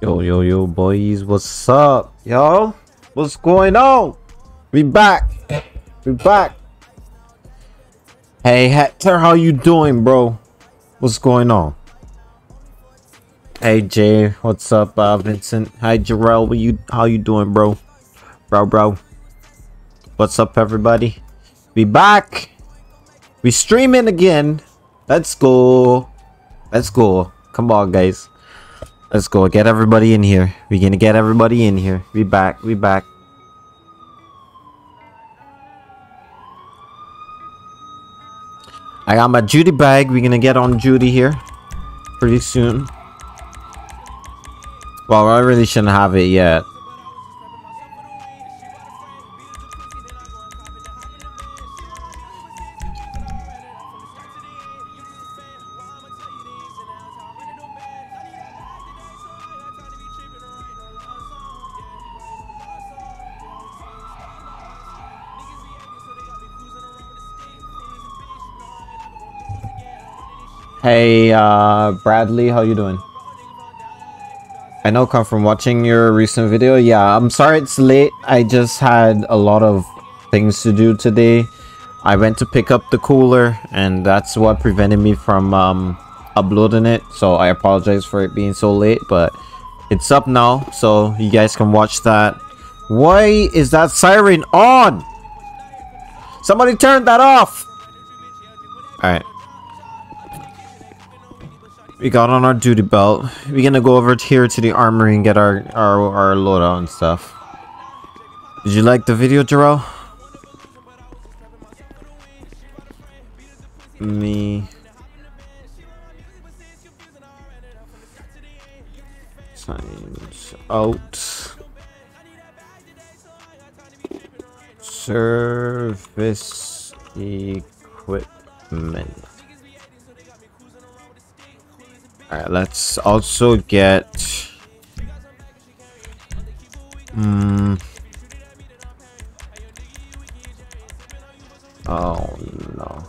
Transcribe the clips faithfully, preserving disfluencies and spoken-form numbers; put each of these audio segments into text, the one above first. Yo, yo, yo, boys, what's up, yo? What's going on? We back. We back. Hey, Hector, how you doing, bro? What's going on? Hey, Jay, what's up, uh, Vincent? Hi, Jarrell, what you, how you doing, bro? Bro, bro. What's up, everybody? We back. We streaming again. Let's go. Let's go. Come on, guys. Let's go. Get everybody in here. We're gonna get everybody in here. We back. We back. I got my Judy bag. We're gonna get on Judy here pretty soon. Well, I really shouldn't have it yet. Hey, uh, Bradley, how you doing? I know, come from watching your recent video. Yeah, I'm sorry it's late. I just had a lot of things to do today. I went to pick up the cooler, and that's what prevented me from um, uploading it. So I apologize for it being so late, but it's up now, so you guys can watch that. Why is that siren on? Somebody turn that off! Alright. We got on our duty belt. We're gonna go over here to the armory and get our, our, our loadout and stuff. Did you like the video, Jarrell? Me. Signs out. Service equipment. Alright, let's also get um, oh no,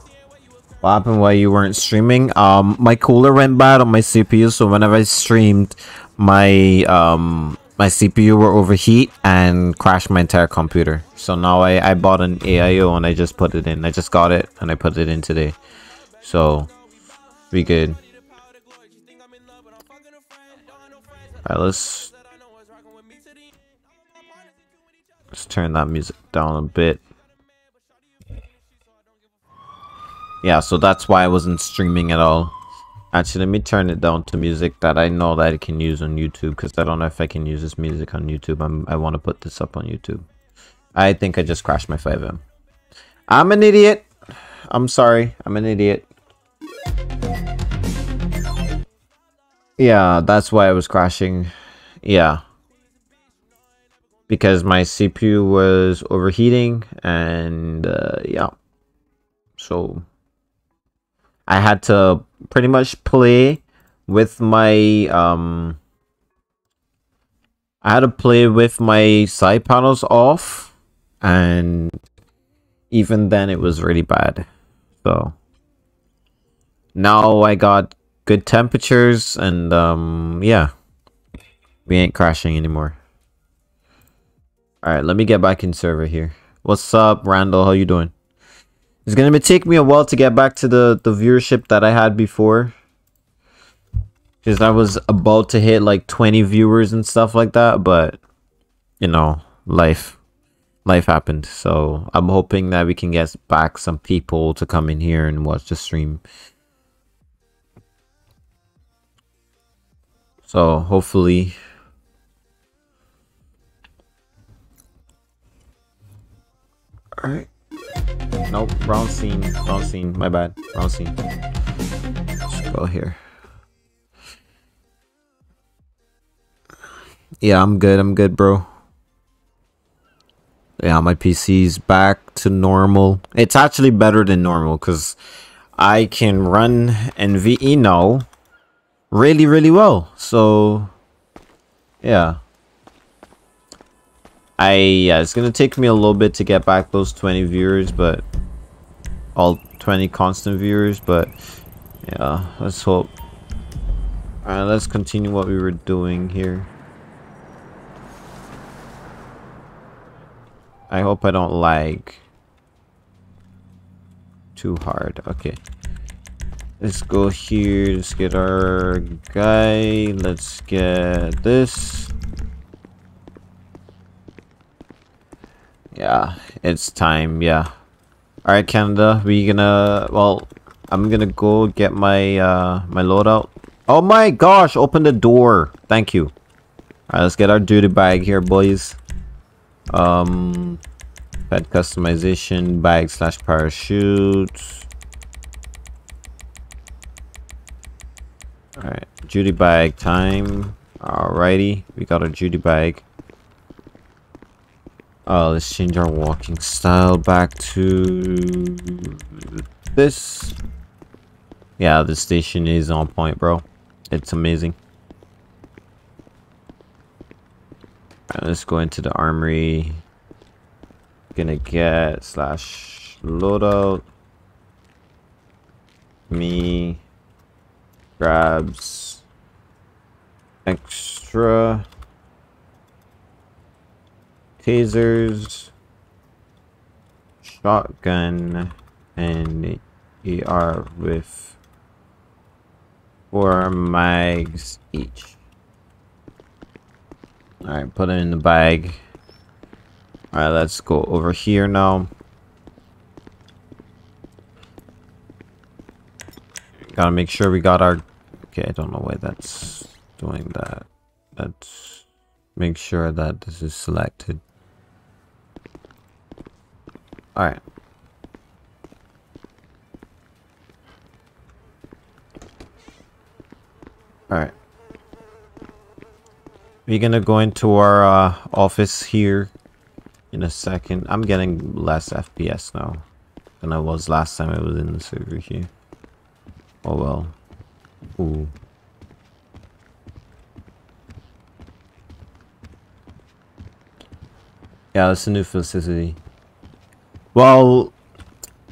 what happened while you weren't streaming? Um my cooler went bad on my C P U, so whenever I streamed, my um my C P U will overheat and crash my entire computer. So now I, I bought an A I O and I just put it in. I just got it and I put it in today, so we good. Alright, let's, let's turn that music down a bit. Yeah, so that's why I wasn't streaming at all. Actually, let me turn it down to music that I know that I can use on YouTube, because I don't know if I can use this music on YouTube. I'm, I want to put this up on YouTube. I think I just crashed my five M. I'm an idiot. I'm sorry. I'm an idiot. Yeah, that's why I was crashing. Yeah, because my C P U was overheating, and uh, yeah, so I had to pretty much play with my um I had to play with my side panels off, and even then it was really bad. So now I got good temperatures, and um yeah, we ain't crashing anymore. All right, let me get back in server here. What's up, Randall, how you doing? It's gonna take me a while to get back to the the viewership that I had before, because I was about to hit like twenty viewers and stuff like that, but you know, life life happened. So I'm hoping that we can get back some people to come in here and watch the stream. So hopefully, all right. Nope, wrong scene, wrong scene. My bad, wrong scene. Let's go here. Yeah, I'm good. I'm good, bro. Yeah, my P C's back to normal. It's actually better than normal because I can run N V E now really really well. So yeah, I yeah, it's gonna take me a little bit to get back those twenty viewers, but all twenty constant viewers, but yeah, let's hope. All right, let's continue what we were doing here. I hope I don't lag too hard. Okay. Let's go here. Let's get our guy. Let's get this. Yeah, it's time. Yeah. Alright, Canada. We gonna... Well, I'm gonna go get my, uh, my loadout. Oh my gosh! Open the door! Thank you. Alright, let's get our duty bag here, boys. Um... Pet customization, bag slash parachute. Alright, duty bag time. Alrighty, we got our duty bag. Uh, let's change our walking style back to this. Yeah, this station is on point, bro. It's amazing. Alright, let's go into the armory. Gonna get slash loadout. Me. Grabs. Extra. Tasers, shotgun, and E R with four mags each. Alright, put it in the bag. Alright, let's go over here now. Gotta make sure we got our... Okay, I don't know why that's doing that. Let's make sure that this is selected. Alright. Alright. We're gonna go into our uh, office here in a second. I'm getting less F P S now than I was last time I was in the server here. Oh well. Ooh. Yeah, that's a new facility. Well,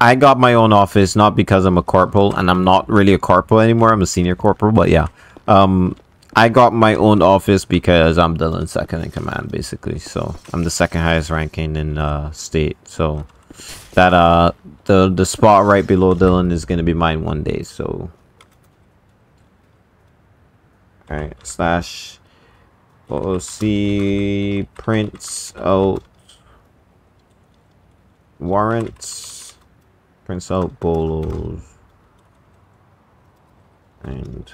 I got my own office, not because I'm a corporal, and I'm not really a corporal anymore. I'm a senior corporal, but yeah. Um, I got my own office because I'm Dylan's second in command, basically. So I'm the second highest ranking in uh, state. So that uh, the the spot right below Dylan is gonna be mine one day. So all right, slash O O C prints out. Warrants, prints out bolos, and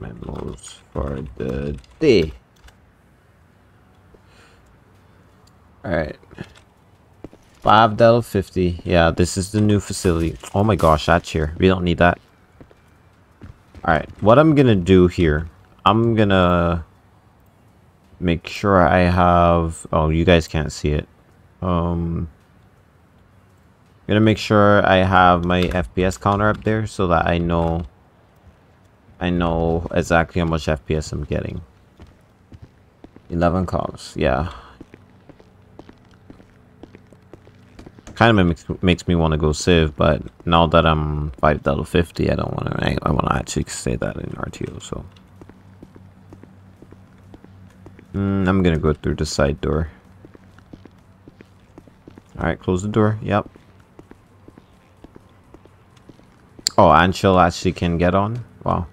memos for the day. Alright. five dollars fifty. Yeah, this is the new facility. Oh my gosh, that chair. We don't need that. Alright, what I'm gonna do here, I'm gonna make sure I have... Oh, you guys can't see it. Um... Gonna make sure I have my F P S counter up there so that I know I know exactly how much F P S I'm getting. eleven calls, yeah. Kind of makes makes me want to go Civ, but now that I'm five dollars fifty, I don't want to. I, I want to actually say that in R T O. So mm, I'm gonna go through the side door. All right, close the door. Yep. Oh, Anshel actually can get on? Wow.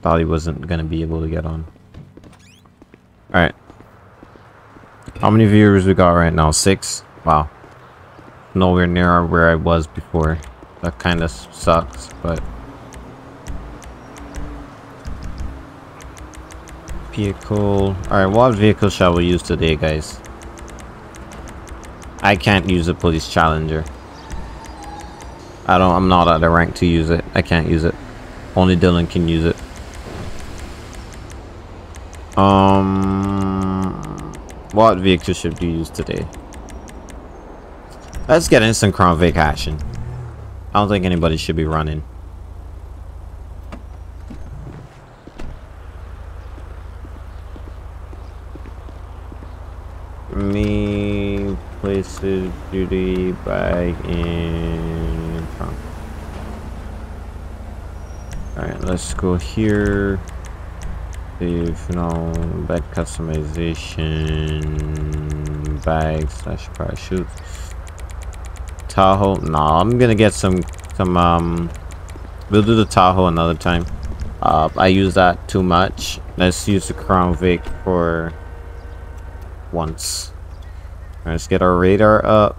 Thought he wasn't going to be able to get on. Alright. How many viewers we got right now? Six? Wow. Nowhere near where I was before. That kind of sucks, but... Vehicle... Alright, what vehicle shall we use today, guys? I can't use a police challenger. I don't, I'm not at the rank to use it. I can't use it. Only Dylan can use it. Um, what vehicle ship do you use today? Let's get instant Crown Vic action. I don't think anybody should be running. Me places duty bag in. Alright, let's go here. If no, bad customization, bag slash parachute. Tahoe. Nah, I'm gonna get some some um. We'll do the Tahoe another time. Uh, I use that too much. Let's use the Crown Vic for once. Let's get our radar up.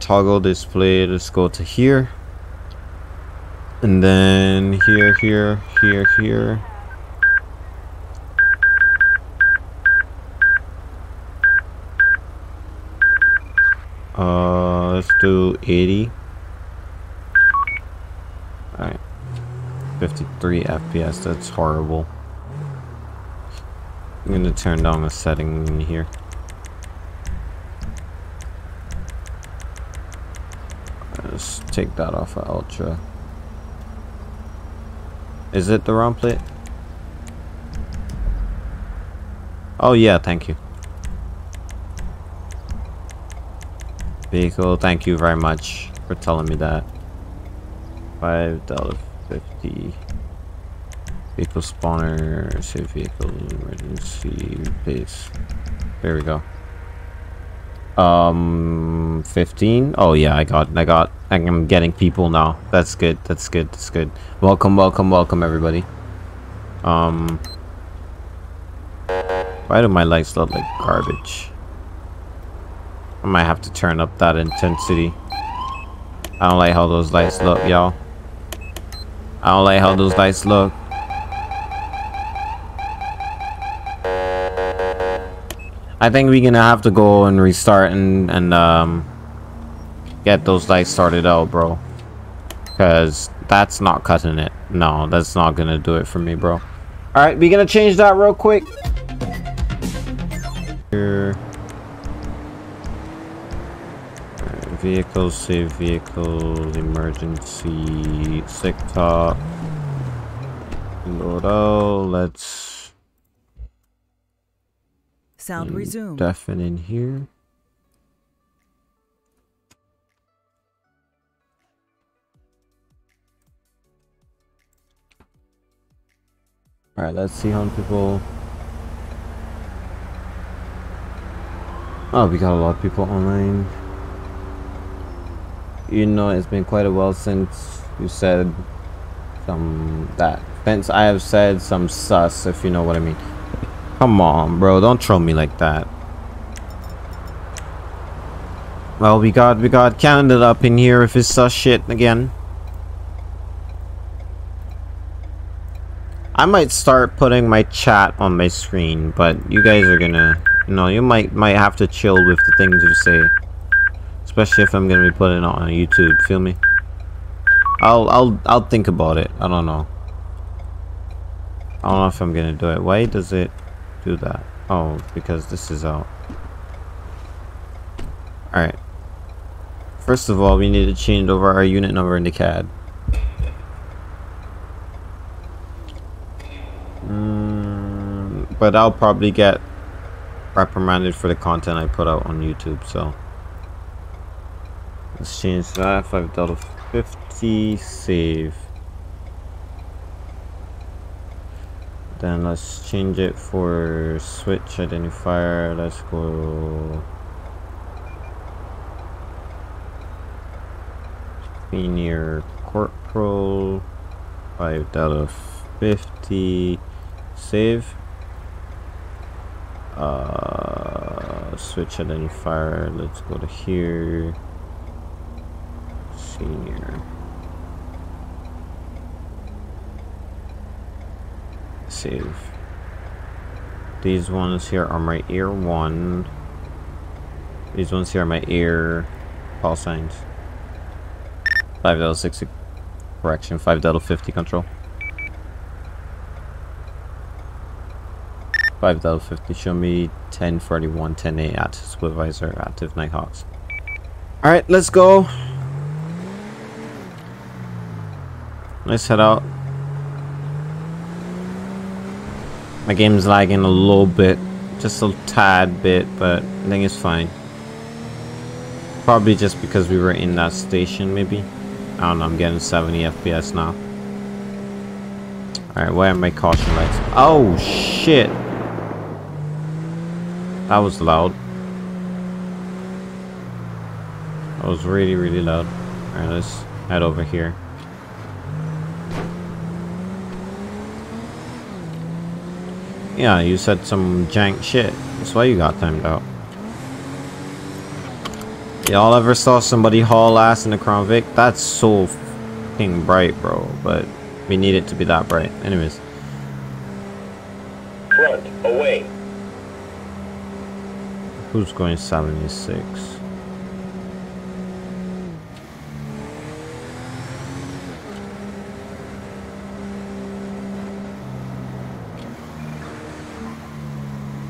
Toggle display. Let's go to here. And then here, here, here, here. Uh, let's do eighty. All right, fifty-three F P S. That's horrible. I'm gonna turn down the setting in here. Let's take that off of Ultra. Is it the wrong plate? Oh yeah, thank you. Vehicle, thank you very much for telling me that. five dollars fifty. Vehicle spawner, save vehicle, emergency base. There we go. Um, fifteen. Oh yeah, I got, I got, I'm getting people now. That's good. That's good. That's good. Welcome, welcome, welcome, everybody. Um, why do my lights look like garbage? I might have to turn up that intensity. I don't like how those lights look, y'all. I don't like how those lights look. I think we're gonna have to go and restart and, and um, get those lights started out, bro. Because that's not cutting it. No, that's not gonna do it for me, bro. Alright, we're gonna change that real quick. Here. Right, vehicle, save vehicle, emergency, sick top. Load out, let's... Sound resumed. Deafen in here. All right, let's see how many people. Oh, we got a lot of people online. You know, it's been quite a while since you said some that. Since I have said some sus, if you know what I mean. Come on, bro, don't troll me like that. Well, we got we got Canada up in here if it's sus shit again. I might start putting my chat on my screen, but you guys are gonna, you know, you might might have to chill with the things you say. Especially if I'm gonna be putting it on YouTube, feel me? I'll I'll I'll think about it. I don't know. I don't know if I'm gonna do it. Why does it do that? Oh, because this is out. Alright. First of all, we need to change over our unit number in the C A D. Mm, but I'll probably get reprimanded for the content I put out on YouTube, so. Let's change that. five dollars fifty. Save. Then let's change it for switch identifier. Let's go senior corporal, five dollars fifty, save. Uh, switch identifier, let's go to here, senior. Save. These ones here are my ear one. These ones here are my ear call signs. five dollars sixty correction, five dollars fifty control. five dollars fifty show me ten forty-one, ten A at supervisor, active Nighthawks. Alright, let's go. Let's head out. My game's lagging a little bit, just a tad bit, but I think it's fine. Probably just because we were in that station, maybe. I don't know, I'm getting seventy F P S now. Alright, where are my caution lights? Oh, shit! That was loud. That was really, really loud. Alright, let's head over here. Yeah, you said some jank shit. That's why you got timed out. Y'all ever saw somebody haul ass in the Crown Vic? That's so fucking bright, bro. But we need it to be that bright. Anyways. Front, away. Who's going seventy-six?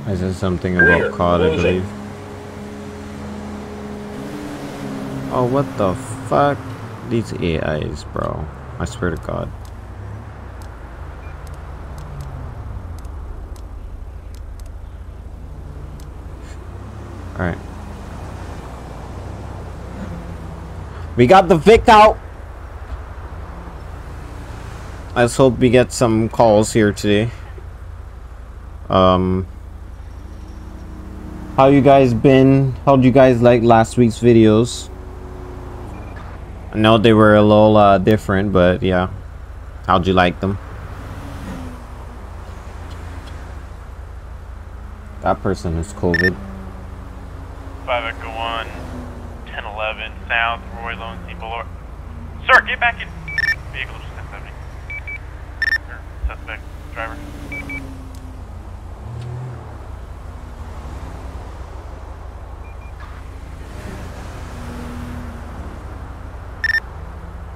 I said something about C O D, I believe. Oh, what the fuck? These A Is, bro. I swear to God. Alright. We got the Vic out! Let's hope we get some calls here today. Um... How you guys been? How do you guys like last week's videos? I know they were a little uh, different, but yeah. How'd you like them? That person is COVID. five oh one, ten eleven, South, Roy Lonely Boulevard. Sir, get back in. Vehicle ten seventy. Suspect, driver.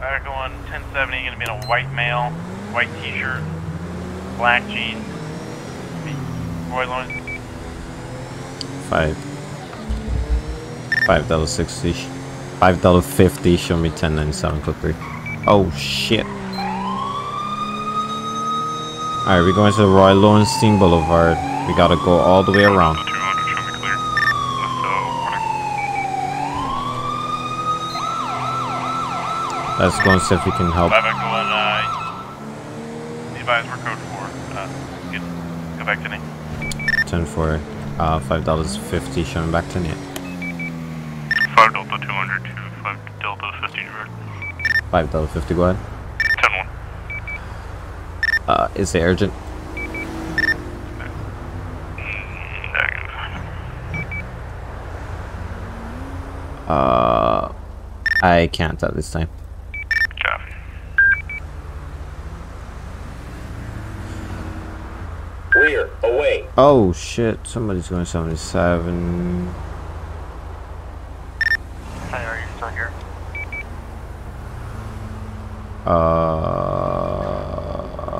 Alright, go on, ten seventy, gonna be in a white male, white t-shirt, black jeans, Roy Lawrence. Five. Five dollar sixty. Five dollar fifty, show me ten ninety-seven clip three. Oh shit. Alright, we're going to the Roy Lawrence Boulevard. We gotta go all the way around. Let's go and see if we can help. Five Echo and uh, advise we're code four. Uh, get, go back to Nick. Ten four, uh, five dollars fifty. Showing back to Nick. Five Delta two hundred two. Five Delta fifty. Five Delta fifty. Go ahead. Ten one. Uh, is it urgent? Mm, uh, I can't at this time. Rear, away. Oh shit, somebody's going seventy-seven. Hi, are you still here? Uh.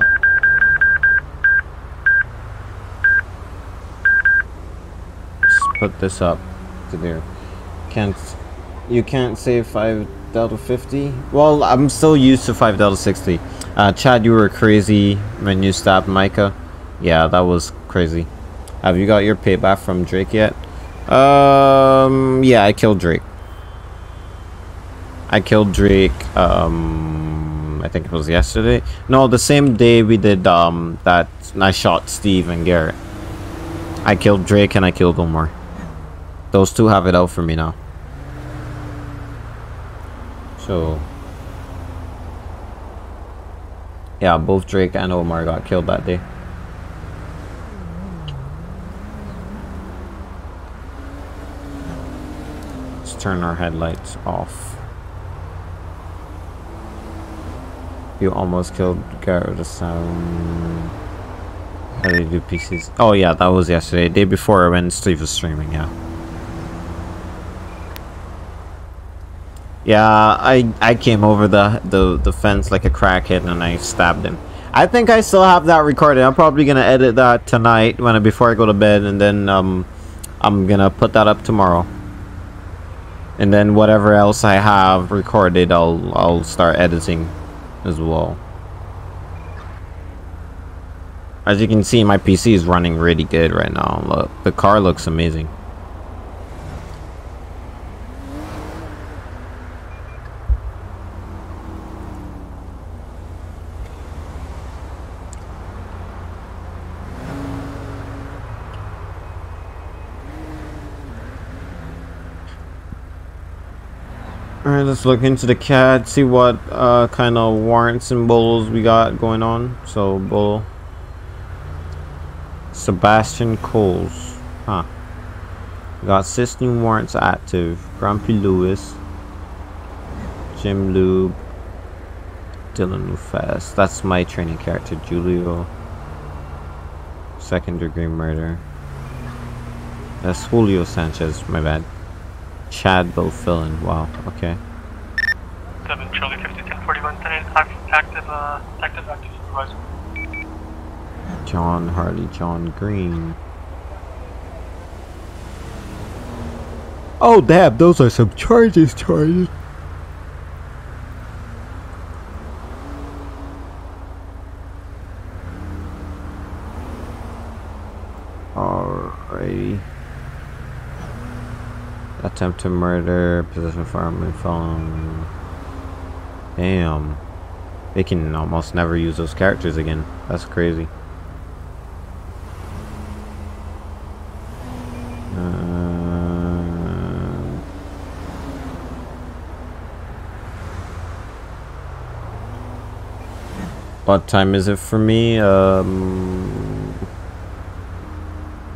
Let's put this up to there. Can't. You can't say five Delta fifty? Well, I'm still used to five Delta sixty. Uh, Chad, you were crazy when you stabbed Micah. Yeah, that was crazy. Have you got your payback from Drake yet? Um, yeah, I killed Drake. I killed Drake, um, I think it was yesterday. No, the same day we did, um, that, I shot Steve and Garrett. I killed Drake and I killed Omar. Those two have it out for me now. So... yeah, both Drake and Omar got killed that day. Turn our headlights off. You almost killed Garrett with a sound. How do you do P Cs? Oh yeah, that was yesterday. Day before when Steve was streaming, yeah. Yeah, I I came over the, the, the fence like a crackhead and I stabbed him. I think I still have that recorded. I'm probably gonna edit that tonight when I, before I go to bed, and then um I'm gonna put that up tomorrow. And then whatever else I have recorded, I'll I'll start editing as well. As you can see, my P C is running really good right now. Look, the car looks amazing. Alright, let's look into the C A D, see what uh, kind of warrants and bolos we got going on. So, bolo. Sebastian Coles. Huh. Got sixteen warrants active. Grumpy Lewis. Jim Lube. Dylan Lufas. That's my training character, Julio. Second degree murder. That's Julio Sanchez, my bad. Chad Bill Fillin, wow, okay. seven Charlie fifty ten forty one ten active uh active active supervisor. John Harley, John Green. Oh damn, those are some charges, charges. Alrighty. Attempt to murder, possession of firearm, phone. Damn. They can almost never use those characters again. That's crazy. Uh, what time is it for me? Um,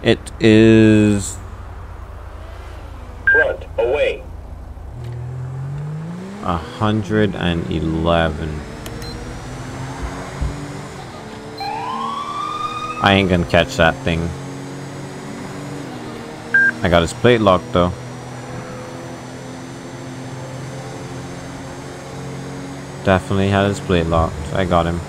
it is... away. A hundred and eleven. I ain't gonna catch that thing. I got his plate locked though. Definitely had his plate locked. I got him.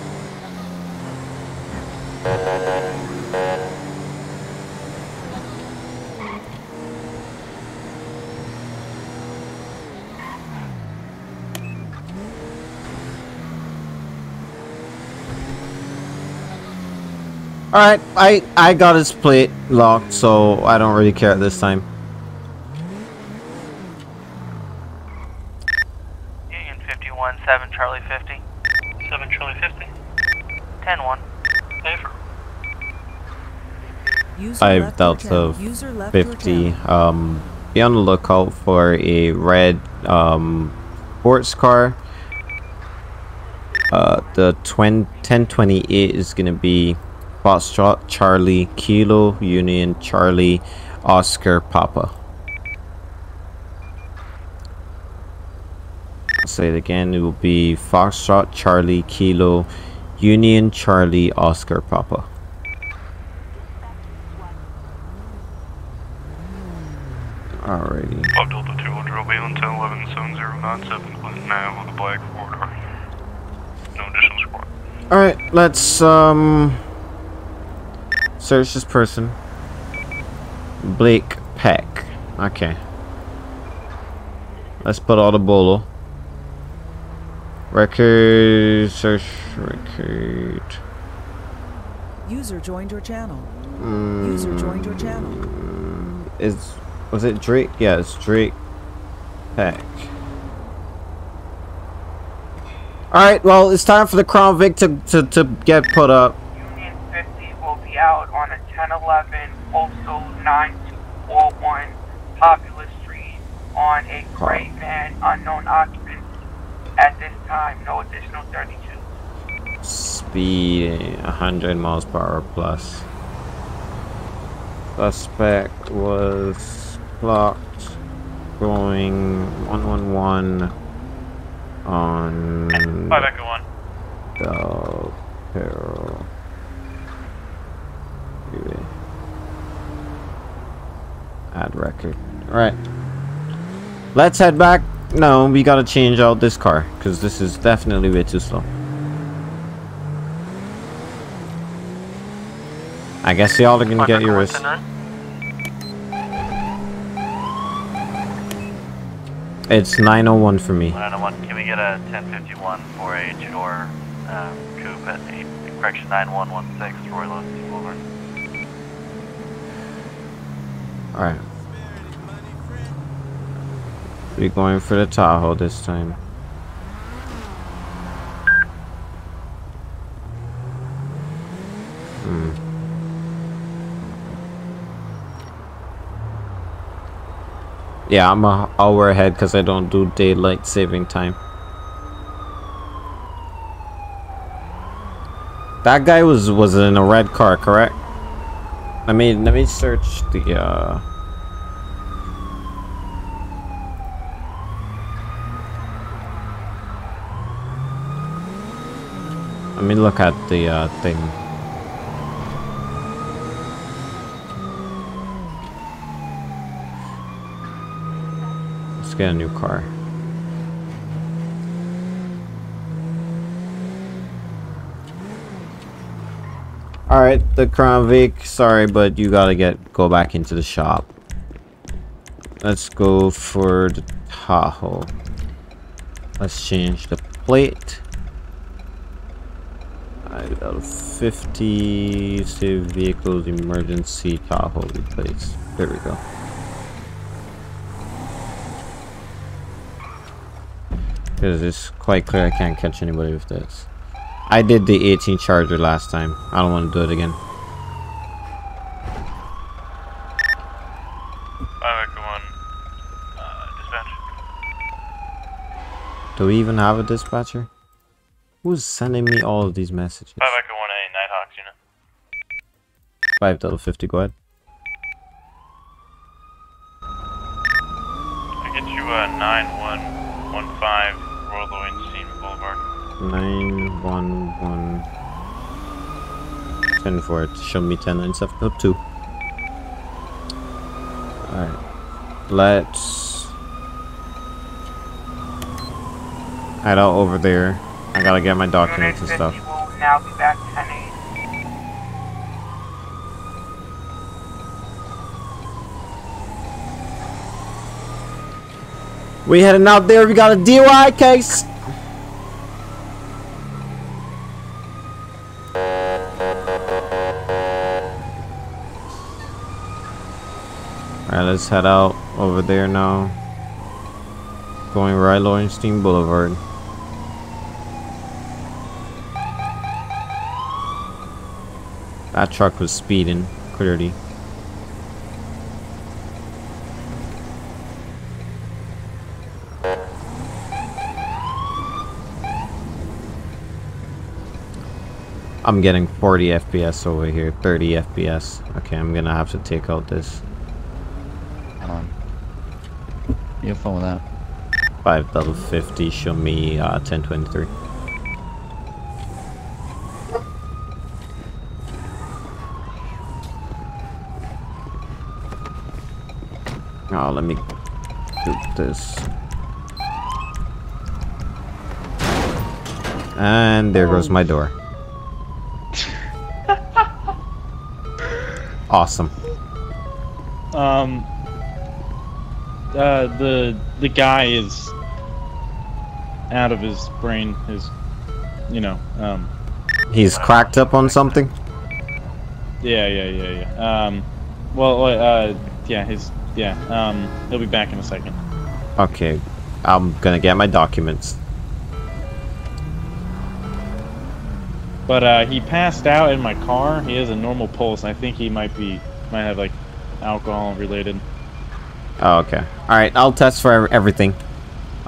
Alright, I, I got his plate locked, so I don't really care this time. Union fifty-one, seven Charlie fifty. seven Charlie fifty. ten one. Favor. I've dealt to fifty. Um, be on the lookout for a red um, sports car. Uh, the ten twenty-eight is going to be Foxtrot Charlie Kilo Union Charlie Oscar Papa. I'll say it again, it will be Foxtrot Charlie Kilo Union Charlie Oscar Papa. Alrighty. Pop Delta two hundred, away on ten eleven seven zero nine seven now on the black corridor. No additional squad. Alright, let's um. search this person. Blake Peck. Okay. Let's put all the bolo. Record. Search record. User joined your channel. Mm, User joined your channel. Is was it Drake? Yeah, it's Drake Peck. Alright, well it's time for the Crown Vic to, to, to get put up. Out on a ten eleven postal nine two four one Popular Street on a gray van unknown occupant at this time, no additional thirty-two. Speed one hundred miles per hour plus. Suspect was clocked going one one one on Del Perro. Ad record. Alright. Let's head back. No, we gotta change out this car because this is definitely way too slow. I guess y'all are gonna get your wrist. It's nine oh one for me. nine oh one, can we get a ten fifty-one for a two door um, coupe at eight? Correction nine one one six, Roy Los Boulevard. Alright. We're going for the Tahoe this time. Hmm. Yeah, I'm an hour ahead because I don't do daylight saving time. That guy was was in a red car, correct? I mean, let me search the. Uh... Let me look at the uh, thing. Let's get a new car. All right, the Crown Vic. Sorry, but you gotta get go back into the shop. Let's go for the Tahoe. Let's change the plate. I got fifty. Save vehicles. Emergency Tahoe replace. There we go. Because it's quite clear I can't catch anybody with this. I did the eighteen Charger last time. I don't want to do it again. five echo one, uh, dispatch. Do we even have a dispatcher? Who's sending me all of these messages? five echo one A, Nighthawks, you know. five double fifty, go ahead. I get you a nine one one five Rollo in Steam Boulevard. Nine one one ten for it. Show me ten and stuff. Up two. Alright. Let's head out over there. I gotta get my documents and stuff. Will now be back ten eight. We heading out there. We got a D U I case. Alright, let's head out over there now. Going right along Steam Boulevard. That truck was speeding, clearly. I'm getting forty F P S over here, thirty F P S. Okay, I'm gonna have to take out this. Um, you have fun with that. five double fifty, show me uh, ten twenty-three. Oh, let me do this. And there goes my door. Awesome. Um... Uh, the the guy is out of his brain. His, you know, um. He's cracked up on something. Yeah, yeah, yeah, yeah. Um, well, uh, yeah, his, yeah. Um, he'll be back in a second. Okay, I'm gonna get my documents. But uh, he passed out in my car. He has a normal pulse. I think he might be, might have like, alcohol related. Oh, okay. Alright, I'll test for everything.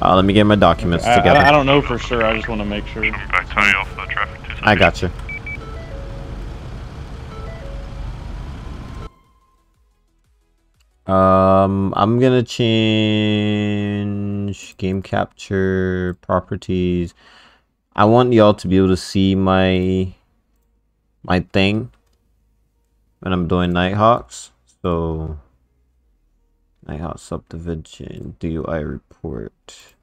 Uh, let me get my documents okay, I, together. I, I don't know for sure, I just want to make sure. I got you. Um, I'm gonna change game capture properties. I want y'all to be able to see my, my thing when I'm doing Nighthawks, so... Nighthawk subdivision D U I report.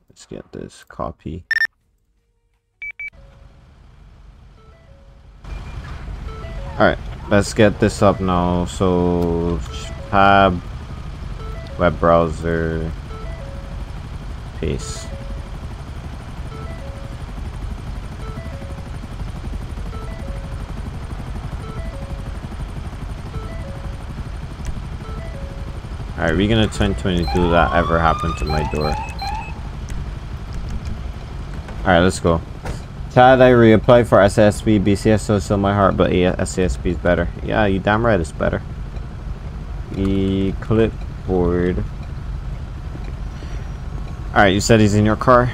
Let's get this copy. Alright, let's get this up now. So, tab, web browser, paste. Alright, we're gonna ten twenty-two that ever happened to my door. Alright, let's go. Tad, I reapplied for S S B. B C S so still my heart, but yeah, S S B is better. Yeah, you damn right it's better. E clipboard. Alright, you said he's in your car?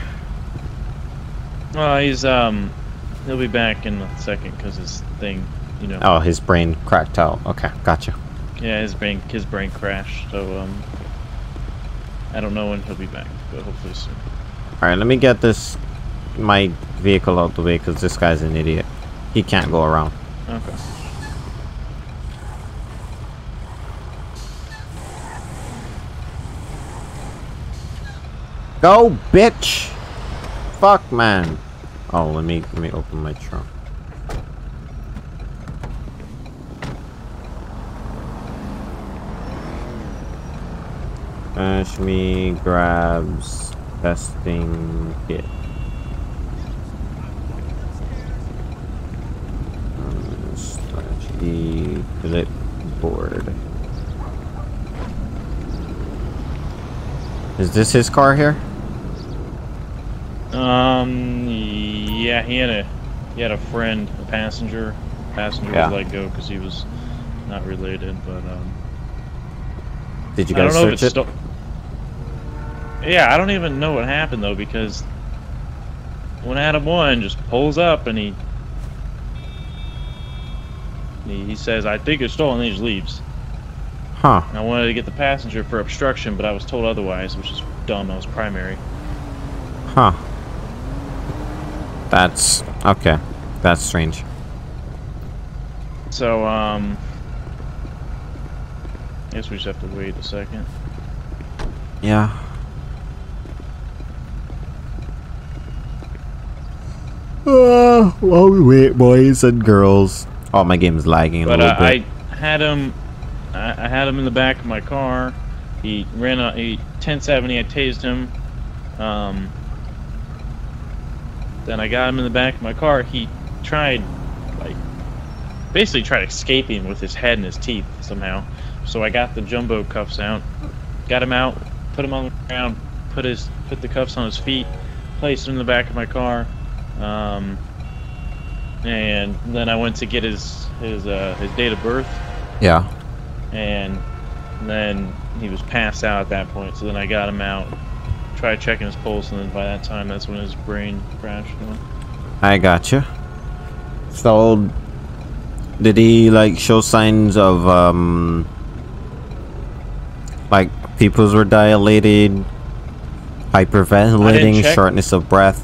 Well, he's, um, he'll be back in a second because his thing, you know. Oh, his brain cracked out. Okay, gotcha. Yeah, his brain, his brain crashed, so, um, I don't know when he'll be back, but hopefully soon. Alright, let me get this, my vehicle out the way because this guy's an idiot. He can't go around. Okay. Go, bitch! Fuck, man. Oh, let me let me open my trunk. Smash me grabs best thing get. Um, slash the flip board. Is this his car here? Um, yeah, he had a, he had a friend, a passenger, passenger yeah. was let go because he was not related, but, um... Did you guys search it? Yeah, I don't even know what happened, though, because when Adam one just pulls up and he, he, he says, I think it's stolen, and he just leaves. Huh. And I wanted to get the passenger for obstruction, but I was told otherwise, which is dumb, I was primary. Huh. That's okay. That's strange. So, um, I guess we just have to wait a second. Yeah. Uh, while we wait, boys and girls. Oh, my game is lagging but, a little uh, bit. I had him. I, I had him in the back of my car. He ran out. He ten seventy. I tased him. Um. Then I got him in the back of my car. He tried, like, basically tried escaping with his head and his teeth somehow. So I got the jumbo cuffs out, got him out, put him on the ground, put his, put the cuffs on his feet, placed him in the back of my car, um, and then I went to get his his uh, his date of birth. Yeah. And then he was passed out at that point. So then I got him out. Try checking his pulse, and then by that time, that's when his brain crashed. I gotcha. So, did he like show signs of um, like pupils were dilated, hyperventilating, shortness of breath?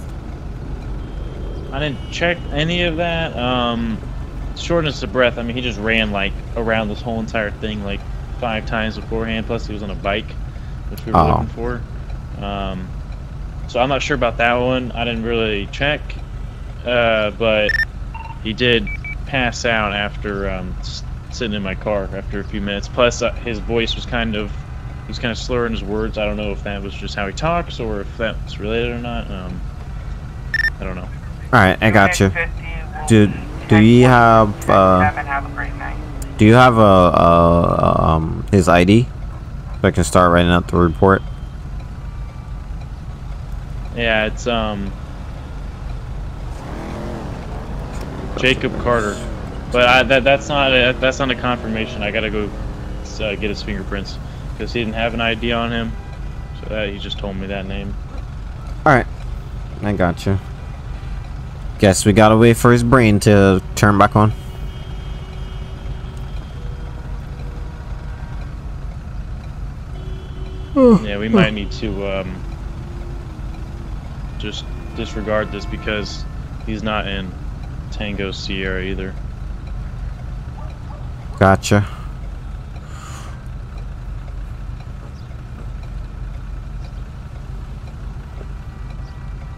I didn't check any of that. Um, shortness of breath. I mean, he just ran like around this whole entire thing like five times beforehand. Plus, he was on a bike, which we were looking for. Um, so I'm not sure about that one. I didn't really check, uh, but he did pass out after um, sitting in my car after a few minutes. Plus, uh, his voice was kind of he was kind of slurring his words. I don't know if that was just how he talks or if that's related or not. Um, I don't know. All right, I got you. Do do you have uh, do you have a, a um his I D so I can start writing out the report? Yeah, it's um Jacob Carter, but I, that that's not a, that's not a confirmation. I gotta go uh, get his fingerprints because he didn't have an I D on him, so uh, he just told me that name. All right, I gotcha. Guess we gotta wait for his brain to turn back on. Yeah, we might need to um. just disregard this because he's not in Tango Sierra either. Gotcha.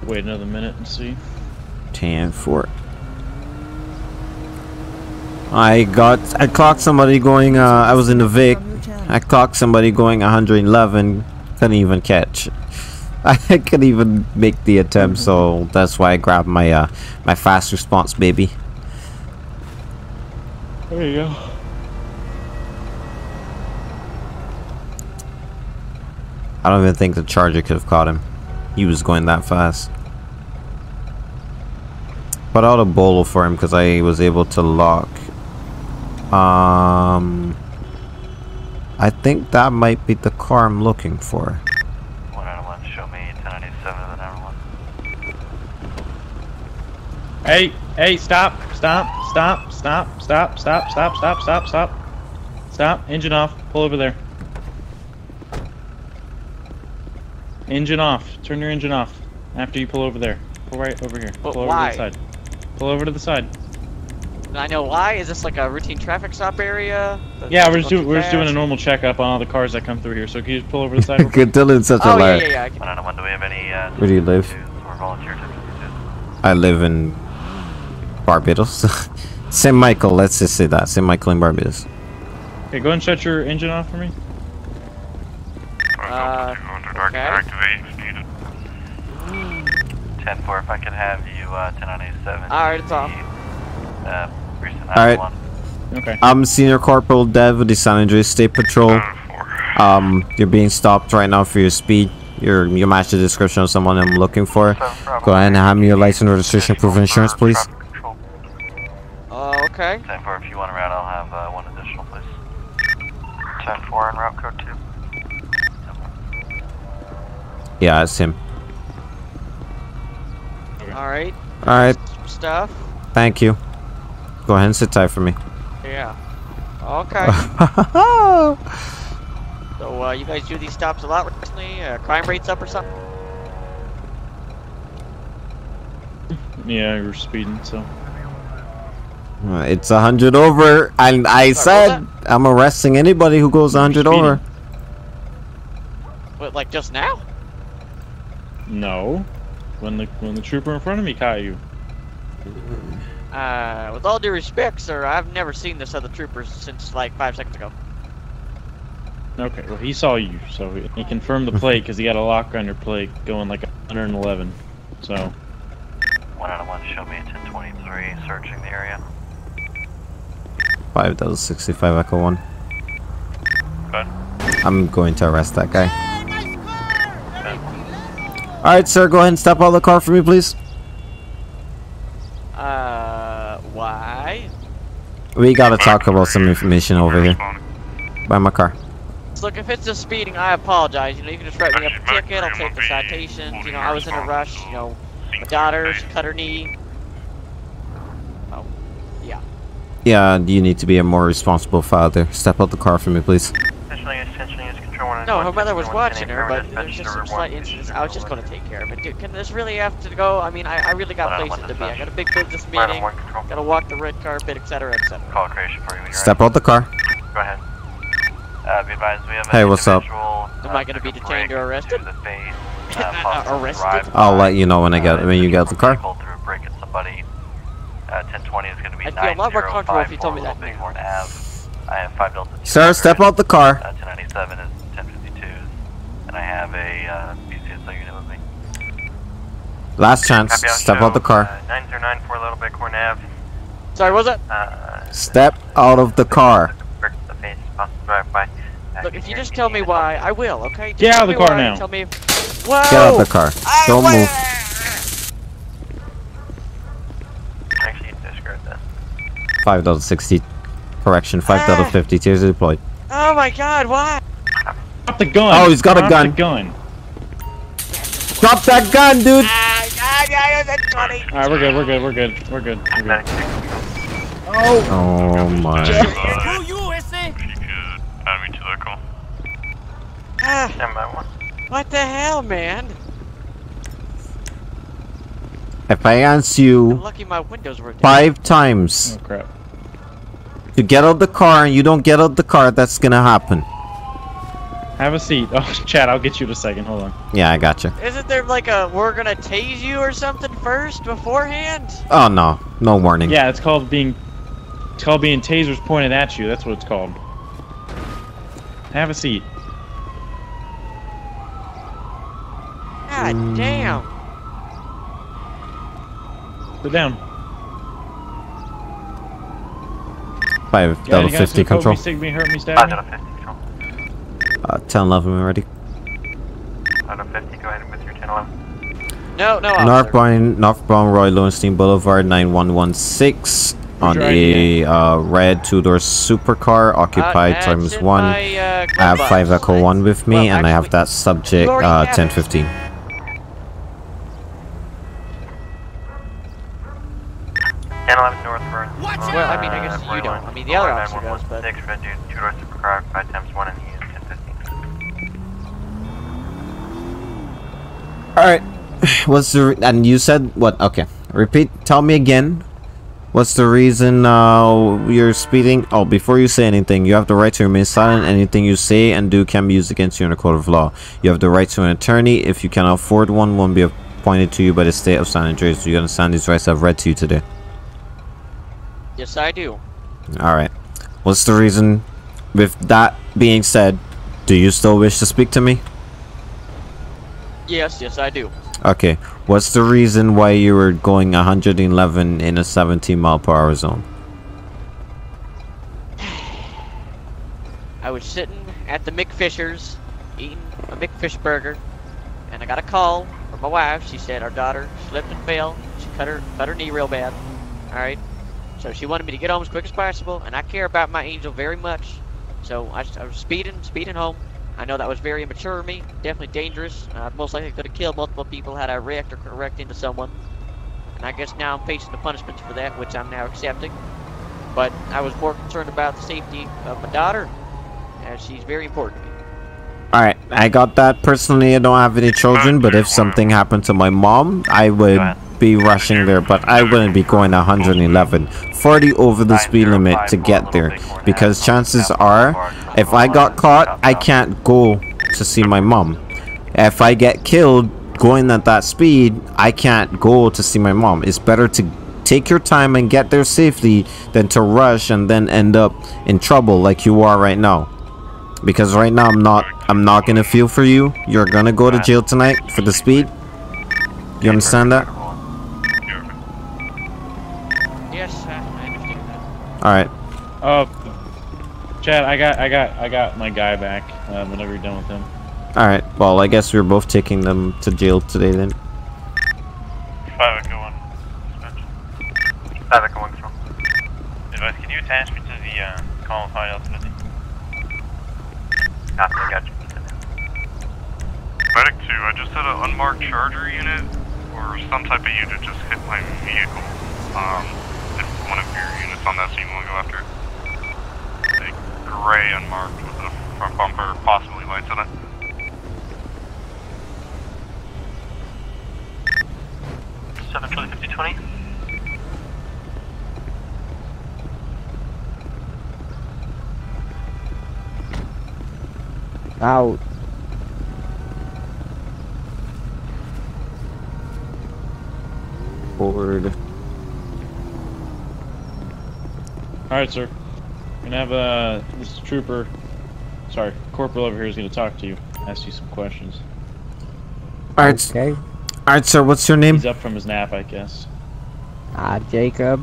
Wait another minute and see. Tan Fort. I got. I clocked somebody going. Uh, I was in the Vic. I clocked somebody going one eleven. Couldn't even catch. I couldn't even make the attempt, so that's why I grabbed my uh, my fast response, baby. There you go. I don't even think the Charger could have caught him. He was going that fast. But I'll bolo for him because I was able to lock. Um, I think that might be the car I'm looking for. Hey, hey, stop, stop, stop, stop, stop, stop, stop, stop, stop, stop. Stop, engine off, pull over there. Engine off, turn your engine off after you pull over there. Pull right over here, pull but over why? to the side. Pull over to the side. I know why, is this like a routine traffic stop area? The yeah, we're just, do, we're just doing a normal checkup on all the cars that come through here, so can you just pull over to the side? Dylan's such oh, a liar. Yeah, yeah, yeah. I don't know, do we have any, uh, where do you live? I live in Barbados. Saint Michael, let's just say that. Saint Michael in Barbados. Okay, go and shut your engine off for me. Uh, okay. Activate. ten four, if I could have you, uh, ten on eighty-seven. Alright, it's off. Uh, Alright. Okay. I'm Senior Corporal Dev with the San Andreas State Patrol. Um, you're being stopped right now for your speed. You're, you match the description of someone I'm looking for. Go ahead and hand me your license, registration, proof, and insurance, please. Uh, okay. ten four, if you want a route, I'll have uh, one additional, please. ten four and route code two. Yeah, that's him. Okay. Alright. Alright. Stuff. Thank you. Go ahead and sit tight for me. Yeah. Okay. So, uh, you guys do these stops a lot recently? Uh, crime rates up or something? Yeah, we were speeding, so. Uh, it's a hundred over, and I Sorry, said I'm arresting anybody who goes a hundred over. What, like just now? No, when the when the trooper in front of me caught you. Uh, with all due respect, sir, I've never seen this other trooper since like five seconds ago. Okay, well he saw you, so he confirmed the plate because he got a lock on your plate going like one eleven, so. one out of one, show me ten twenty-three, searching the area. five sixty-five, Echo one. Good. I'm going to arrest that guy. Yeah, nice car. Alright sir, go ahead and step out of the car for me please. Uh, why? We gotta talk about some information over here. By my car. Look, if it's just speeding, I apologize. You know, you can just write me up a ticket, I'll take the citations. You know, I was in a rush, you know, my daughter, she cut her knee. Oh, yeah. Yeah, you need to be a more responsible father. Step out the car for me, please. No, her mother was watching her, but there's just some slight incidents. I was just going to take care of it. Dude, can this really have to go? I mean, I, I really got places to be. I got a big business meeting, got to walk the red carpet, et cetera, et cetera. Step out the car. Go ahead. Uh, be advised, we have hey, what's up? Uh, Am I gonna be detained or arrested? Face, uh, arrested? I'll let you know when I get uh, when you get the car. Break at somebody. Uh, ten twenty is gonna be I'd feel a lot more comfortable if you told me that. I have five Delta. Sir, step out the car. Uh, ten ninety-seven is ten fifty-two, and I have a uh, B C S O unit with me. Last chance. Step show, out the car. Uh, nine zero nine for Little Bighorn Avenue. Sorry, what was it? Uh, step out of the car. Look, if you just tell me why, I will, okay? Just get out of the car now. Tell me if... Whoa! Get out of the car. Don't move. Actually, screw this. five sixty. Correction, five fifty. Tears deployed. Oh my god, why? Drop the gun. Oh, he's got a gun. gun. Drop that gun, dude. Alright, we're good, we're good, we're good, we're good. We're good. Oh. Oh my god. Uh, what the hell, man? If I answer you lucky my windows were five times, oh, crap. You get out the car and you don't get out the car, that's gonna happen. Have a seat. Oh, Chad, I'll get you in a second. Hold on. Yeah, I gotcha. Isn't there like a we're gonna tase you or something first beforehand? Oh no, no warning. Yeah, it's called being. It's called being tasers pointed at you. That's what it's called. Have a seat. God damn! Sit down. Five yeah, double fifty control. Five double fifty control. Uh, ten eleven already. Five double fifty. Go ahead with your ten eleven. No, no. Northbound, northbound Roy Lowenstein Boulevard, nine one one six. On a uh, red two-door supercar, occupied uh, times one. My, uh, I have five Echo one with me, well, and I have that subject uh, ten fifteen. ten eleven North Road. Well, uh, I mean, I guess you don't. I mean, the other officer does, but... six red dude, two doors super car, five times one in the unit, ten fifteen. Alright. What's the... and you said what? Okay. Repeat. Tell me again. What's the reason uh, you're speeding? Oh, before you say anything, you have the right to remain silent. Anything you say and do can be used against you in a court of law. You have the right to an attorney. If you cannot afford one, one will be appointed to you by the state of San Andreas. Do you understand these rights I've read to you today? Yes, I do. Alright. What's the reason? With that being said, do you still wish to speak to me? Yes, yes, I do. Okay, what's the reason why you were going one eleven in a seventeen mile per hour zone? I was sitting at the McFisher's, eating a McFish burger, and I got a call from my wife. She said our daughter slipped and fell. She cut her, cut her knee real bad, alright? So she wanted me to get home as quick as possible, and I care about my angel very much. So I, I was speeding, speeding home. I know that was very immature of me, definitely dangerous. I uh, most likely could have killed multiple people had I wrecked or correct into someone. And I guess now I'm facing the punishments for that, which I'm now accepting. But I was more concerned about the safety of my daughter, as she's very important to me. Alright, I got that. Personally, I don't have any children, but if something happened to my mom, I would be rushing there, but I wouldn't be going one eleven, forty over the speed limit to get there, because chances are, if I got caught, I can't go to see my mom. If I get killed going at that speed, I can't go to see my mom. It's better to take your time and get there safely than to rush and then end up in trouble like you are right now. Because right now I'm not, I'm not gonna feel for you. You're gonna go to jail tonight for the speed. You understand that? Alright. Uh, Chad, I got, I got, I got my guy back. Uh, whenever you're done with him. Alright. Well, I guess we're both taking them to jail today then. Five echo one. Five echo one. Advice, can you attach me to the uh, column file today? Ah, I got you. Medic two, I just had an unmarked Charger unit or some type of unit just hit my vehicle. Um. One of your units on that scene, we'll go after it. A gray unmarked with a front bumper, possibly lights in it. Seven for the fifty twenty. Out. Forward. Alright, sir. We're gonna have uh, this trooper, sorry, corporal over here is gonna talk to you, ask you some questions. Alright, okay. Alright, sir, what's your name? He's up from his nap, I guess. Uh, Jacob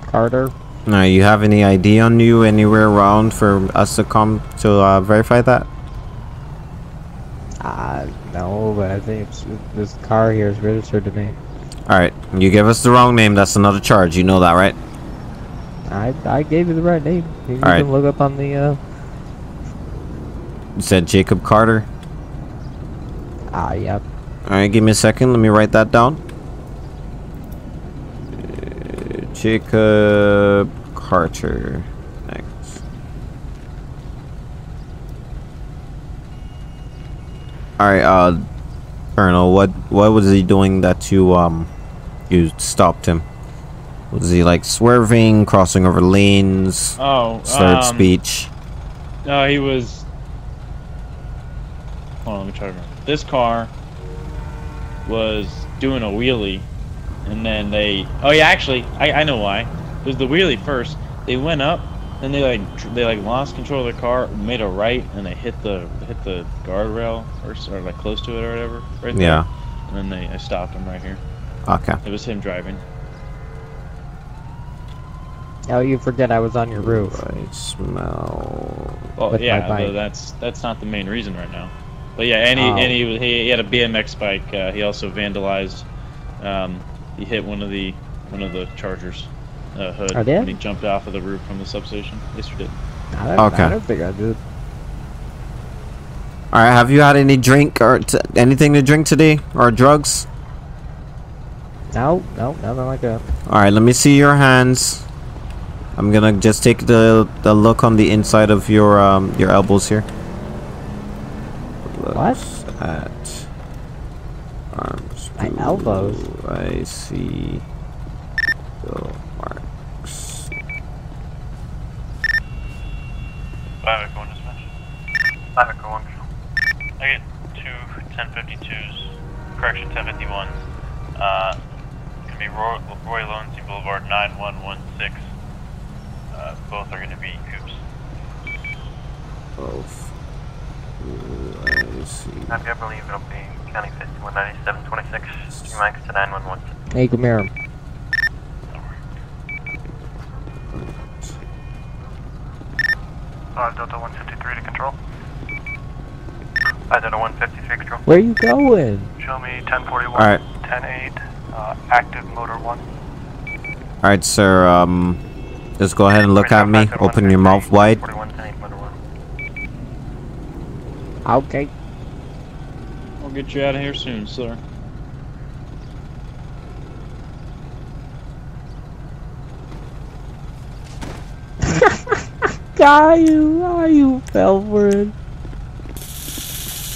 Carter. Now, you have any I D on you anywhere around for us to come to uh, verify that? Uh, no, but I think it's, this car here is registered to me. Alright, you give us the wrong name, that's another charge, you know that, right? I, I gave you the right name. You All can right. look up on the, uh... You said Jacob Carter? Ah, yep. Alright, give me a second. Let me write that down. Uh, Jacob Carter. Thanks. Alright, uh... Colonel, what, what was he doing that you, um... you stopped him? Was he like swerving, crossing over lanes, oh, slurred um, speech? No, he was. Hold on, let me try to remember. This car was doing a wheelie, and then they. Oh yeah, actually, I I know why. It was the wheelie first. They went up, then they like they like lost control of their car, made a right, and they hit the hit the guardrail or or like close to it or whatever. Right there. Yeah. And then they I stopped him right here. Okay. It was him driving. Oh, you forget I was on your roof. I smell. Well, yeah, though that's that's not the main reason right now. But yeah, and he oh. and he, he had a B M X bike. Uh, he also vandalized. Um, he hit one of the one of the Chargers uh, hood. I did? When he jumped off of the roof from the substation. Yes, you did. I don't, okay. I don't think I did. All right. Have you had any drink or t anything to drink today or drugs? No, no, no, not like that. Alright, let me see your hands. I'm gonna just take the, the look on the inside of your um your elbows here. What? At arms. My Ooh, elbows. I see. Oh. Five echo one dispatch. Five echo one. I get two ten fifty-twos. Correction ten fifty-ones. Uh, it's gonna be Roy, Roy Lonesy Boulevard nine one one six. Uh, both are gonna be coops. Both. I see. Happy, I believe it'll be county fifty-one ninety-seven twenty-six. Do you mind to nine one one six? Hey, good mirror. Uh, Delta one fifty-three to control. Uh, Delta one fifty-three control. Where are you going? Show me ten forty-one, all right. ten eight, uh, active motor one. Alright, sir, um, just go ahead and look at me. Open your mouth wide. Okay. I'll get you out of here soon, sir. Are you, are you, Belford?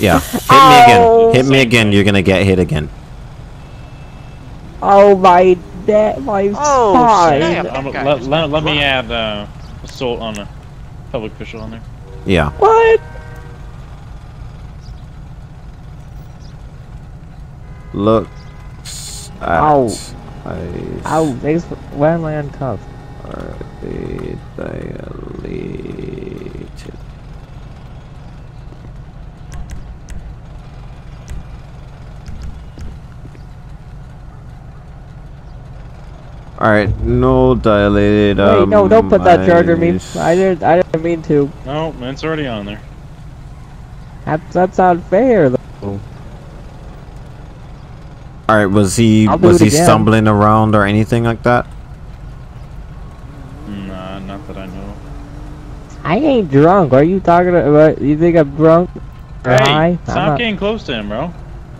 Yeah, hit oh. me again. Hit me again. You're gonna get hit again. Oh my, that my oh, spine. Um, let, let, let me add uh, assault on a public official on there. Yeah. What? Looks at Ow. Ice. Ow. Thanks for, why am I uncuffed? Are they dilated? Alright, no dilated. Wait, um, no, don't put that charger me. I didn't I didn't mean to. No, it's already on there. That's that's unfair though. Alright, was he was he again. stumbling around or anything like that? I ain't drunk. Are you talking about? You think I'm drunk? Hey, I? stop not... getting close to him, bro. What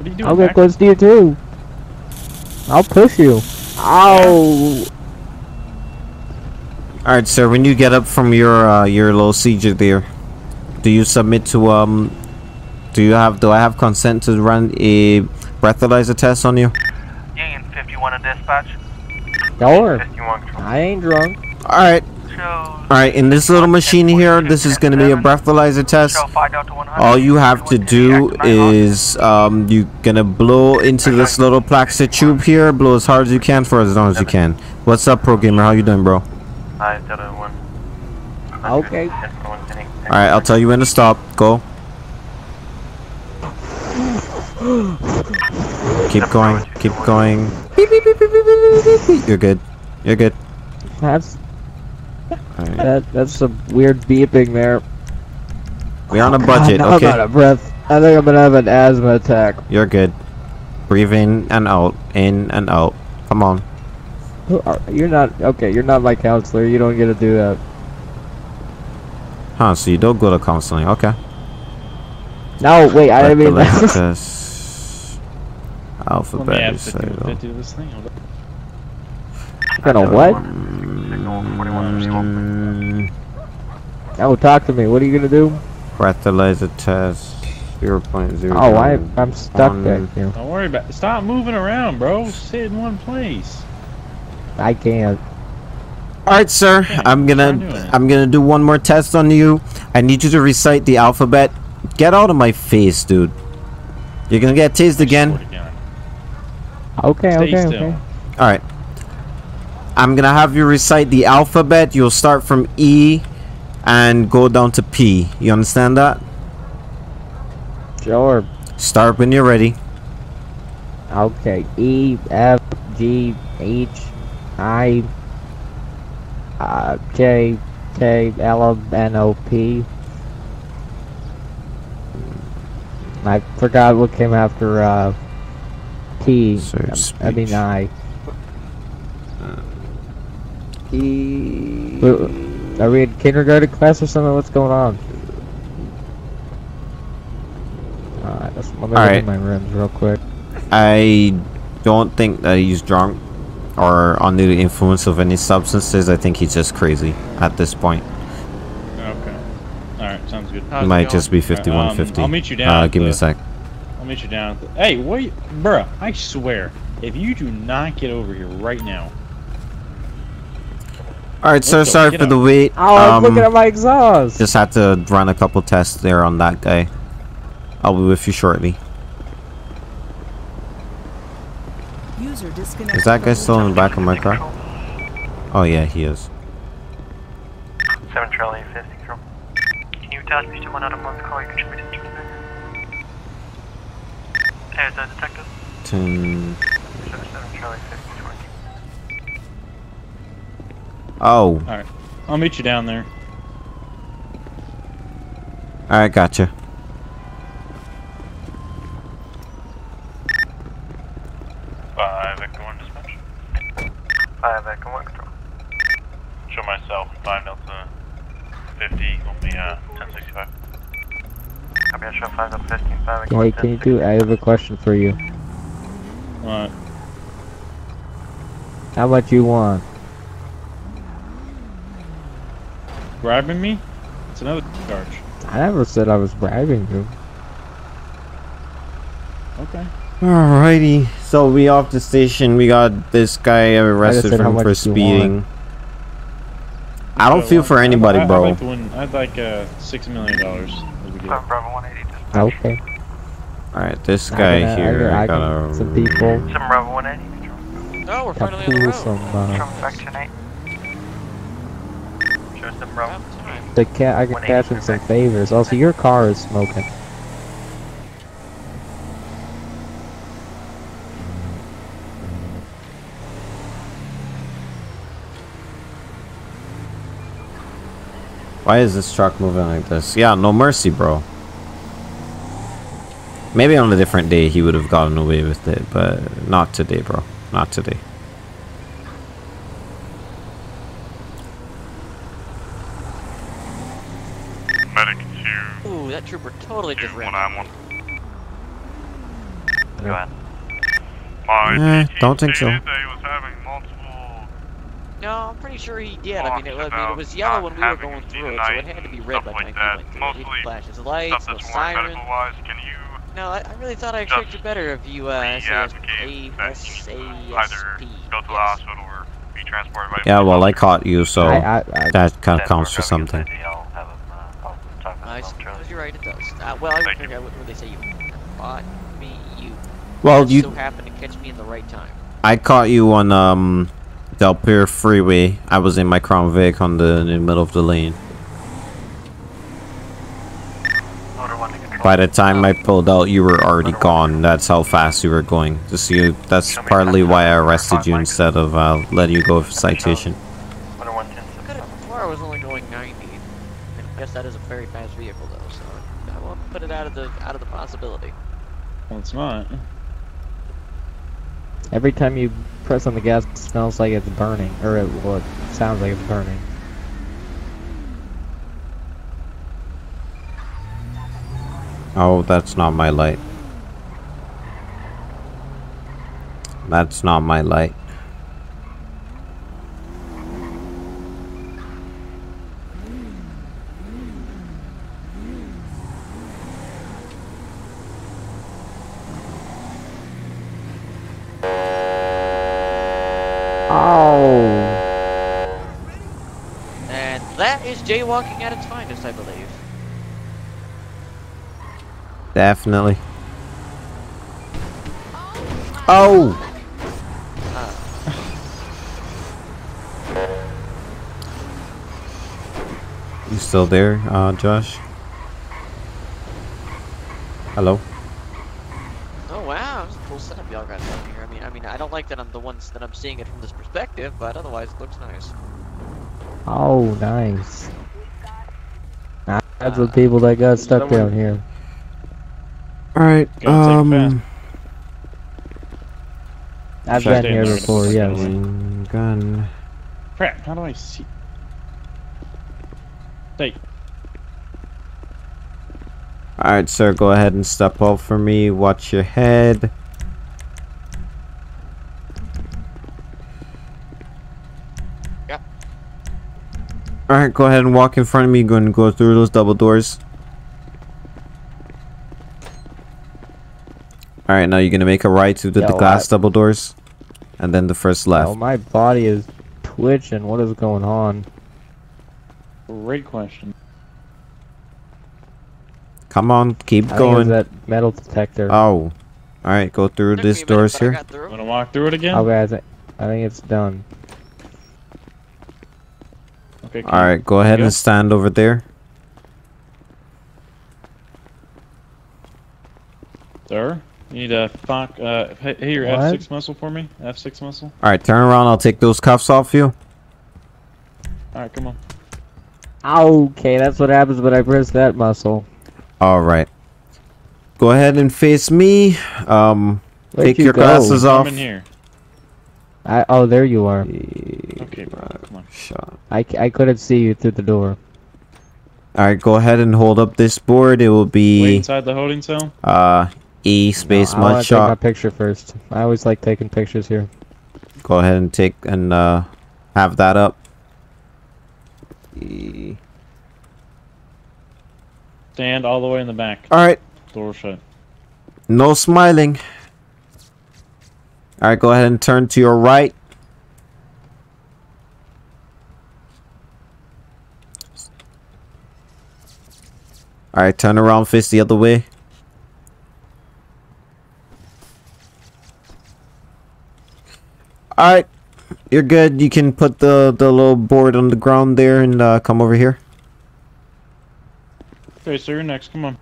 are you doing? I'll get close to you too. I'll push you. Ow! All right, sir. When you get up from your uh, your little seizure there, do you submit to um? Do you have? Do I have consent to run a breathalyzer test on you? Yeah, in fifty-one of dispatch. Sure. I ain't drunk. All right. Alright, in this little machine here, this is going to be a breathalyzer test. All you have to do is um, you're going to blow into this little plastic tube here. Blow as hard as you can for as long as you can. What's up, Pro Gamer? How you doing, bro? Okay. Alright, I'll tell you when to stop. Go. Keep going. Keep going. You're good. You're good. That's... Right. That that's some weird beeping there. We're on a budget, God, okay? I'm out of breath. I think I'm gonna have an asthma attack. You're good. Breathe in and out, in and out. Come on. You're not okay. You're not my counselor. You don't get to do that. Huh? So you don't go to counseling? Okay. No, wait. I didn't mean that. Alphabet. Kind of what? Mm. Oh, talk to me. What are you gonna do? Breathalyzer test zero point zero. Oh, I, I'm stuck back here. Don't worry about it. Stop moving around, bro. Sit in one place. I can't. All right, sir. I'm gonna I'm gonna do one more test on you. I need you to recite the alphabet. Get out of my face, dude. You're gonna get tased again. Okay. Okay. Okay. All right. I'm gonna have you recite the alphabet. You'll start from E and go down to P. You understand that? Sure. Start when you're ready. Okay. E, F, G, H, I, uh, J, K, L, N, O, P. I forgot what came after uh, P. I mean I. E. Are we in kindergarten class or something? What's going on? Alright, let's, let me look at my rims real quick. I don't think that he's drunk or under the influence of any substances. I think he's just crazy at this point. Okay. Alright, sounds good. How's it might just be fifty-one fifty. Um, I'll meet you down. Uh, give the, me a sec. I'll meet you down. The, hey, what are you, bruh, I swear, if you do not get over here right now. Alright, so sorry for the wait. Oh, I'm um, looking at my exhaust. Just had to run a couple tests there on that guy. I'll be with you shortly. User disconnected. Is that guy still in the back of my car? Oh yeah, he is. seven Charlie fifty. Can you attach me to one out of one call? You can show me to Hey, is that detective? Ten. seven Charlie fifty. Oh. Alright. I'll meet you down there. Alright, gotcha. five Echo one dispatch. five Echo one control. Show myself, five Delta fifty, only uh, ten sixty-five. Copy, I show five Delta fifteen, five Echo one. Hey, can you do, I have a question for you. Alright. How much you want? Bribing me? It's another charge. I never said I was bribing you. Okay. Alrighty. So we off the station. We got this guy arrested for, for speeding. I don't feel for anybody, bro. I'd like, to win. I'd like uh, six million dollars. Okay. Alright, this guy I, uh, here. I, I got a some people. Some Bravo one eighty. Oh, we're finally on the road. Some, uh, Trump faction eight. The cat, I can cash in some favors. Also, your car is smoking. Why is this truck moving like this? Yeah, no mercy, bro. Maybe on a different day he would have gotten away with it, but not today, bro. Not today. Trooper totally just ran. One. Go ahead. Eh, don't think so. No, I'm pretty sure he did. I mean, it, I mean, it was yellow when we were going through it, so it had to be red by the time we went through it. He flashes lights, no siren. No, I, I really thought I tricked you better if you, uh, said A S A S P. Yeah, well, I caught you, so that kind of counts for something. I suppose you're right, it does. Uh, well, I would think I wouldn't really say you caught me. You well, you so happened to catch me in the right time. I caught you on um, Del Perro Freeway. I was in my Crown Vic on the, in the middle of the lane. By the time I pulled out, you were already gone. That's how fast you were going. Just you. That's partly why I arrested you instead of uh, letting you go with a citation. That is a very fast vehicle, though, so I won't put it out of the out of the possibility. Well, it's not. Every time you press on the gas, it smells like it's burning, or it well, it sounds like it's burning. Oh, that's not my light. That's not my light. Jaywalking at its finest, I believe. Definitely. Oh! Uh. You still there, uh, Josh? Hello? Oh wow, it was a cool setup y'all got down here. I mean, I mean, I don't like that I'm the ones that I'm seeing it from this perspective, but otherwise it looks nice. Oh, nice. That's uh, the people that got stuck down here. Alright, um... I've been here before, yes. Gun. Crap, how do I see... Take. Alright, sir, go ahead and step up for me. Watch your head. Alright, go ahead and walk in front of me. Go and go through those double doors. Alright, now you're going to make a right through the, Yo, the glass I... double doors. And then the first left. Oh, my body is twitching. What is going on? Great question. Come on, keep I going. That metal detector. Oh. Alright, go through these doors here. Want to walk through it again? Okay, I, th I think it's done. Okay, alright, go ahead and stand over there. Sir, you need a fuck. Uh, hey, your what? F six muscle for me. F six muscle. Alright, turn around. I'll take those cuffs off you. Alright, come on. Okay, that's what happens when I press that muscle. Alright. Go ahead and face me. Um, Where'd take you your go? glasses off. I'm in here. I, oh, there you are. Okay, bro. Come on. Shot. I, I couldn't see you through the door. Alright, go ahead and hold up this board. It will be... Wait, inside the holding cell? Uh, E space no, mud shot. I want to take my picture first. I always like taking pictures here. Go ahead and take and uh, have that up. E. Stand all the way in the back. Alright. Door shut. No smiling. Alright, go ahead and turn to your right. Alright, turn around, face the other way. Alright, you're good. You can put the, the little board on the ground there and uh, come over here. Okay, so you're next. Come on.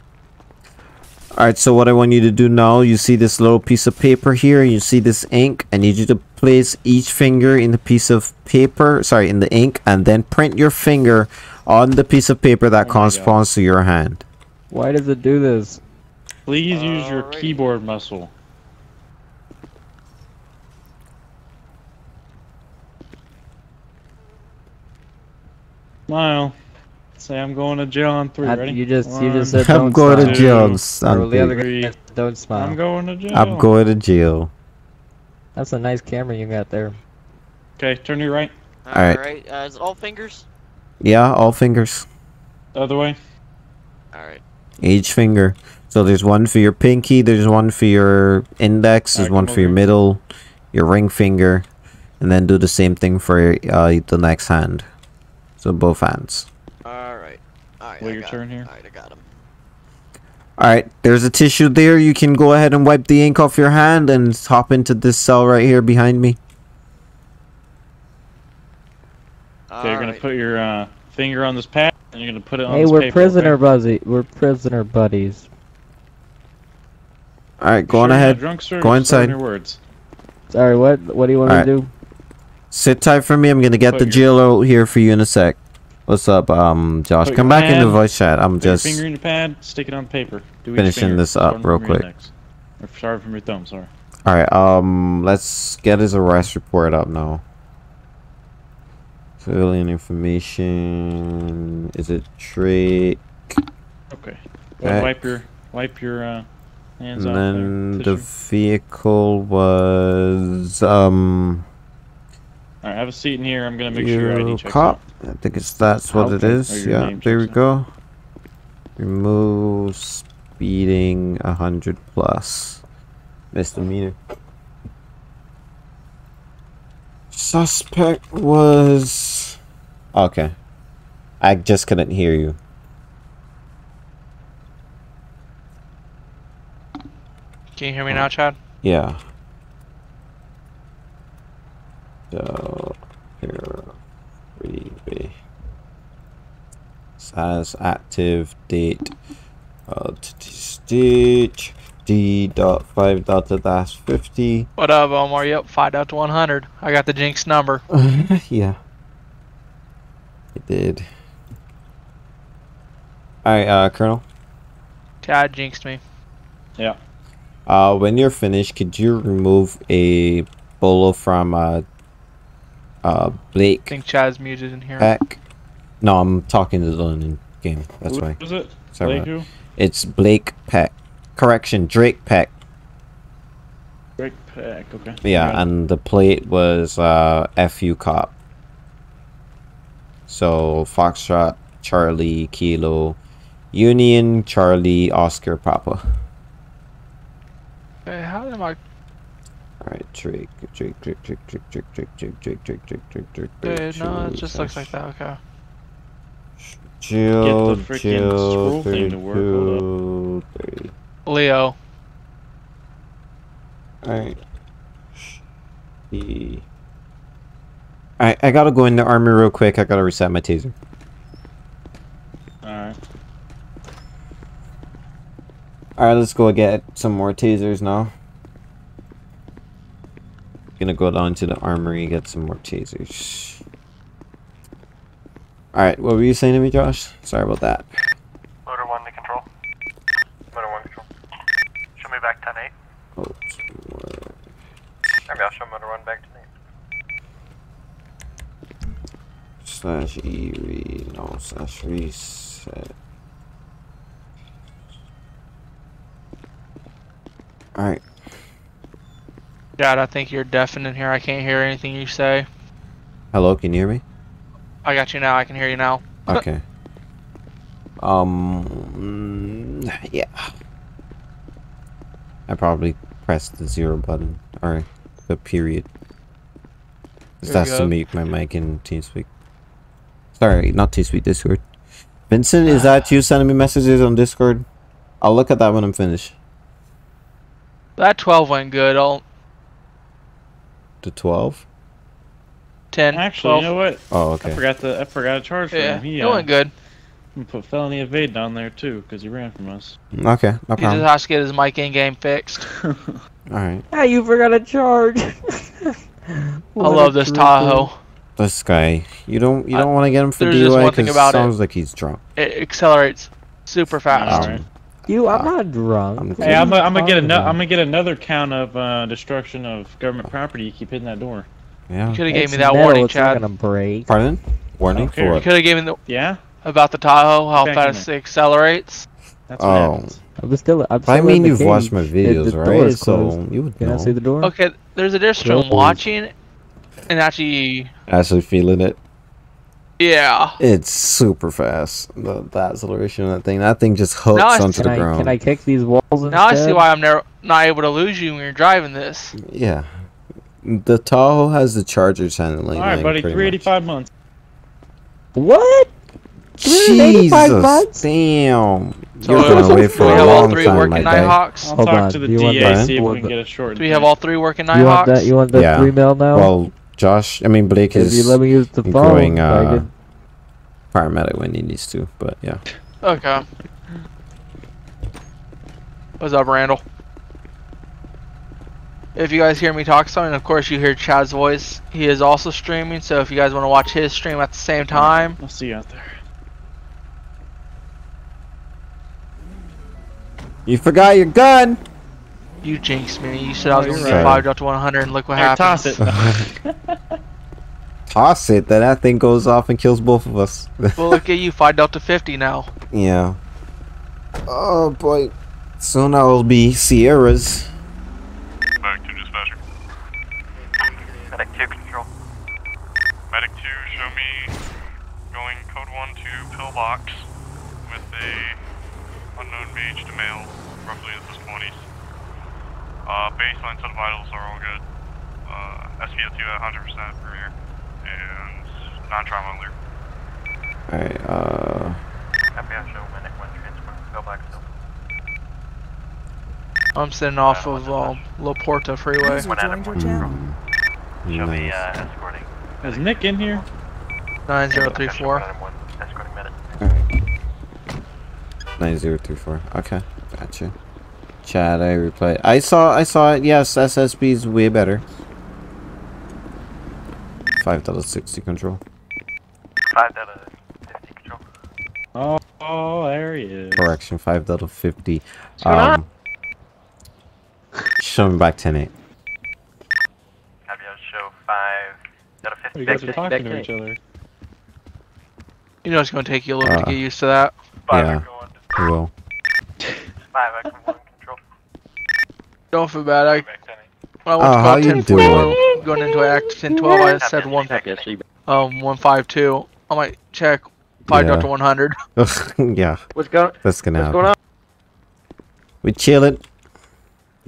Alright, so what I want you to do now, you see this little piece of paper here, you see this ink. I need you to place each finger in the piece of paper, sorry, in the ink, and then print your finger on the piece of paper that oh corresponds to your hand. Why does it do this? Please All use your right. keyboard muscle. Smile. Say I'm going to jail on three. Ready? You just, One, you just said don't I'm going smile. to jail. Son the other guy said, don't smile. I'm going to jail. I'm going to jail. That's a nice camera you got there. Okay, turn to your right. All, all right. right. Uh, is it all fingers? Yeah, all fingers. The other way. All right. Each finger. So there's one for your pinky. There's one for your index. There's right, one for your middle, your ring finger, and then do the same thing for uh, the next hand. So both hands. Alright. Alright. Wait your turn here. Alright, I got him. Alright, there's a tissue there. You can go ahead and wipe the ink off your hand and hop into this cell right here behind me. All okay, you're right. gonna put your uh, finger on this pad and you're gonna put it on hey, this Hey, we're paper, prisoner okay? buddy. We're prisoner buddies. Alright, go sure, on ahead. Drunk, sir, go inside. Your words. Sorry, what? What do you want All me right. to do? Sit tight for me. I'm gonna get put the jail out here for you in a sec. What's up, um, Josh? Put Come back pad, in the voice chat. I'm just finger in your pad, stick it on paper. Do finishing this up real quick. Or sorry from your thumb, sorry. All right, um, let's get his arrest report up now. Civilian information. Is it Drake? Okay. Well, wipe your, wipe your uh, hands off. And then the vehicle was um. All right, have a seat in here. I'm gonna make sure I D checks out. I think it's that's what it is. Yeah, there we go. Remove speeding a hundred plus misdemeanor. Suspect was okay. I just couldn't hear you. Can you hear me now, Chad? Yeah. So here. As active date uh stage D dot five delta dash fifty. What up, Omar? Yep, five delta one hundred. I got the Jinx number. Yeah. It did. Alright, uh Colonel. Chad jinxed me. Yeah. Uh when you're finished, could you remove a bolo from uh Uh, Blake. I think Chad's muted in here. Back. No, I'm talking to Dylan in game. That's why. What is it? Sorry. Blake who? It's Blake Peck. Correction, Drake Peck. Drake Peck, okay. Yeah, right. And the plate was uh, F U Cop. So Foxtrot, Charlie, Kilo, Union, Charlie, Oscar, Papa. Hey, how am I? Alright, trick, trick, trick, trick, trick, trick, trick, trick, trick, trick, trick, trick, trick, trick. No, it just looks like that, okay. Jill, get the freaking scroll thing to work. Hold up. Leo. Alright. The... Alright, I gotta go in the army real quick. I gotta reset my taser. Alright. Alright, let's go get some more tasers now. Gonna go down to the armory and get some more tasers. Alright, what were you saying to me, Josh? Sorry about that. Motor one to control. Motor one to control. Show me back ten eight. Oh, maybe I'll show motor one back ten eight. Slash E read, no, slash reset. Alright. God, I think you're deafening here. I can't hear anything you say. Hello, can you hear me? I got you now. I can hear you now. Okay. Um. Yeah. I probably pressed the zero button or the period. That's to mute my mic in TeamSpeak. Sorry, not TeamSpeak. Discord. Vincent, is that you sending me messages on Discord? I'll look at that when I'm finished. That twelve went good. I'll. The twelve. ten. Actually, twelve. You know what? Oh, okay. I forgot to I forgot to charge for yeah. him. He, doing uh, good. I'm gonna put felony evade down there too, because he ran from us. Okay, no problem. He just has to get his mic in game fixed. All right. Ah, you forgot to charge. I love this Tahoe. This guy, you don't you don't want to get him for D U I because it sounds it. like he's drunk. It accelerates super fast. All right. You, I'm not drunk. I'm hey, I'm gonna get another. I'm gonna get another count of uh, destruction of government property. You keep hitting that door. Yeah. You could have gave me that metal, warning, Chad. Gonna break. Pardon? Warning for what? You could have given the yeah about the Tahoe, how fast it accelerates. That's what oh. happens. I'm still, I'm still I mean, you've game. watched my videos, the, the right? So you would. Can know. I see the door? Okay, there's a difference between watching and actually actually feeling it. Yeah. It's super fast. The, the acceleration of that thing. That thing just hooks I, onto the I, ground. Can I kick these walls instead? Now I see why I'm never not able to lose you when you're driving this. Yeah. The Tahoe has the Charger handling. All right, buddy. three eighty-five months. What? three eighty-five months? Damn. You're gonna wait for a long time, my guy. I'll talk to the D A, see if we can get a short. Do we have all three working Nighthawks? You want the three mil now? Well, Josh, I mean Blake is you let me use the going uh, paramedic when he needs to, but yeah. Okay. What's up, Randall? If you guys hear me talk something, of course you hear Chad's voice. He is also streaming, so if you guys want to watch his stream at the same time, I'll see you out there. You forgot your gun. You jinxed me. You said I was going to get five to one hundred and look what hey, happened. Toss it. Toss it. Then that thing goes off and kills both of us. Well, look at you. five to fifty now. Yeah. Oh, boy. Soon I will be Sierras. Medic two, dispatcher. Medic two, control. Medic two, show me going code one to Pillbox with a unknown mage to male, roughly in the twenties. Uh, baseline set of vitals are all good. Uh, S P O two at one hundred percent per year. And non-trauma alert. Alright, uh... F B I show Medic one transport. Go back still. I'm sitting off uh, of, um, La Puerta Freeway. One Adam, one control. She'll be, uh, escorting. Is Nick in here? nine zero three four. Escorting Medic. Alright. nine zero three four. Okay. Gotcha. Chad, I replied. I saw, I saw it. Yes, S S B is way better. five sixty control. five fifty control. Oh, oh, there he is. Correction, five fifty. Um, show me back ten eight. I'll show five fifty. You guys are talking to each other. You know it's going to take you a little uh, to get used to that. Yeah, it will. five X one. Don't feel bad. I, when I went oh, to how you doing? Going into Act ten twelve, I said one, um, one five two. I I might check five yeah. to one hundred. Yeah. What's going? That's gonna What's happen. Going on? We chilling.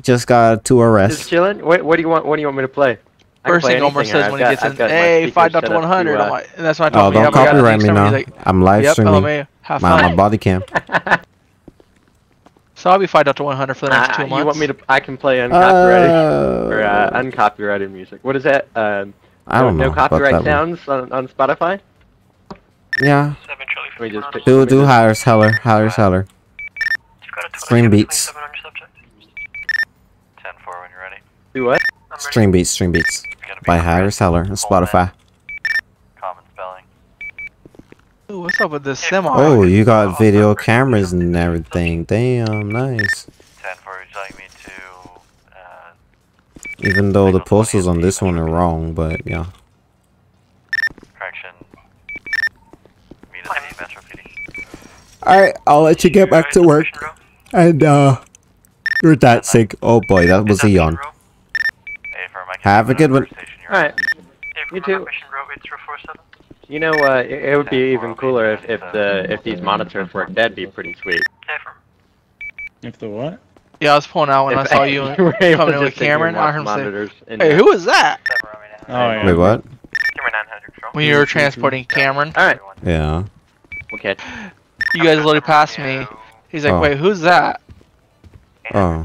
Just got two arrests. Just chilling. Wait, what do you want? What do you want me to play? First play thing Omar says I've when got, he gets I've in, hey, five to one hundred. Uh, like, and that's when I told oh, me. Don't copyright me now. Like, I'm live yep, streaming. My, my body cam. So I'll be five to one hundred for the next uh, two months. You want me to? I can play uncopyrighted uh, or uh, uncopyrighted music. What is that? Um, I don't no, know. No copyright sounds on, on Spotify. Yeah. Let me just do do higher seller, higher seller. Stream beats. ten four when you're ready. Do what? Stream beats, stream beats. By higher seller on Spotify. Common spelling. Ooh, what's up with this semi? Oh, you got video cameras and everything. Damn, nice. ten four, you're telling me to. Uh, Even though the posters on this one are wrong, but yeah. Correction. Meet us at Metro P D. Alright, I'll let you get back to work. And, uh. You're that sick. Oh boy, that was a yawn. Have a good one. Alright. You too. You know, uh, it, it would be even cooler if, if the if these monitors worked. That'd be pretty sweet. If the what? Yeah, I was pulling out when if I saw I, you, you coming in with Cameron. I heard him say, "Hey, who was that?" Oh yeah. Wait, what? When you were transporting Cameron. Alright. Yeah. Okay. You guys literally passed me. He's like, oh. "Wait, who's that?" Oh.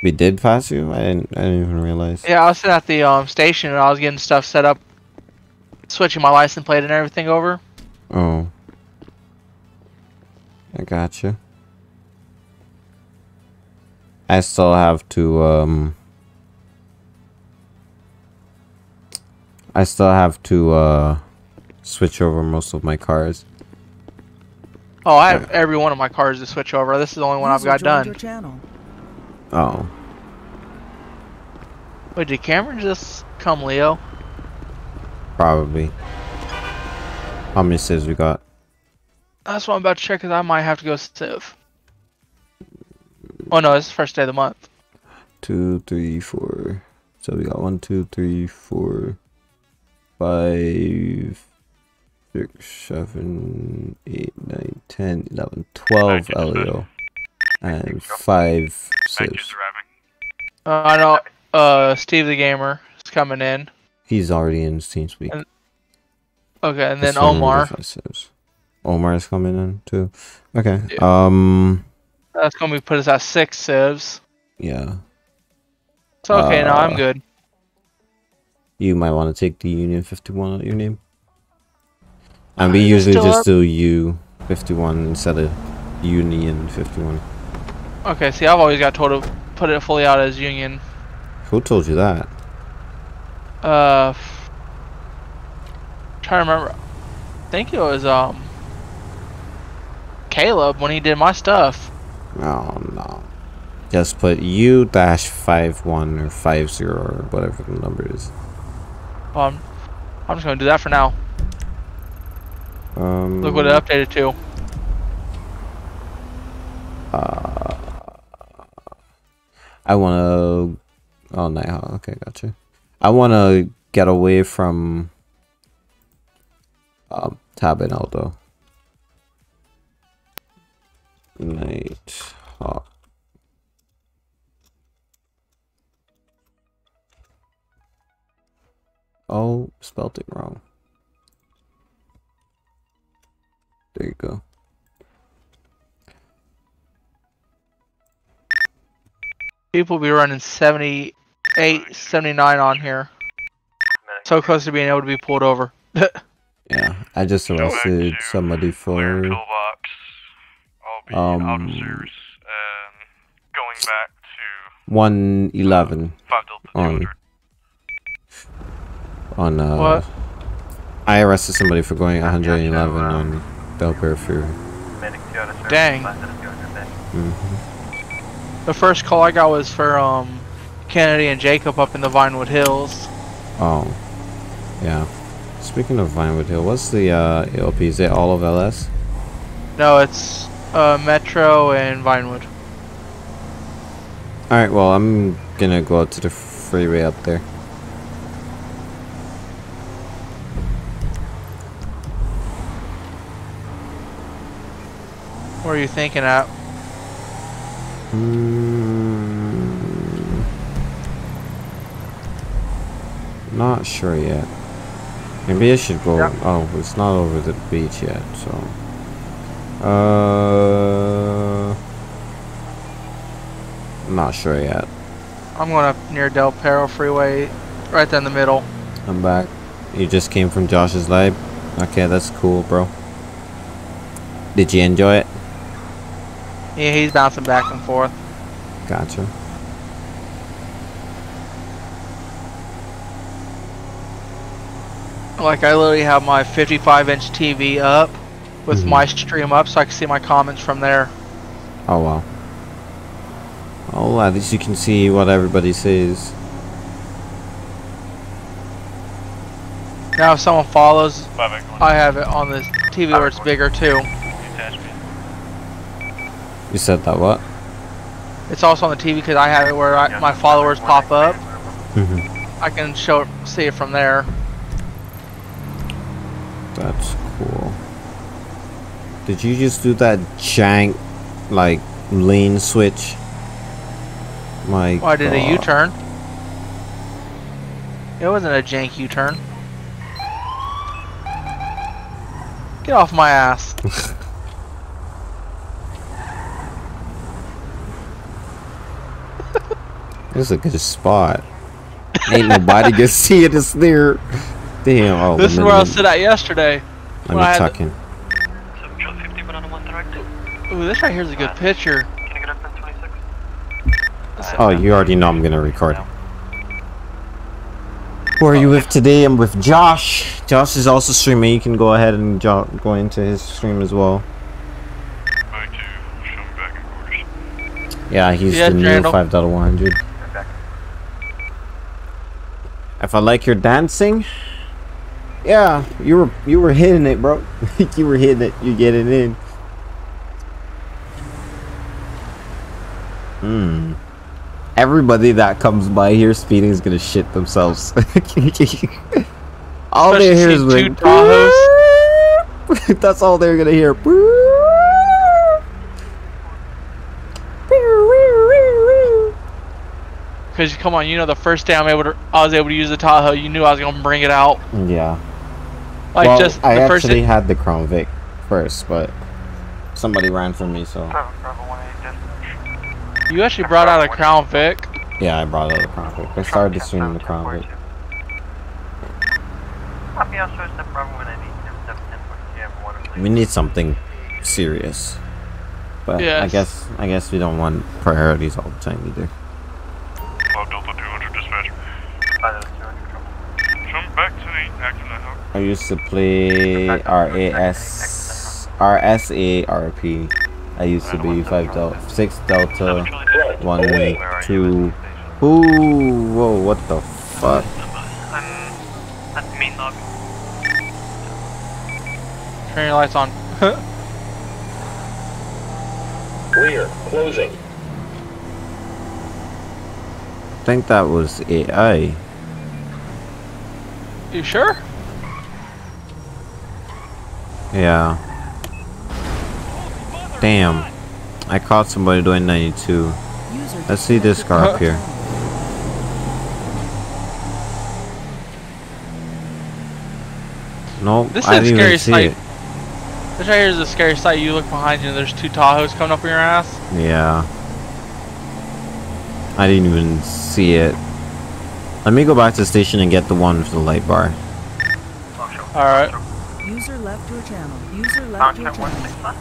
We did pass you? I didn't, I didn't even realize. Yeah, I was sitting at the um, station and I was getting stuff set up. Switching my license plate and everything over. Oh. I gotcha. I still have to, um... I still have to, uh... switch over most of my cars. Oh, I have every one of my cars to switch over. This is the only one I've got done. Oh. Wait, did Cameron just come, Leo? Probably. How many sieves we got? That's what I'm about to check, because I might have to go sieve. Oh no, it's the first day of the month. Two, three, four. So we got one, two, three, four, five... six, seven, eight, nine, ten, eleven, twelve Elio. And five sieves. Uh, I know, uh, Steve the Gamer is coming in. He's already in Steam Speak. And, okay, and then Omar. Omar is coming in too. Okay, yeah. um. That's gonna be put us at six sieves. Yeah. It's okay, uh, now I'm good. You might want to take the Union fifty-one out of your name. And we usually just up? do U fifty-one instead of Union fifty-one. Okay, see, I've always got told to put it fully out as Union. Who told you that? Uh, I'm trying to remember. I think it was um Caleb when he did my stuff. Oh no, just put U dash fifty-one or fifty or whatever the number is. Um, I'm just gonna do that for now. Um, Look what it updated to. Uh, I want to... Oh, Nighthawk. Okay, gotcha. I want to get away from... Um, Tab and Aldo. Nighthawk. Oh, spelled it wrong. There you go. People be running seventy-eight, seventy-nine on here. So close to being able to be pulled over. Yeah, I just arrested somebody for Pillbox. I'll be um, officers um, going back to one eleven on on uh. What? I arrested somebody for going one eleven on Del Perro Freeway. Dang. Mm-hmm. The first call I got was for um Kennedy and Jacob up in the Vinewood Hills. Oh, yeah. Speaking of Vinewood Hill, what's the uh, A L P? Is it all of L S? No, it's uh, Metro and Vinewood. All right. Well, I'm gonna go out to the freeway up there. What are you thinking of? Mm, not sure yet. Maybe I should go. Yep. Oh, it's not over the beach yet, so. Uh. Not sure yet. I'm going up near Del Perro Freeway, right down the middle. I'm back. You just came from Josh's lab? Okay, that's cool, bro. Did you enjoy it? Yeah, he's bouncing back and forth. Gotcha. Like, I literally have my fifty-five inch T V up with mm-hmm. my stream up so I can see my comments from there. Oh, wow. Oh, at least you can see what everybody sees. Now if someone follows, I have it on the T V where it's bigger too. You said that what? It's also on the T V because I have it where I, my followers pop up. Mm-hmm. I can show it, see it from there. That's cool. Did you just do that jank, like, lean switch? My. Oh, I did a U-turn. It wasn't a jank U-turn. Get off my ass. This is a good spot. Ain't nobody gonna see it. It's there. Damn. Oh, this is where I stood at yesterday. Let me tuck in. Ooh, this right here is a good picture. Can I get up in twenty-six? Oh, you already know I'm gonna record. Who are you with today? I'm with Josh. Josh is also streaming. You can go ahead and go into his stream as well. I do. Show him back in quarters. Yeah, he's yeah, the new five point one hundred. If I like your dancing, yeah, you were you were hitting it, bro. You were hitting it. You get it in. Hmm. Everybody that comes by here speeding is gonna shit themselves. All they hear is two Tahoes. That's all they're gonna hear. Cause come on, you know the first day I'm able to, I was able to use the Tahoe, you knew I was gonna bring it out. Yeah. Like well, just the I first actually had the Crown Vic first, but somebody ran from me, so. You actually brought out a Crown Vic? Yeah, I brought out a Crown Vic. I started to stream the Crown Vic. We need something serious. But yes. I guess I guess we don't want priorities all the time either. I used to play R A S R S A R P. I used to be five delta, six delta, one way, two. Ooh, whoa! What the fuck? I'm at main lobby. Turn your lights on. Rear closing. I think that was A I. You sure? Yeah. Damn, I caught somebody doing ninety-two. Let's see this car up here. Nope, this I didn't scary even see sight. It. This right here is a scary sight. You look behind you and there's two Tahoes coming up on your ass. Yeah. I didn't even see it. Let me go back to the station and get the one for the light bar. Alright. User left your channel. User left your channel. Alright.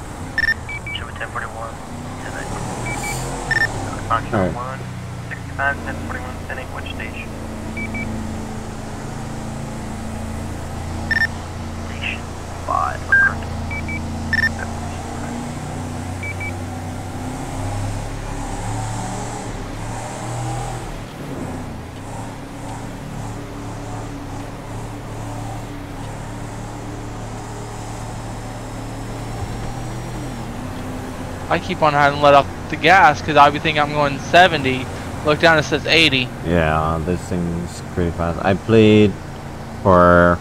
I keep on having let off the gas because I be thinking I'm going seventy. Look down, it says eighty. Yeah, this thing's pretty fast. I played for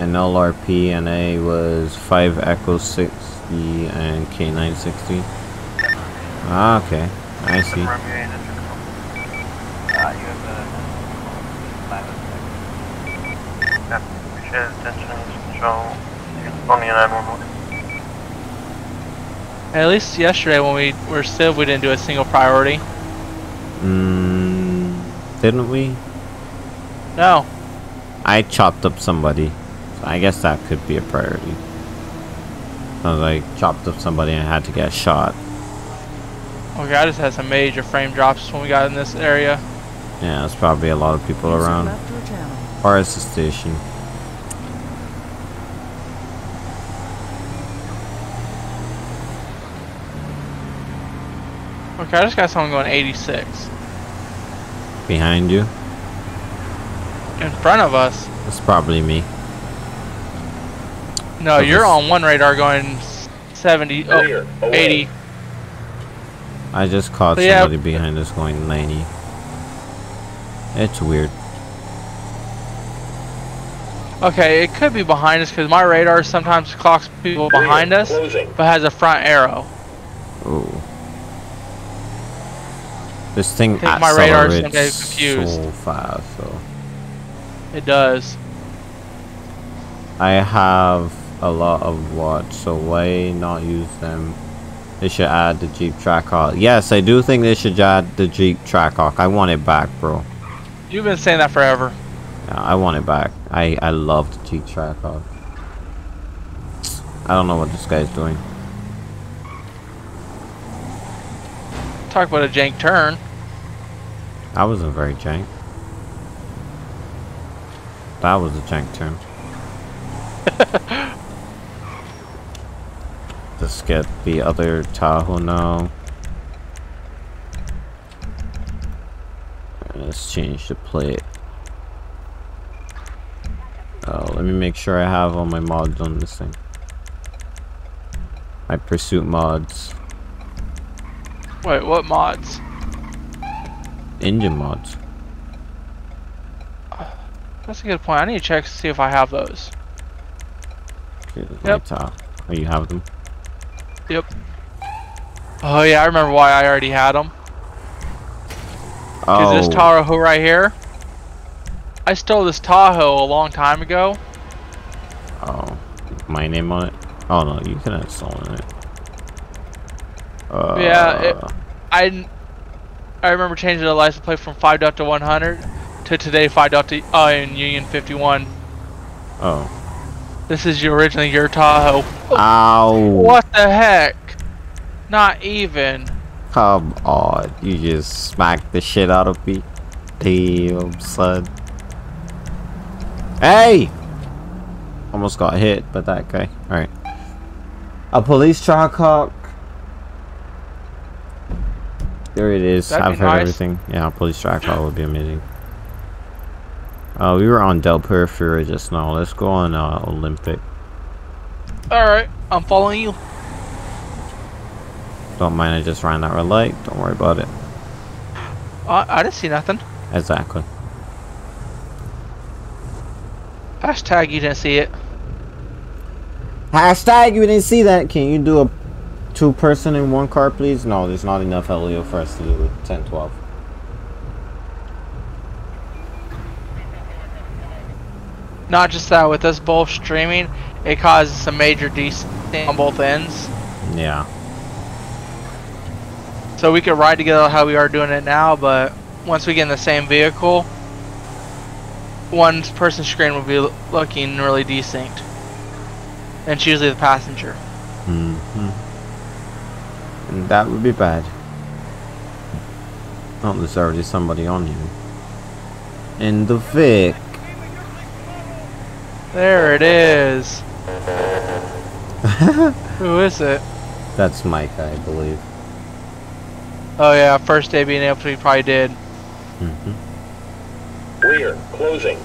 an and L R P and A was five Echo sixty and K nine sixty. Ah, okay. I see. At least yesterday when we were still, we didn't do a single priority. Mm, didn't we? No. I chopped up somebody. So I guess that could be a priority. I was like, chopped up somebody and I had to get shot. Okay, I just had some major frame drops when we got in this area. Yeah, there's probably a lot of people around. Or it's the station. Okay, I just got someone going eighty-six. Behind you? In front of us. That's probably me. No, you're on one radar going seventy, oh, eighty. I just caught so somebody yeah. behind us going ninety. It's weird. Okay, it could be behind us because my radar sometimes clocks people behind us, but has a front arrow. Oh. This thing accelerates my radar confused. so fast, so. It does. I have a lot of watts, so why not use them? They should add the Jeep Trackhawk. Yes, I do think they should add the Jeep Trackhawk. I want it back, bro. You've been saying that forever. Yeah, I want it back. I, I love the Jeep Trackhawk. I don't know what this guy's doing. Talk about a jank turn. That wasn't very jank. That was a jank turn. Let's get the other Tahoe now. Let's change the plate. Oh, let me make sure I have all my mods on this thing. My pursuit mods. Wait, what mods? Engine mods. That's a good point. I need to check to see if I have those. Yep. Oh, you have them? Yep. Oh yeah, I remember why I already had them. Oh. This Tahoe right here. I stole this Tahoe a long time ago. Oh, my name on it? Oh no, you can have stolen it. Uh, yeah, it, I I remember changing the license plate from five dot to one hundred to today five dot to uh, in Union fifty one. Oh. This is your, originally your Tahoe. Ow! What the heck? Not even. Come on, you just smacked the shit out of me. Damn, son. Hey! Almost got hit, but that guy. All right. A police Trackhawk. There it is. That'd I've heard nice. everything. Yeah, police Trackhawk would be amazing. Uh, we were on Del Perro Freeway just now. Let's go on uh, Olympic. Alright, I'm following you. Don't mind, I just ran that red light. Don't worry about it. Uh, I didn't see nothing. Exactly. Hashtag you didn't see it. Hashtag you didn't see that. Can you do a two person in one car, please? No, there's not enough L E O for us to do with ten twelve. Not just that, with us both streaming, it causes some major desync on both ends. Yeah. So we could ride together how we are doing it now, but once we get in the same vehicle, one person's screen will be looking really desynced. And it's usually the passenger. Mm-hmm. And that would be bad. Oh, there's already somebody on you. In the Vic. There it is. Who is it? That's Mike, I believe. Oh yeah, first day being able to, we probably did. Mm-hmm. Rear closing.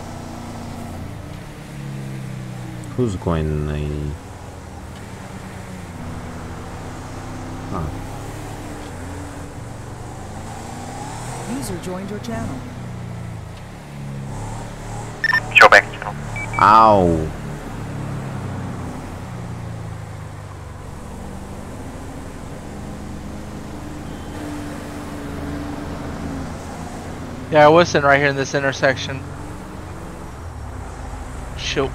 Who's going ninety? Huh. User joined your channel. Show back. Ow. Yeah, I was sitting right here in this intersection. Shoot.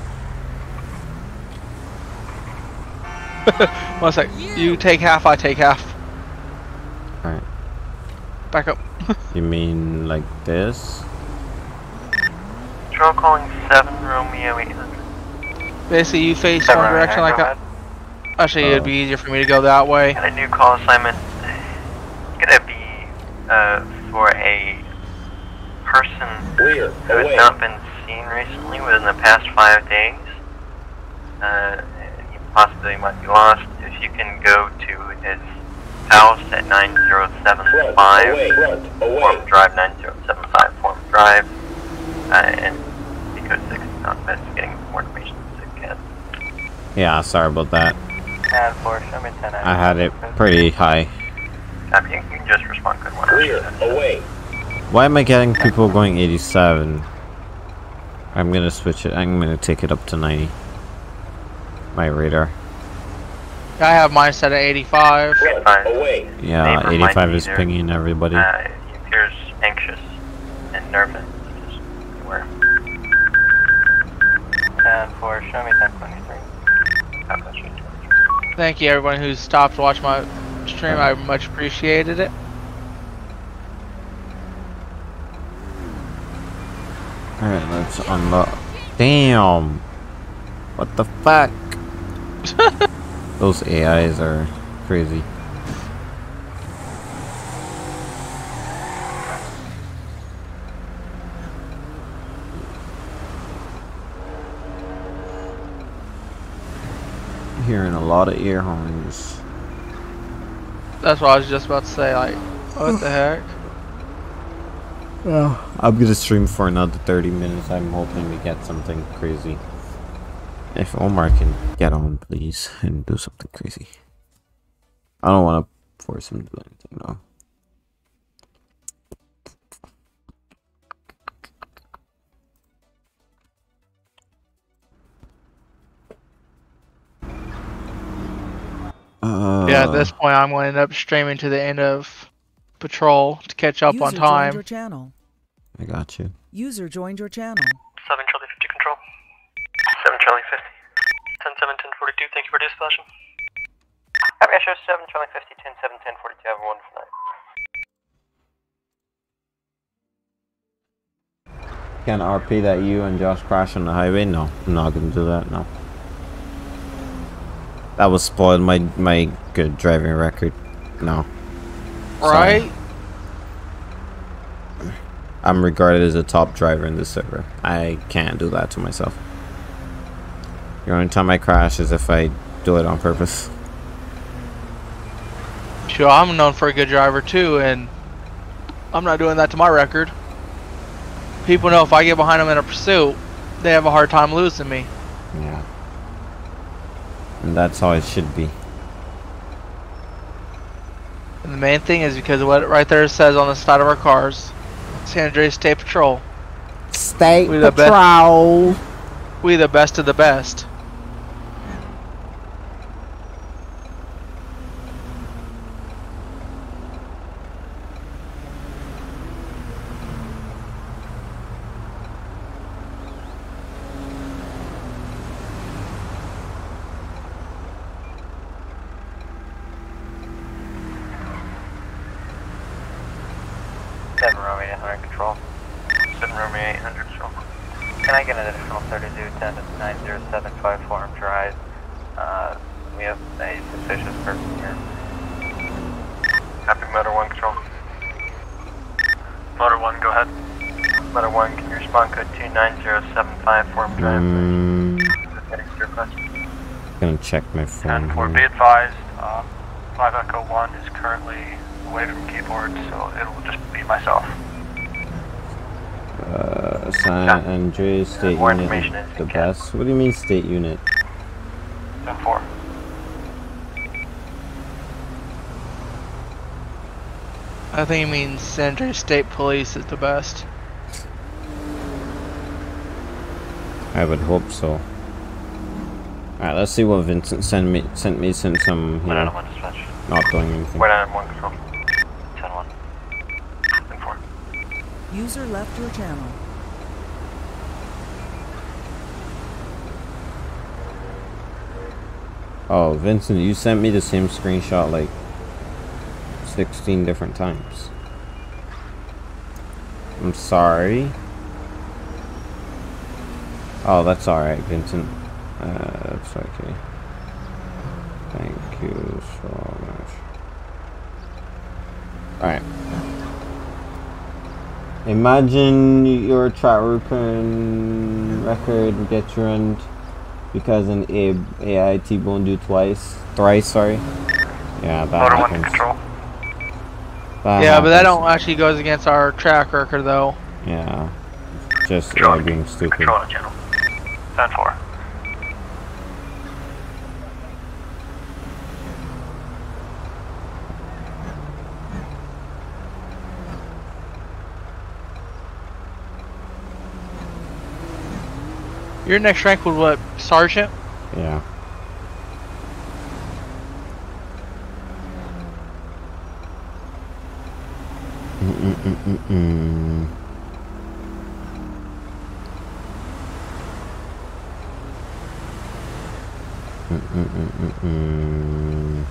One sec. You. you take half, I take half. Alright. Back up. You mean like this? Control calling seven Romeo eight hundred. Basically, you face one direction like that. Actually, oh. It'd be easier for me to go that way. Got a new call assignment. It's gonna be uh, for a person Weird. who has Away. not been seen recently within the past five days. Uh, he possibly might be lost. If you can go to his house at nine zero seven five Form Drive, nine zero seven five Form Drive, uh, and because it's not investigating more information as it can. Yeah, sorry about that. I had it pretty high. Copy, you can just respond good one. Clear, away. Why am I getting people going eighty-seven? I'm gonna switch it, I'm gonna take it up to ninety. My radar. I have mine set at eighty-five. Away. Yeah, Neighbor eighty-five is pinging everybody. Uh, he appears anxious and nervous. Just beware. ten four, show me ten twenty-three. Thank you everyone who stopped to watch my stream, I much appreciated it. Alright, let's unlock. Damn! What the fuck? Those A Is are crazy. Hearing a lot of ear horns. That's what I was just about to say, like, what the heck? Well, I'm gonna stream for another thirty minutes. I'm hoping we get something crazy. If Omar can get on, please, and do something crazy. I don't want to force him to do anything, though. Uh, yeah, at this point, I'm going to end up streaming to the end of patrol to catch up on time. User joined your channel. I got you. User joined your channel. seven Charlie fifty control. seven Charlie fifty. ten seven ten forty-two, thank you for dispatching. I'm going to show seven Charlie fifty, ten seven ten forty-two, have a wonderful night. Can R P that you and Josh crash on the highway? No, I'm not going to do that, no. That was spoiled my my good driving record. No. Right? Sorry. I'm regarded as a top driver in this server. I can't do that to myself. The only time I crash is if I do it on purpose. Sure, I'm known for a good driver too, and I'm not doing that to my record. People know if I get behind them in a pursuit, they have a hard time losing me. Yeah. And that's how it should be. And the main thing is because of what it right there says on the side of our cars, San Andreas State Patrol. State we Patrol. The we the best of the best. Check my phone. ten four, be advised, uh, five Echo one is currently away from keyboard, so it'll just be myself. Uh, San Andreas State Unit is the best. What do you mean State Unit? ten four. I think it means San Andreas State Police is the best. I would hope so. Alright, let's see what Vincent sent me sent me since I'm you know, not doing anything. Wait, I have one control. ten one. ten four. User left your channel. Oh, Vincent, you sent me the same screenshot like sixteen different times. I'm sorry. Oh, that's alright, Vincent. Uh, that's okay. Thank you so much. Alright. Imagine your chat open record gets ruined because an A I T-boned you twice. Thrice, sorry. Yeah, that happens. Control. That yeah, happens. But that don't actually goes against our track record, though. Yeah. Just control, being stupid. Control the channel. ten four. Your next rank would what, Sergeant? Yeah. Mm-mm-mm-mm-mm. Mm-mm-mm-mm-mm.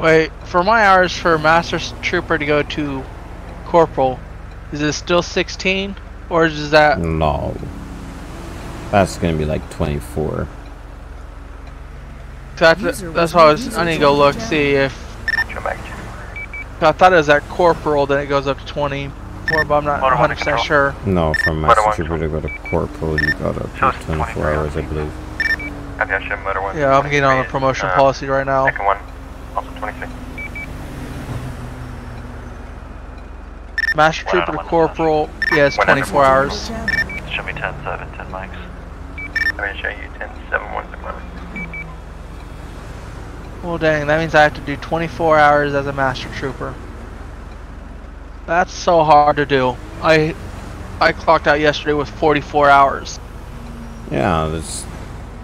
Wait, for my hours for Master Trooper to go to Corporal, is it still sixteen? Or is that... No. That's going to be like twenty-four. That's, that's why I was... I need to go look, see if... I thought it was that Corporal, then it goes up to twenty-four, but I'm not one hundred percent sure. No, from my Trooper to go to Corporal, you got up to twenty-four hours, I believe. Yeah, I'm getting on the promotion policy right now. Second one, also twenty-six. Master Trooper to Corporal, yeah, it's twenty-four hours. Show me ten seven, ten mics. I'm going to show you ten seven, one six. Well, dang, that means I have to do twenty-four hours as a Master Trooper. That's so hard to do. I I clocked out yesterday with forty-four hours. Yeah, that's,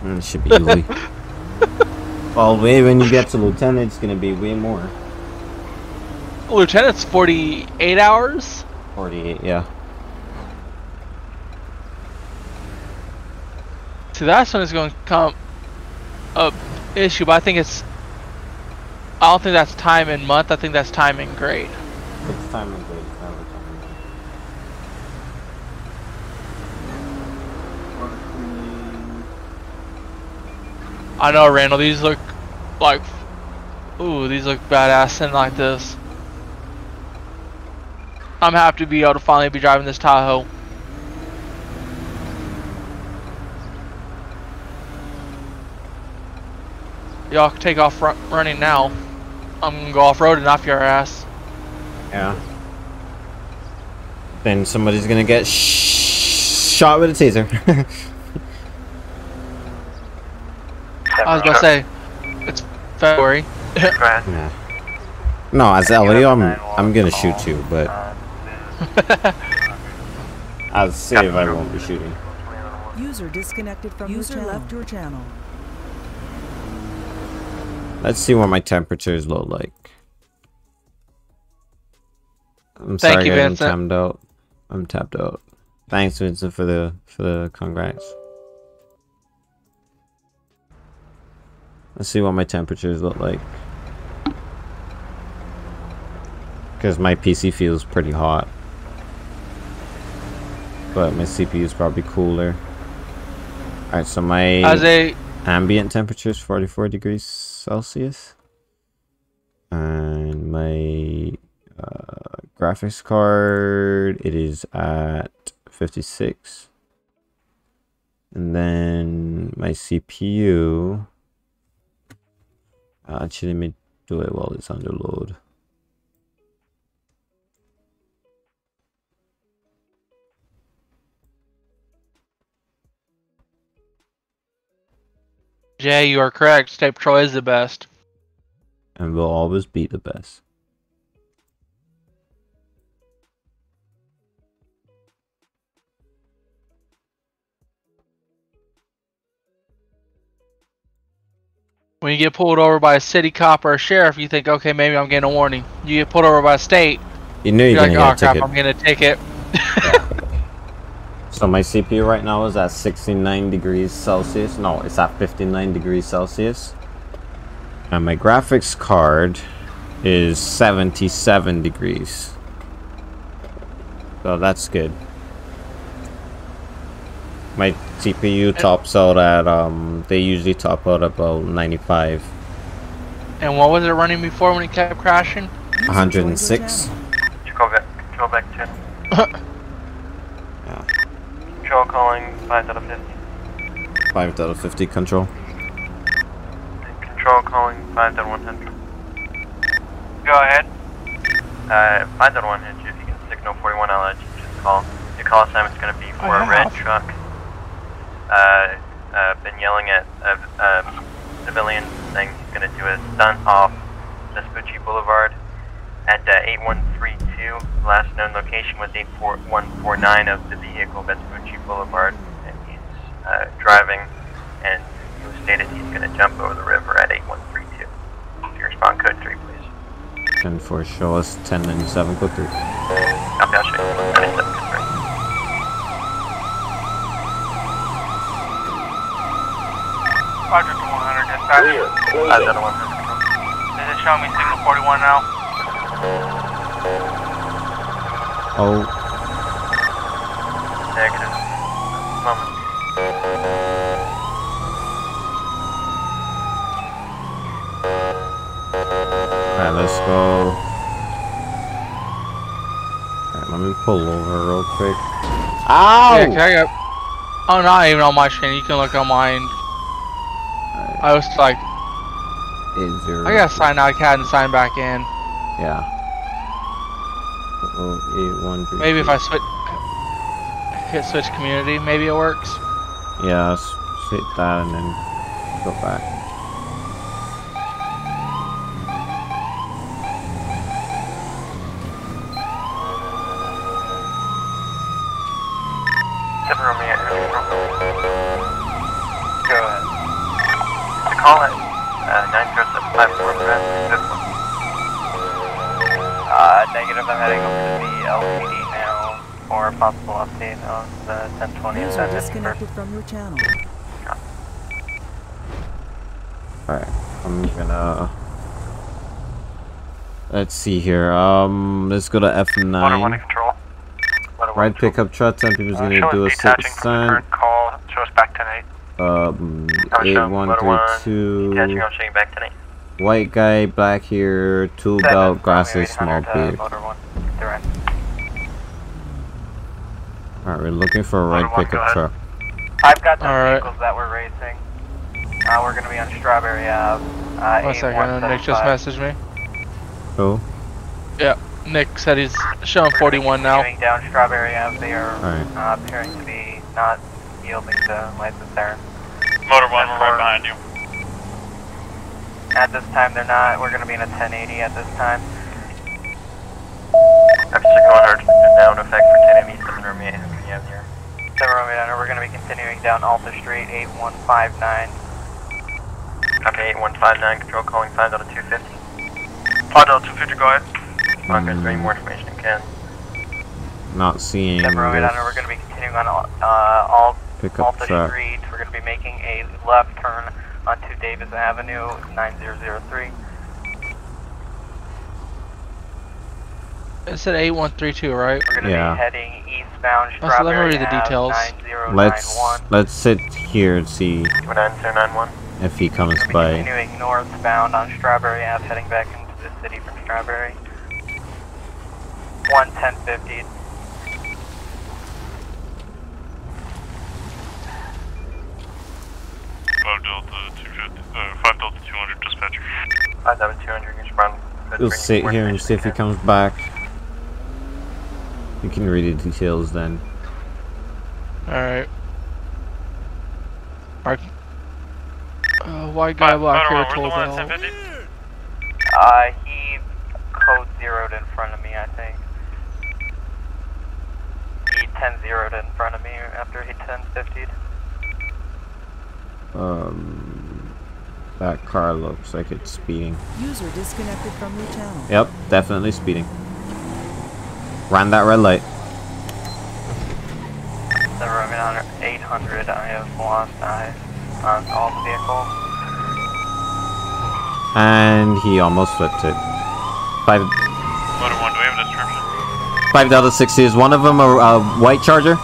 that should be easy. Well, when you get to Lieutenant, it's going to be way more. Lieutenant's forty-eight hours? forty-eight, yeah. So that's when it's going to come up issue, but I think it's... I don't think that's time in month, I think that's time in grade. It's time in grade. I know, Randall, these look like... Ooh, these look badass in like this. I'm happy to be able to finally be driving this Tahoe. Y'all can take off run running now. I'm gonna go off-road and off your ass. Yeah. Then somebody's gonna get sh shot with a taser. I was gonna say, it's February. Yeah. No, as L A O, I'm, I'm gonna shoot you, but... I'll save, I won't be shooting. User disconnected from user left your channel. Let's see what my temperatures look like. I'm Thank sorry, you, I'm tapped out. I'm tapped out. Thanks, Vincent, for the for the congrats. Let's see what my temperatures look like. Because my P C feels pretty hot, but my C P U is probably cooler. Alright, so my a, ambient temperature is forty-four degrees Celsius, and my uh, graphics card, it is at fifty-six, and then my C P U, I'll actually me do it while it's under load. Jay, you are correct. State Patrol is the best. And we'll always be the best. When you get pulled over by a city cop or a sheriff, you think, okay, maybe I'm getting a warning. You get pulled over by a state, You knew you were gonna like, get oh, a crap, ticket. I'm gonna take it. Yeah. So my C P U right now is at sixty-nine degrees Celsius. No, it's at fifty-nine degrees Celsius. And my graphics card is seventy-seven degrees. So that's good. My C P U tops out at, um, they usually top out about ninety-five. And what was it running before when it kept crashing? one oh six. Control back, control back, Chad. Yeah. Control calling five out of fifty. five out of fifty, control. Control calling five out of one hundred. Go ahead. Uh, five out of one hundred, if you can signal forty-one, I'll let you just call. Your call assignment's going to be for a red truck. Uh, uh, been yelling at a uh, uh, civilian saying he's going to do a stunt off Vespucci Boulevard at uh, eight one three two. Last known location was eight four one four nine of the vehicle, Vespucci Boulevard, and he's uh, driving, and he was stated he's going to jump over the river at eight one three two. If you respond, code three, please. And for show us ten ninety-seven, code three. Copy, I'll show you ten ninety-seven. Roger to one hundred, dispatch. Roger to one hundred. This is showing me signal forty-one now. Oh. Negative. Moment. Alright, let's go. Alright, let me pull over real quick. Ow! Yeah, can I get... Oh, not even on my screen. You can look on mine. I was like, eight zero. I gotta sign out, I hadn't signed back in. Yeah. eight one three. Maybe if I switch, hit switch community, maybe it works. Yeah, let's hit that and then go back. Call it uh, nine zero seven five four, this one. Uh, negative, I'm heading over to the L P D now for a possible update on the ten twenty. User disconnected from your channel. Alright, I'm gonna... Let's see here, um, let's go to F nine. one oh one control. one oh one right pickup truck, ten people's uh, gonna do a six cent. Call, show us back tonight. Um, eight one three two, white guy, black hair, tool belt, glasses, small beard. Alright, we're looking for a red pickup truck. I've got the vehicles that we're racing. Uh, we're gonna be on Strawberry Avenue. Uh, One second, Nick just messaged me. Who? Yeah, Nick said he's showing forty-one now. Down Strawberry Avenue, they are uh, appearing to be not yielding to license there. Motor one, we're right behind you. At this time, they're not. We're going to be in a ten eighty at this time. F six one hundred, now in effect for ten eighty, seven room eight. seven room eight, we're going to be continuing down Alta Street, eight one five nine. Okay, eight one five nine, control calling five out of two fifty. five out of two fifty, go ahead. I'm going to bring more information you can. Not seeing. seven room eight, we're going to be continuing on uh, Alta. Alta Street, we're going to be making a left turn onto Davis Avenue, nine zero zero three. It said eight one three two, right? We're going to yeah. be heading eastbound. Let's let me read the details. Let's, let's sit here and see if he comes we're by. Continuing northbound on Strawberry Ave, heading back into the city from Strawberry. one ten fifty. five Delta two hundred, dispatcher. five Delta two hundred, respond. We'll sit here and see if he comes back. You can read the details then. Alright. Our uh, white guy black here told me. Uh, he code zeroed in front of me, I think. He ten zeroed in front of me after he ten fifty'd. Um, that car looks like it's speeding. User disconnected from your channel. Yep, definitely speeding. Ran that red light. The Roman eight hundred, I have lost eyes on all the vehicles. And he almost flipped it. Five. One to one. Do we have a description? Five Delta sixty. Is one of them a, a white Charger? Uh,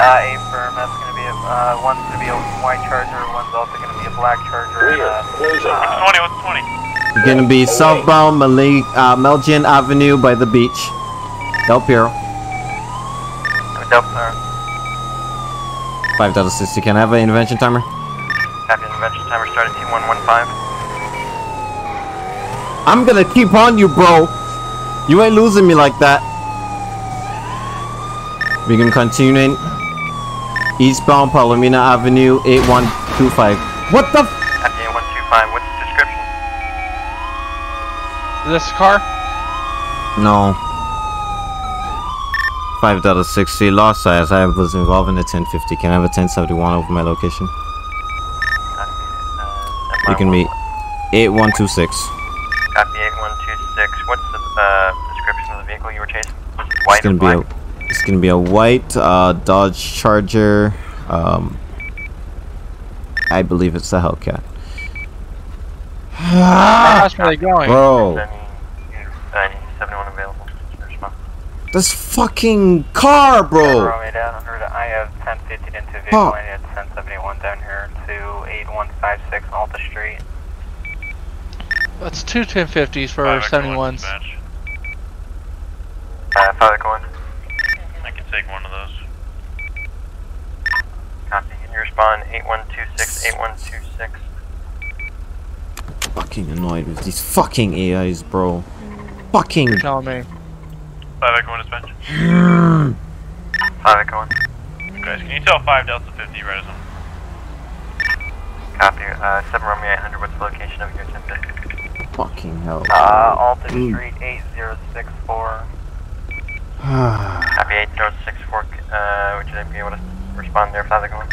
a firm. That's gonna be a, uh, one's gonna be a white Charger. One's also gonna be a black Charger. And, uh, what's uh, twenty? What's twenty? You're gonna be southbound Malik, uh, Melgian Avenue by the beach. Del Perro. Del Perro. five Delta sixty, can I have an intervention timer? Have an intervention timer start at T one one five. I'm gonna keep on you, bro. You ain't losing me like that. We're gonna continue eastbound Palomina Avenue eight one two five. What the f? This car? No. five Delta sixty, lost size. I was involved in a ten fifty. Can I have a ten seventy-one over my location? Uh, you can meet eight one two six. Copy eight one two six. What's the uh, description of the vehicle you were chasing? White it's gonna be black? A, it's going to be a white uh, Dodge Charger. Um, I believe it's the Hellcat. How's really going? Bro. This fucking car, bro! I have ten fifty into vehicle. Oh. I have ten seventy-one down here to eight one five six Alta Street. That's two ten fifties for seventy-ones. Uh, five one. I can take one of those. Copy. Can you respond? eight one two six, eight one two six. Fucking annoyed with these fucking A Is, bro. Fucking. You're telling me. five Echo one dispatch. five Echo one. Guys, can you tell five Delta fifty right as well? Copy. Uh, seven Romeo eight hundred, what's the location of your ten fifty? Fucking hell. Uh, Alton Street eight zero six four. Copy eight zero six four. Uh, would you then be able to respond there, five Echo one?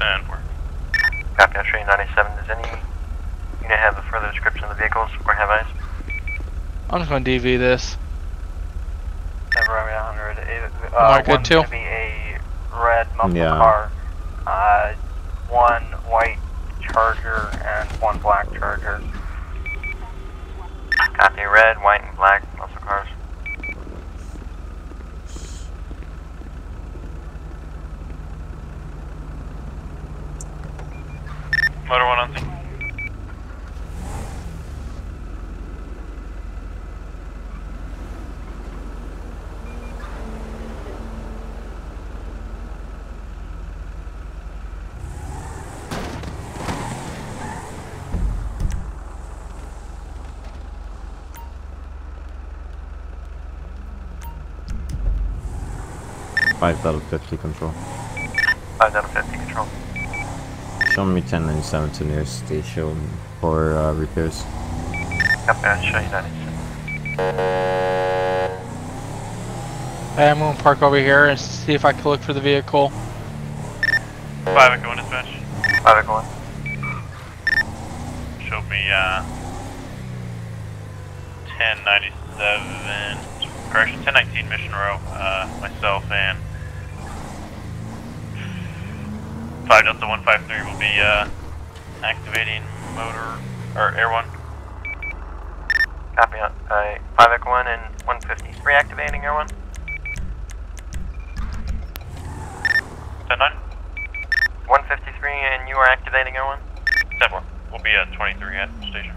ten four. Copy, I'll show you ninety-seven. Does any. Do you have a further description of the vehicles, or have I? I'm just going to D V this. one hundred. It, uh, Am I good too? One's going to be a red muscle yeah. car, uh, one white Charger, and one black Charger. Copy, red, white, and black muscle cars. Motor one on scene. five Delta fifty control. five Delta fifty control. Show me ten ninety-seven to nearest station for uh, repairs. Yep, I'll show you ninety-seven. Hey, I'm gonna park over here and see if I can look for the vehicle. five Echo one dispatch. five Echo one. Show me uh, ten ninety-seven. Correction, ten nineteen Mission Row. Uh, myself and. five Delta one five three will be uh, activating motor, or Air one. Copy, uh, five Echo one and one fifty-three activating Air one. ten nine. one fifty-three and you are activating Air one. ten four. We'll be at twenty-three at station.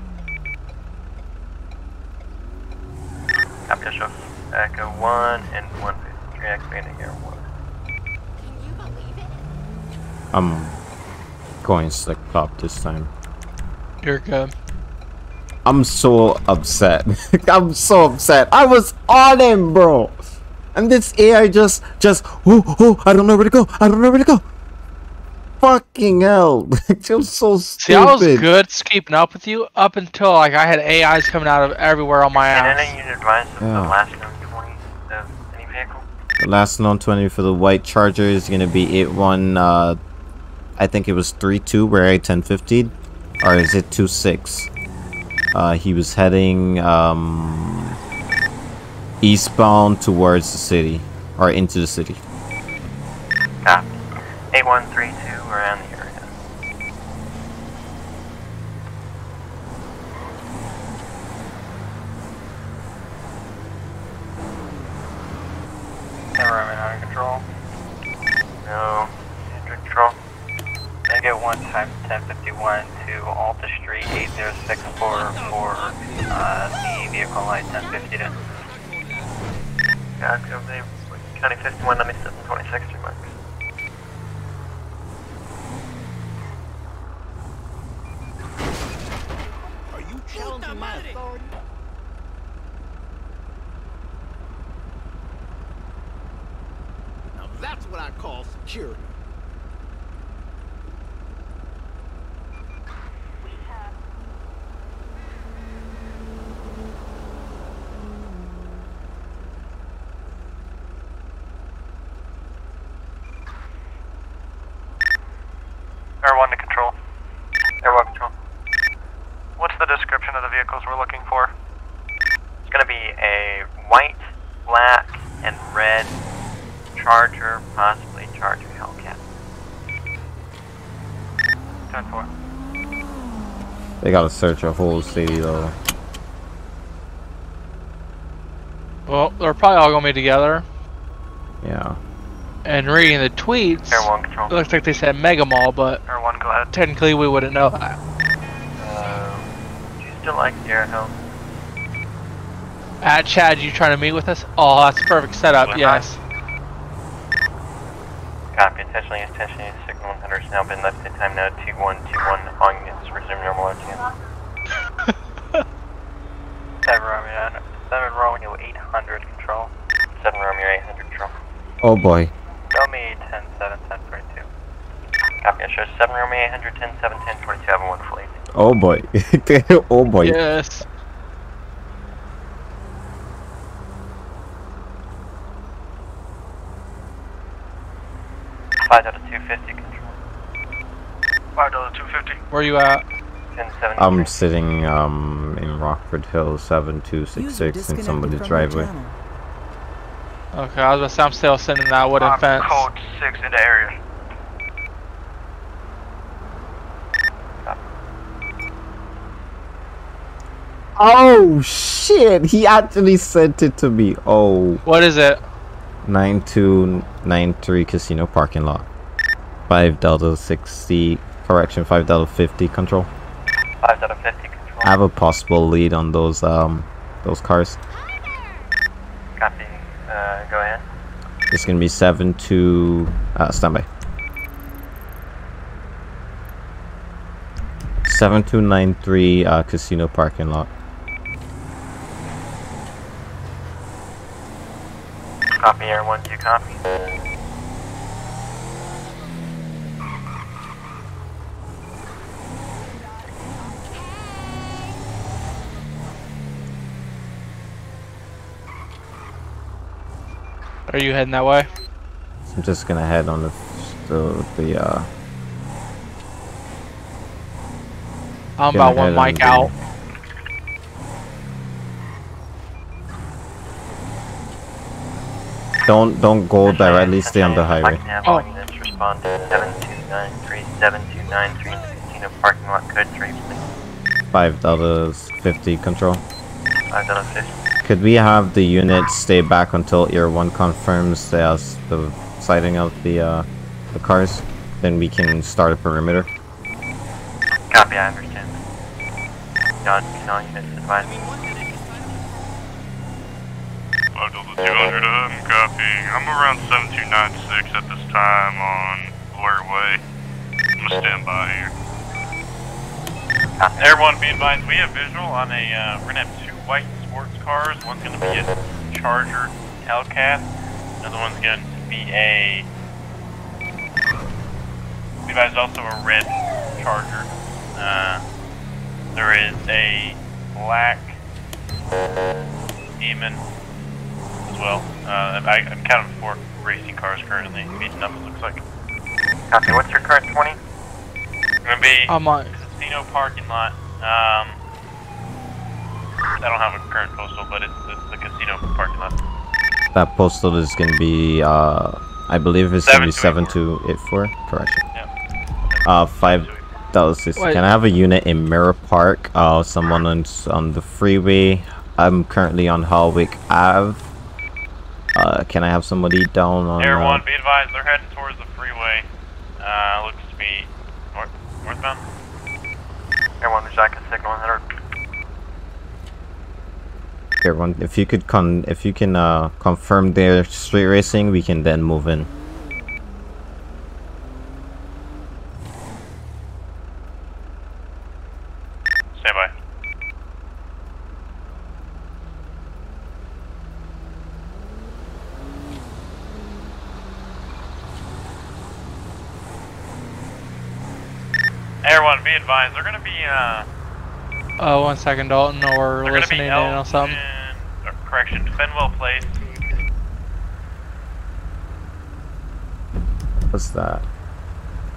Copy, I show Echo one and one fifty-three activating Air one. I'm going slick top this time. You're good. I'm so upset. I'm so upset. I was on him, bro. And this A I just, just, oh, oh, I don't know where to go. I don't know where to go. Fucking hell. I'm so stupid. See, I was good keeping up with you up until, like, I had A Is coming out of everywhere on my ass. And then you advised them the last known twenty of any vehicle? The last known twenty for the white Charger is going to be eight one, uh, I think it was three two where I ten fifty, or is it two six? Uh, he was heading um, eastbound towards the city, or into the city. Copy. eight one three two, around the area. Cameraman out of control. No. Engine control. Negative one times ten fifty-one to Alta Street eight oh six four for uh, the vehicle light ten fifty to. Got company, County fifty-one, ninety-seven twenty-six, three marks. Are you challenging my authority? Now that's what I call security. Air one to control. Air one control. What's the description of the vehicles we're looking for? It's going to be a white, black, and red Charger, possibly Charger Hellcat. ten four. They got to search a whole city, though. Well, they're probably all going to be together. Yeah. And reading the tweets, it looks like they said Mega Mall, but one, go ahead. Technically we wouldn't know that. Uh, do you still like Garrett Hill? At Chad, you trying to meet with us? Oh, that's a perfect setup, We're yes. Not. Copy, attention, attention, signal one hundred has now been left in time now, two one two one, on units, resume normal R T M. seven Romeo eight hundred control, seven Romeo eight hundred control. Oh boy. Romeo ten seven ten forty-two. Copy, I show seven Romeo eight hundred ten seven ten forty-two. Have a wonderful evening. Oh boy. Oh boy. Yes. five out of two fifty control. five out of two fifty. Where are you at? ten seven. I'm sitting um in Rockford Hill seven two six six in somebody's driveway. Okay, I was gonna say I'm still sending that wooden um, fence. Code six in the area. Oh shit! He actually sent it to me. Oh. What is it? Nine two nine three casino parking lot. Five Delta sixty correction. Five Delta fifty control. Five Delta fifty control. I have a possible lead on those um those cars. Copy. Uh, go ahead. It's gonna be seven two. Uh, standby. Seven two nine three. Uh, casino parking lot. Copy, air one two. Copy. Are you heading that way? I'm just gonna head on the the, the uh. I'm about one mic out. Don't don't go directly. Stay on the highway. Oh. Respond to seven two nine three seven two nine three casino parking lot code three. Five dollars fifty control. Five dollars fifty. Could we have the unit stay back until Ear one confirms the, uh, the sighting of the uh, the cars? Then we can start a perimeter. Copy, I understand. Not all units advised. five Delta two hundred, um, copy. I'm around seven two nine six at this time on Blair Way. I'm gonna stand by here. Copy. Everyone be advised, we have visual on a, uh, we're gonna have two white sports cars. One's going to be a Charger Hellcat. Another one's going to be a... We advise also a red Charger. Uh, there is a black Demon as well. Uh, I, I'm counting four racing cars currently beating up, it looks like. Copy, what's your current twenty? It's going to be a casino parking lot. Um... I don't have a current postal, but it's, it's the casino parking lot. That postal is going to be, uh, I believe it's going to be seven two eight four. Correction. Yeah. Uh, five dollars sixty. Can I have a unit in Mirror Park? Uh, someone on, on the freeway. I'm currently on Holwick Avenue. Uh, can I have somebody down on... Air one, uh, be advised, they're heading towards the freeway. Uh, looks to be north, northbound. Air one, Jack, signal one hundred. Air one, if you could con, if you can uh, confirm their street racing, we can then move in. They're gonna be uh. Oh, one second, Dalton. Or we're listening in or something. Or correction, Fenwell Place. What's that?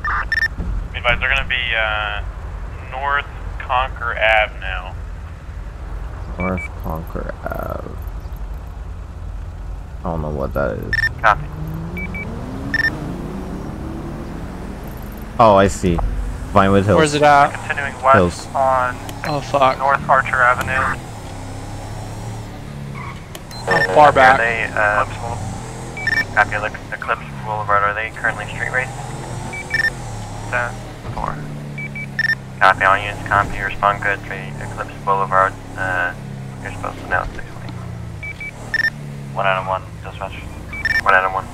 They're gonna be uh North Conquer Avenue now. North Conquer Avenue. I don't know what that is. Copy. Oh, I see. Vinewood Hills. Where's it at? Continuing west Hills. On oh, fuck. North Archer Avenue. How far back? Are they, uh, after Eclipse Boulevard, are they currently street racing? ten four. Copy, all units, copy, respond good to Eclipse Boulevard. Uh, you're supposed to know six twenty. one Adam one, dispatch. one Adam one.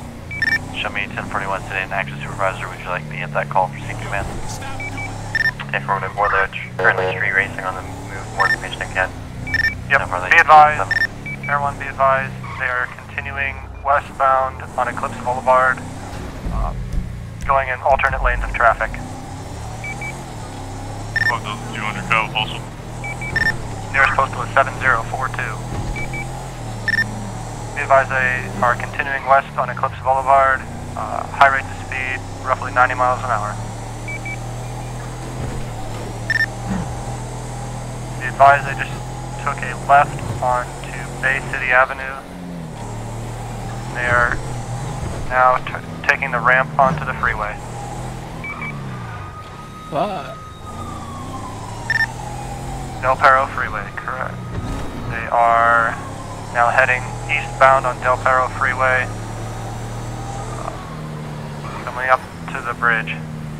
Show me ten forty-one today, and action supervisor, would you like me at that call for safety command? Informative Warlord, currently street racing on the move, more information again. Yep, be advised, everyone be advised, they are continuing westbound on Eclipse Boulevard, uh, going in alternate lanes of traffic. What does two hundred travel postal? Nearest postal is seven zero four two. Be advised, they are continuing west on Eclipse Boulevard, uh, high rate of speed, roughly ninety miles an hour. Advise, I just took a left onto Bay City Avenue. They are now t taking the ramp onto the freeway. What? Del Perro Freeway, correct. They are now heading eastbound on Del Perro Freeway. Coming up to the bridge.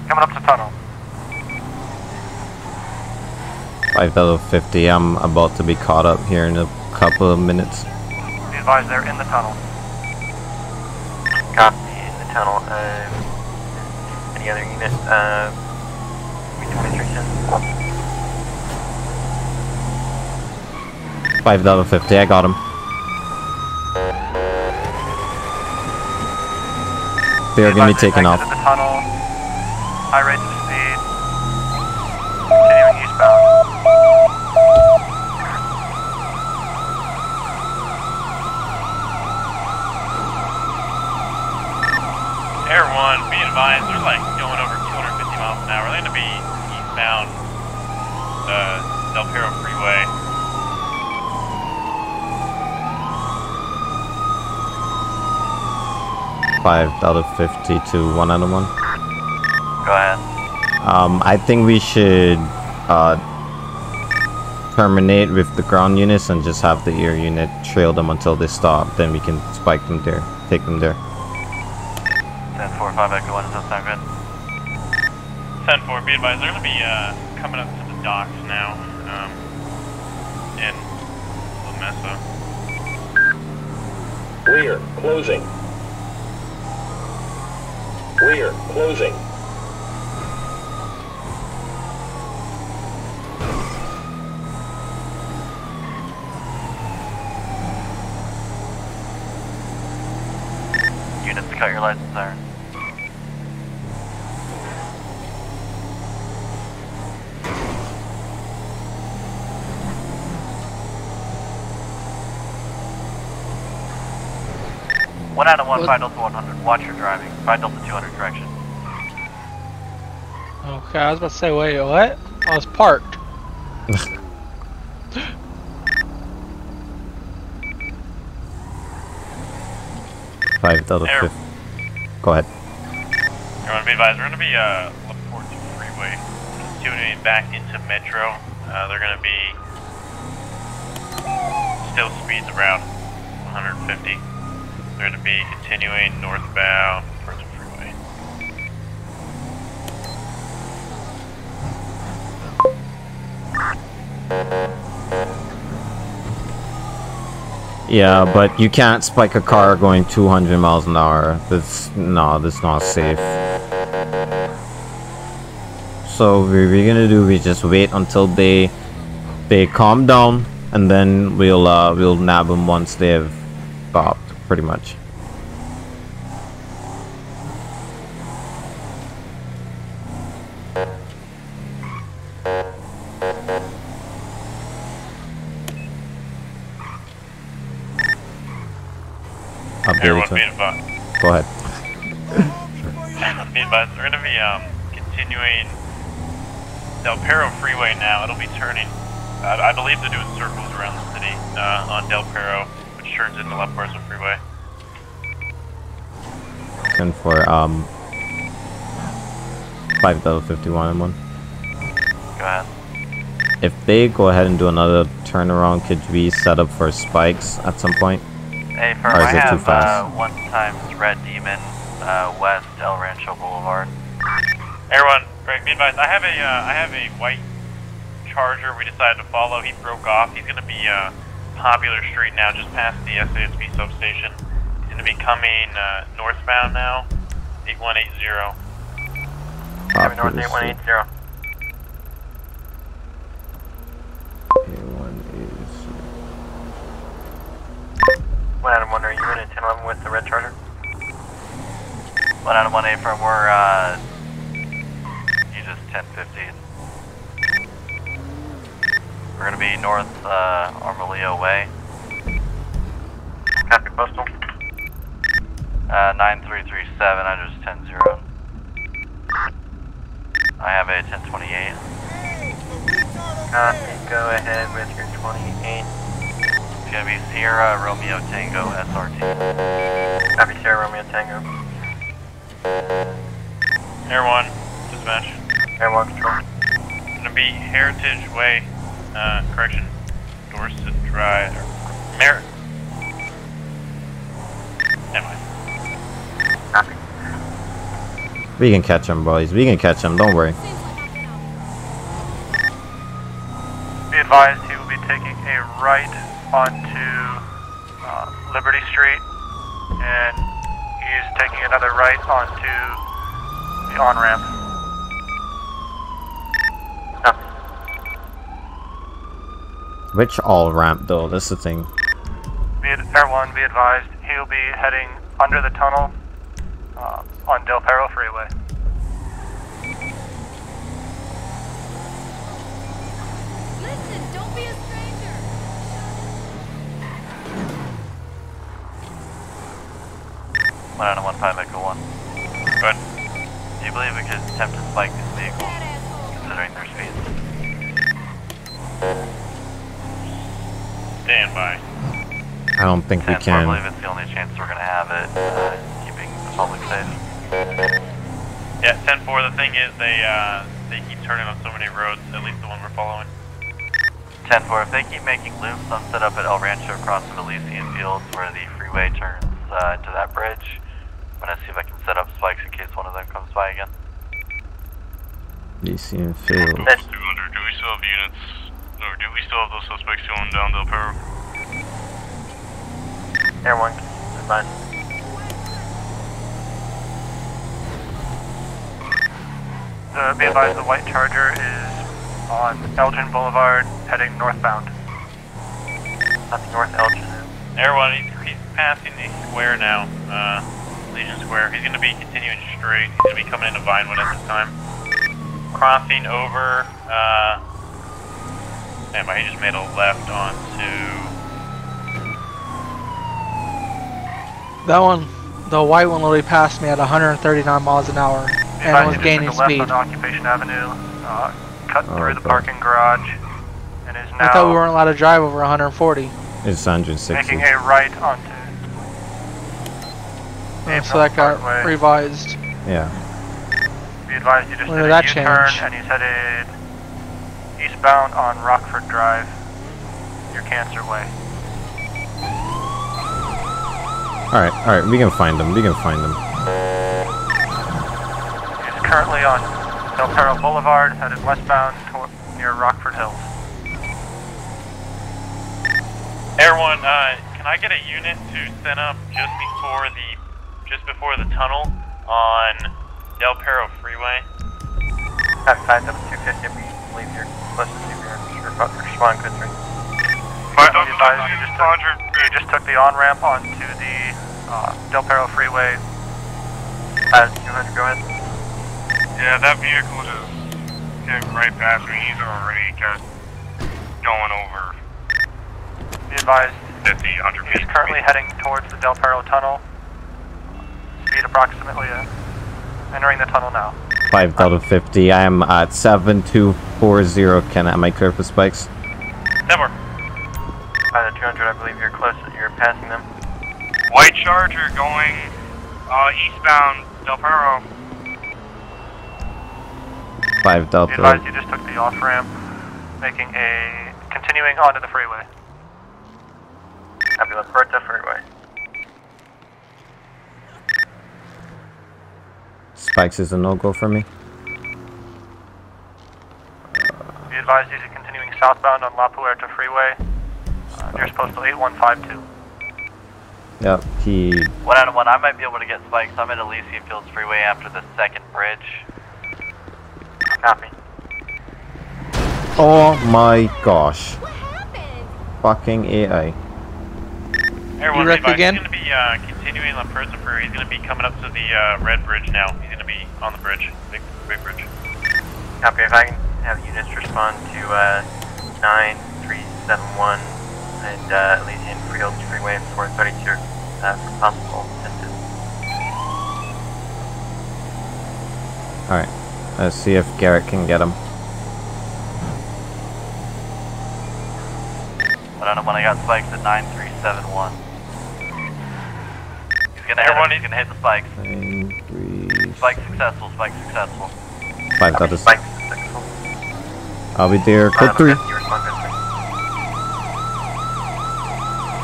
Coming up to tunnel. five fifty, I'm about to be caught up here in a couple of minutes. Be advised, they're in the tunnel. Copy, in the tunnel. Uh, any other unit? Uh, five fifty, I got him. They're going to be taken off. Tunnel. High rates of speed. Continuing eastbound. Air one, be advised, they're like going over two hundred fifty miles an hour. They're going to be eastbound uh, Del Perro Freeway. five fifty-two, one out of one. Go ahead. Um, I think we should uh, terminate with the ground units and just have the air unit trail them until they stop. Then we can spike them there, take them there. ten four five Echo one, does that sound good? ten four, be advised, they're going to be uh, coming up to the docks now, um, in La Mesa. Rear, closing. Rear, closing. Units, cut your lights there. One out of one, what? five Delta one hundred. Watch your driving. five Delta two hundred, correction. Okay, I was about to say, wait, what? I was parked. five, that'll fifth. Go ahead. You want to be advised, we're going to be uh, La Puerta Freeway, tuning back into Metro. Uh, they're going to be still speeds around one fifty. They're going to be continuing northbound Puerta Freeway. Yeah, but you can't spike a car going two hundred miles an hour. That's no, that's not safe. So what we're gonna do, we just wait until they they calm down, and then we'll uh, we'll nab them once they've stopped, pretty much. Everyone be advised. Go ahead. Be advised, we're going to be um, continuing Del Perro Freeway now. It'll be turning, uh, I believe they're doing circles around the city uh, on Del Perro, which turns into La Puerta Freeway. And for um, five fifty-one M one. Go ahead. If they go ahead and do another turnaround, could we set up for spikes at some point? Hey, firm, I have uh, one times Red Demon, uh, west El Rancho Boulevard. Everyone, Greg, be advised. I have a, uh, I have a white Charger we decided to follow. He broke off. He's going to be uh, Popular Street now, just past the S S B substation. He's going to be coming uh, northbound now, eighty-one eighty. Coming north eighty-one eighty. Adam one, are you in at ten eleven with the red Charger? one Adam one A from where, uh, you just ten fifteen. We're gonna be north, uh, Armalillo Way. Copy, postal. Uh, nine three three seven, I just ten zero. I have a ten twenty-eight. Copy, go ahead with your twenty-eight. It's gonna be Sierra Romeo Tango S R T. Copy Sierra Romeo Tango. Air one, dispatch. Air one control. It's gonna be Heritage Way, uh, correction, Dorset Drive, or Merritt. Never mind. Copy. We can catch them, boys. We can catch them. Don't worry. Be advised, he will be taking a right onto uh, Liberty Street, and he's taking another right onto the on-ramp. No. Which all-ramp though, that's the thing. Be ad Air one, be advised, he'll be heading under the tunnel uh, on Del Perro Freeway. one out of one five Echo one. Good. Do you believe we could attempt to spike these vehicles, considering their speeds? Stand by. I don't think we can. I believe it's the only chance we're going to have it, uh, keeping the public safe. Yeah, ten four, the thing is they uh, they keep turning on so many roads, at least the one we're following. ten four, if they keep making loops, I'm set up at El Rancho across the Elysian Fields where the freeway turns uh, to that bridge. I'm gonna see if I can set up spikes in case one of them comes by again. Elysian Fields. Do we still have units, or do we still have those suspects going down Del Perro? Air one, advise. Uh, be advised, the white Charger is on Elgin Boulevard, heading northbound. That's North Elgin. Air one, he's, he's passing the square now. Uh, Square. He's going to be continuing straight. He's going to be coming into Vinewood at this time. Crossing over, uh, damn, he just made a left onto... That one, the white one literally passed me at one thirty-nine miles an hour, and I was gaining speed. Left on Occupation Avenue, uh, cut oh, through the parking garage, and is now... I thought we weren't allowed to drive over one forty. It's one sixty. Making a right onto... And so that got Parkway. revised. Yeah. We advise you just when did a U-turn and he's headed eastbound on Rockford Drive, your Cancer Way. Alright, alright, we can find him, we can find him. He's currently on Del Perro Boulevard, headed westbound near Rockford Hills. Air one, uh, can I get a unit to send up just before the just before the tunnel on Del Perro Freeway? I've tied up two fifty, we leave here. Let's see if you're respond good three. You just took the on-ramp onto the uh, Del Perro Freeway. Tied up two hundred, go ahead. Yeah, that vehicle just came right past me. He's already got going over. Be advised, fifty, one hundred he's currently heading towards the Del Perro Tunnel. Speed approximately, uh, entering the tunnel now. Five Delta fifty. I am at seven two four zero. Can I make clear for spikes? Never. By the two hundred, I believe you're close. You're passing them. White Charger going uh, eastbound Del Perro. Five Delta. Be advised, you just took the off ramp, making a continuing onto the freeway. Happy La Puerta Freeway. Spikes is a no-go for me. We advise you to continuing southbound on La Puerta Freeway. Uh, you're supposed to eight one five two. Yep, he... One out of one, I might be able to get spikes. I'm at Elysian Fields Freeway after the second bridge. Copy. Oh my gosh. What happened? Fucking A I. Everyone, you wrecked again? He's going to be uh, continuing La Puerta Freeway. He's going to be coming up to the uh, red bridge now. He's going to be on the bridge, big, big bridge. Copy. If I can have units respond to uh, nine three seven one and uh, Elysian Fields Freeway four thirty-two uh, for possible assistance. All right. Let's see if Garrett can get him. I don't know when I got spikes at nine three seven one. He's gonna, Everyone he's gonna hit the spikes. Nine, three, spike successful, spike successful. Five that is spike successful. I'll be there. Code three.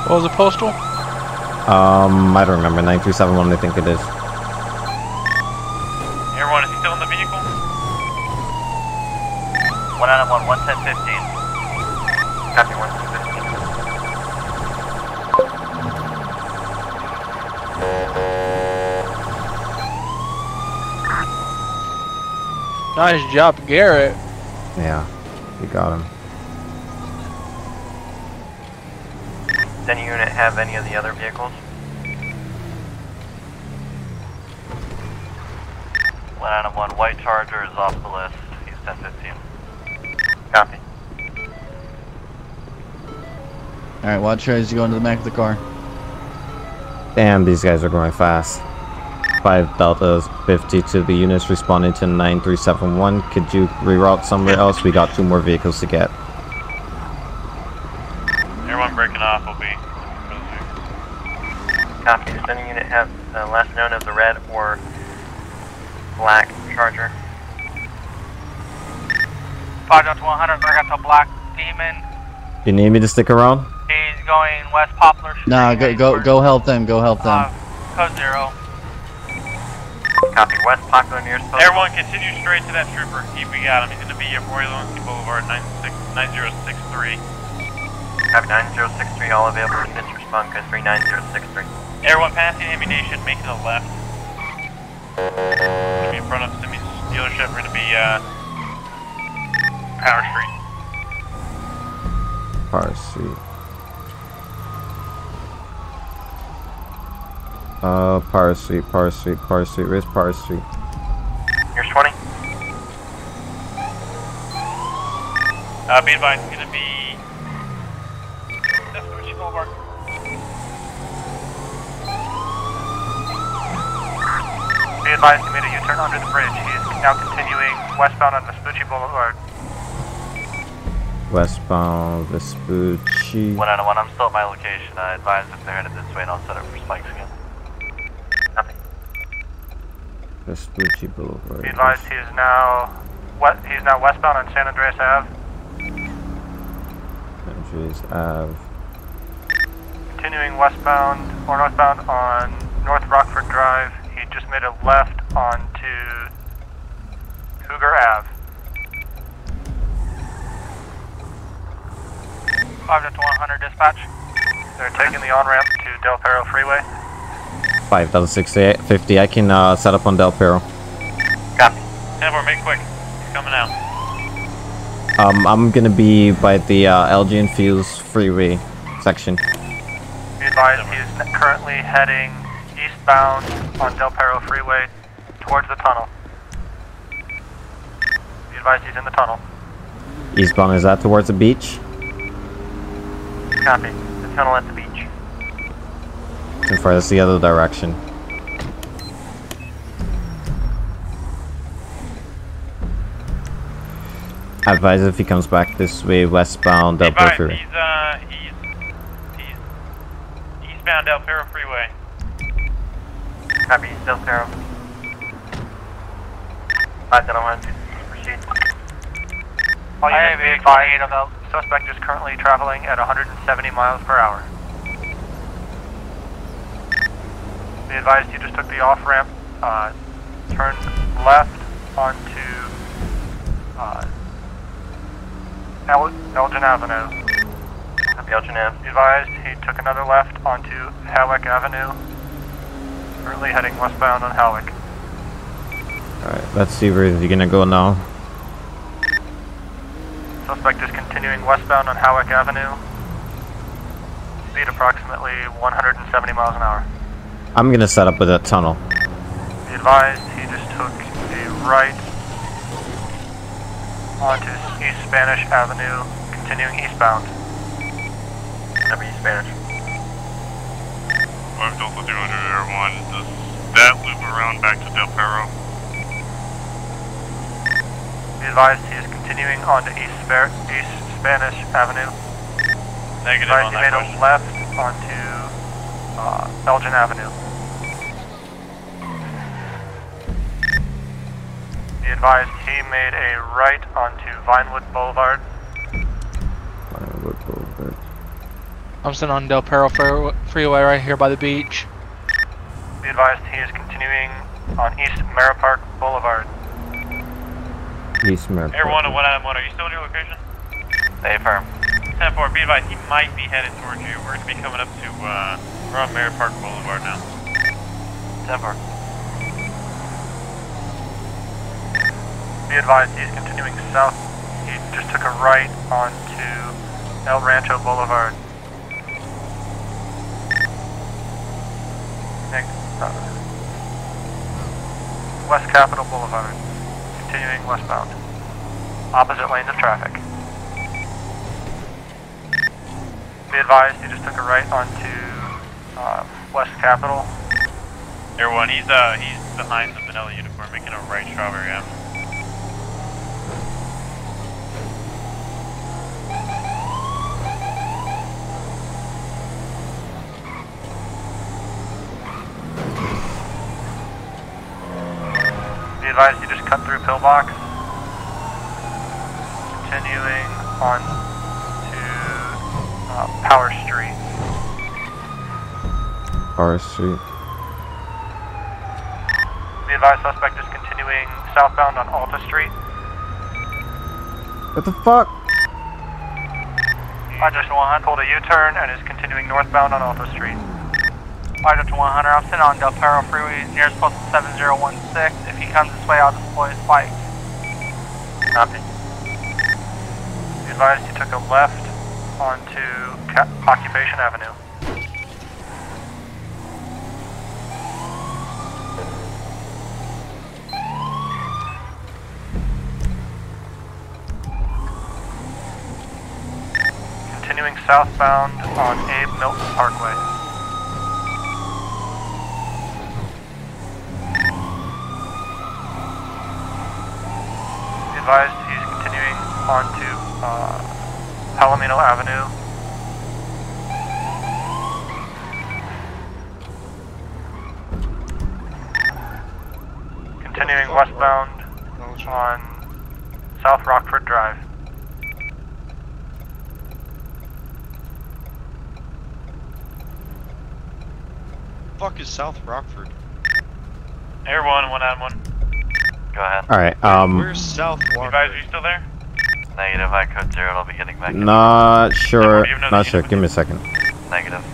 What was the postal? Um, I don't remember. nine three seven one, I think it is. Everyone, is he still in the vehicle? One out of one, one ten fifteen. Copy one ten fifteen. Nice job, Garrett. Yeah, you got him. Does any unit have any of the other vehicles? One out of one, White Charger is off the list. He's ten fifteen. Copy. Alright, watch as you go into the back of the car. Damn, these guys are going fast. Five Delta fifty to the units responding to nine three seven one. Could you reroute somewhere else? We got two more vehicles to get. Everyone breaking off will be. Copy. Does any unit have the last known of the red or black Charger? Five Delta one hundred. I got the black Demon. You need me to stick around? He's going west Poplar Street. Nah, go go go help them. Go help them. Uh, code zero. Copy, West Poplar near Spokane. Everyone continue straight to that trooper. Keep, we got him. He's going to be at Boylston Boulevard nine zero six three. Copy, nine zero six three, all available. Units respond code three nine zero six three. Everyone passing ammunition, making a left. We're in front of Simmy's dealership. We're going to be uh, Power Street. Power Street. Uh, Power Street, Power Street, Power Street, where's Power Street? Here's twenty. Uh, be advised, it's gonna be... Vespucci Boulevard. Be advised, he made a U-turn under the bridge. He is now continuing westbound on Vespucci Boulevard. Westbound Vespucci... One out of one, I'm still at my location. I advise if they're headed this way and I'll set up for spikes again. Nothing. Vespucci Boulevard. Be advised, he is now what? He's now westbound on San Andreas Avenue. San Andreas Avenue. Continuing westbound or northbound on North Rockford Drive. He just made a left onto Cougar Avenue. five to one hundred dispatch. They're taking the on-ramp to Del Perro Freeway. five thousand sixty-eight fifty, I can uh, set up on Del Perro. Copy. Edward, make quick. He's coming out. Um, I'm gonna be by the uh, L G Infused Freeway section. Be advised, he's currently heading eastbound on Del Perro Freeway towards the tunnel. Be advised, he's in the tunnel. Eastbound, is that towards the beach? Copy. The tunnel at the beach. Too far, that's the other direction. I advise if he comes back this way, westbound Del Perro Freeway. He's, uh, he's, he's eastbound Del Perro Freeway. Copy, Del Perro. five one, proceed. All units be advised about. Suspect is currently traveling at one hundred seventy miles per hour. Be advised, you just took the off ramp, uh, turned left onto uh, El Elgin Avenue. Elgin Avenue. Be advised, he took another left onto Halleck Avenue. Currently heading westbound on Halleck. All right, let's see where he's gonna go now. Suspect is continuing westbound on Howick Avenue. Speed approximately one hundred seventy miles an hour. I'm gonna set up with that tunnel. Be advised, he just took a right onto East Spanish Avenue, continuing eastbound. That'd be East Spanish. Well, I've Delta two hundred Air one. Does that loop around back to Del Perro? Be advised, he is continuing on to East, Spar East Spanish Avenue. Negative on that made question. A left onto uh, Elgin Avenue. Be advised, he made a right onto Vinewood Boulevard. Vinewood Boulevard. I'm sitting on Del Perro Freeway right here by the beach. Be advised, he is continuing on East Mirror Park Boulevard. East Mirror Park. Air one oh one, Adam one oh, are you still in your location? They affirm. ten four, be advised, he might be headed towards you. We're going to be coming up to, uh, we're on Mirror Park Boulevard now. ten four. Be advised, he's continuing south. He just took a right onto El Rancho Boulevard. Next, uh, West Capitol Boulevard. Continuing westbound. Opposite lanes of traffic. Be advised, he just took a right onto uh, West Capitol. Air one, he's uh, he's behind the vanilla uniform, making a right Strawberry Avenue. Be advised, you just cut through Pillbox. Continuing on to uh, Power Street. Power Street. The advised, suspect is continuing southbound on Alta Street. What the fuck? I just one pulled a U-turn and is continuing northbound on Alta Street. five to one hundred, I'm sitting on Del Perro Freeway, nearest postal seven zero one six. If he comes this way, I'll deploy his bike. Copy. Be advised, he took a left onto Ca Occupation Avenue. Continuing southbound on Abe Milton Parkway. Advised, he's continuing onto uh, Palomino Avenue. continuing westbound on South Rockford Drive. Fuck is South Rockford? Air one, one on one. Go ahead. Alright, um... where's South Rockford? Guys, are you still there? Negative, I code zero, I'll be getting back. Not in. Sure, no, not sure, give me a second. Negative.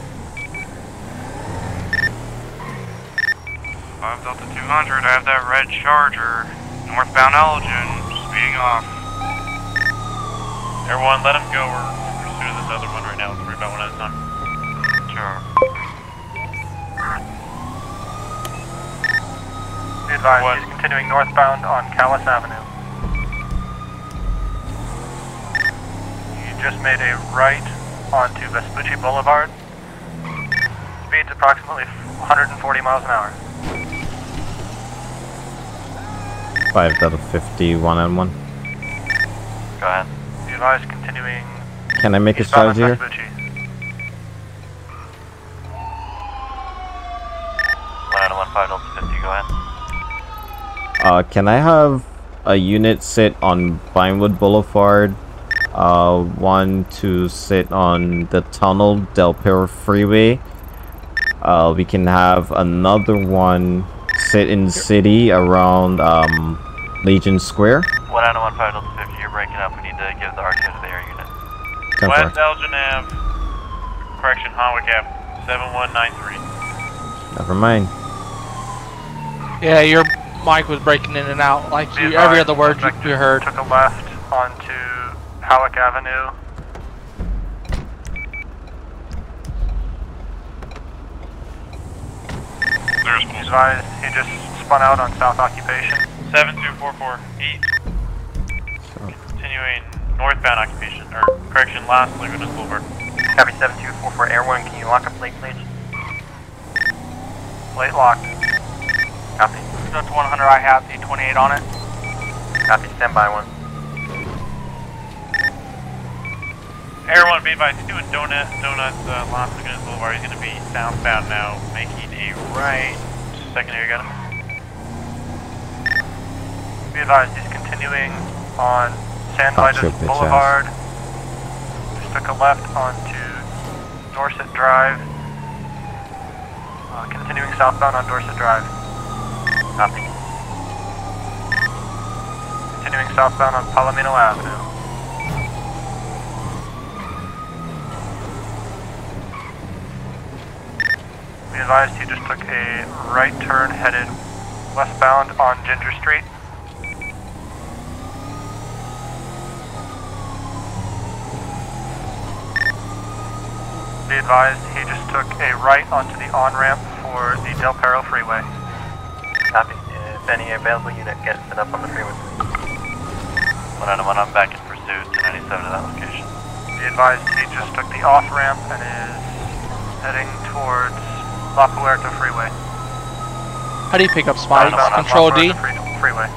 five Delta two hundred, I have that red Charger. Northbound Elgin, speeding off. Air one, let him go, we're pursuing this other one right now, let's worry about one at a time. Sure. Advised, he's continuing northbound on Callis Avenue. He just made a right onto Vespucci Boulevard. Speed's approximately one hundred forty miles an hour. five out of fifty, one on one. Go ahead. Advised, continuing. Can I make a strategy here? one oh one five, fifty, go ahead. Uh, can I have a unit sit on Vinewood Boulevard, uh, one to sit on the tunnel Del Perro Freeway, uh, we can have another one sit in city around, um, Legion Square? One out of one, five Delta fifty, you're breaking up, we need to give the R T O to the air unit. Come West for. Elgin Avenue, correction, Honwick Avenue, seven one nine three. Never mind. Yeah, you're... Mike was breaking in and out, like you, every other word you, you heard. Took a left onto Halleck Avenue. He's advised, he just spun out on South Occupation. seven two four four eight. Sure. Continuing northbound Occupation, or correction, last Lagoon Boulevard. Copy seven two four four Air one, can you lock a plate, please? Plate locked. Copy. One hundred, I have the twenty-eight on it. Copy, stand by one. Air one, be advised, he's doing donut, donuts, uh, Las Lagunas Boulevard. He's going to be southbound now, making a right. Secondary, got him. Be advised, he's continuing on San Vitus Boulevard. Just took a left onto Dorset Drive. Uh, continuing southbound on Dorset Drive. Copy. Continuing southbound on Palomino Avenue. We advised he just took a right turn headed westbound on Ginger Street. We advised he just took a right onto the on-ramp for the Del Perro Freeway. Copy. If any available unit gets set up on the freeway. One out of one, I'm back in pursuit, two ninety-seven to that location. Be advised, he just took the off-ramp and is heading towards La Puerta Freeway. How do you pick up spots? Control D? Freeway.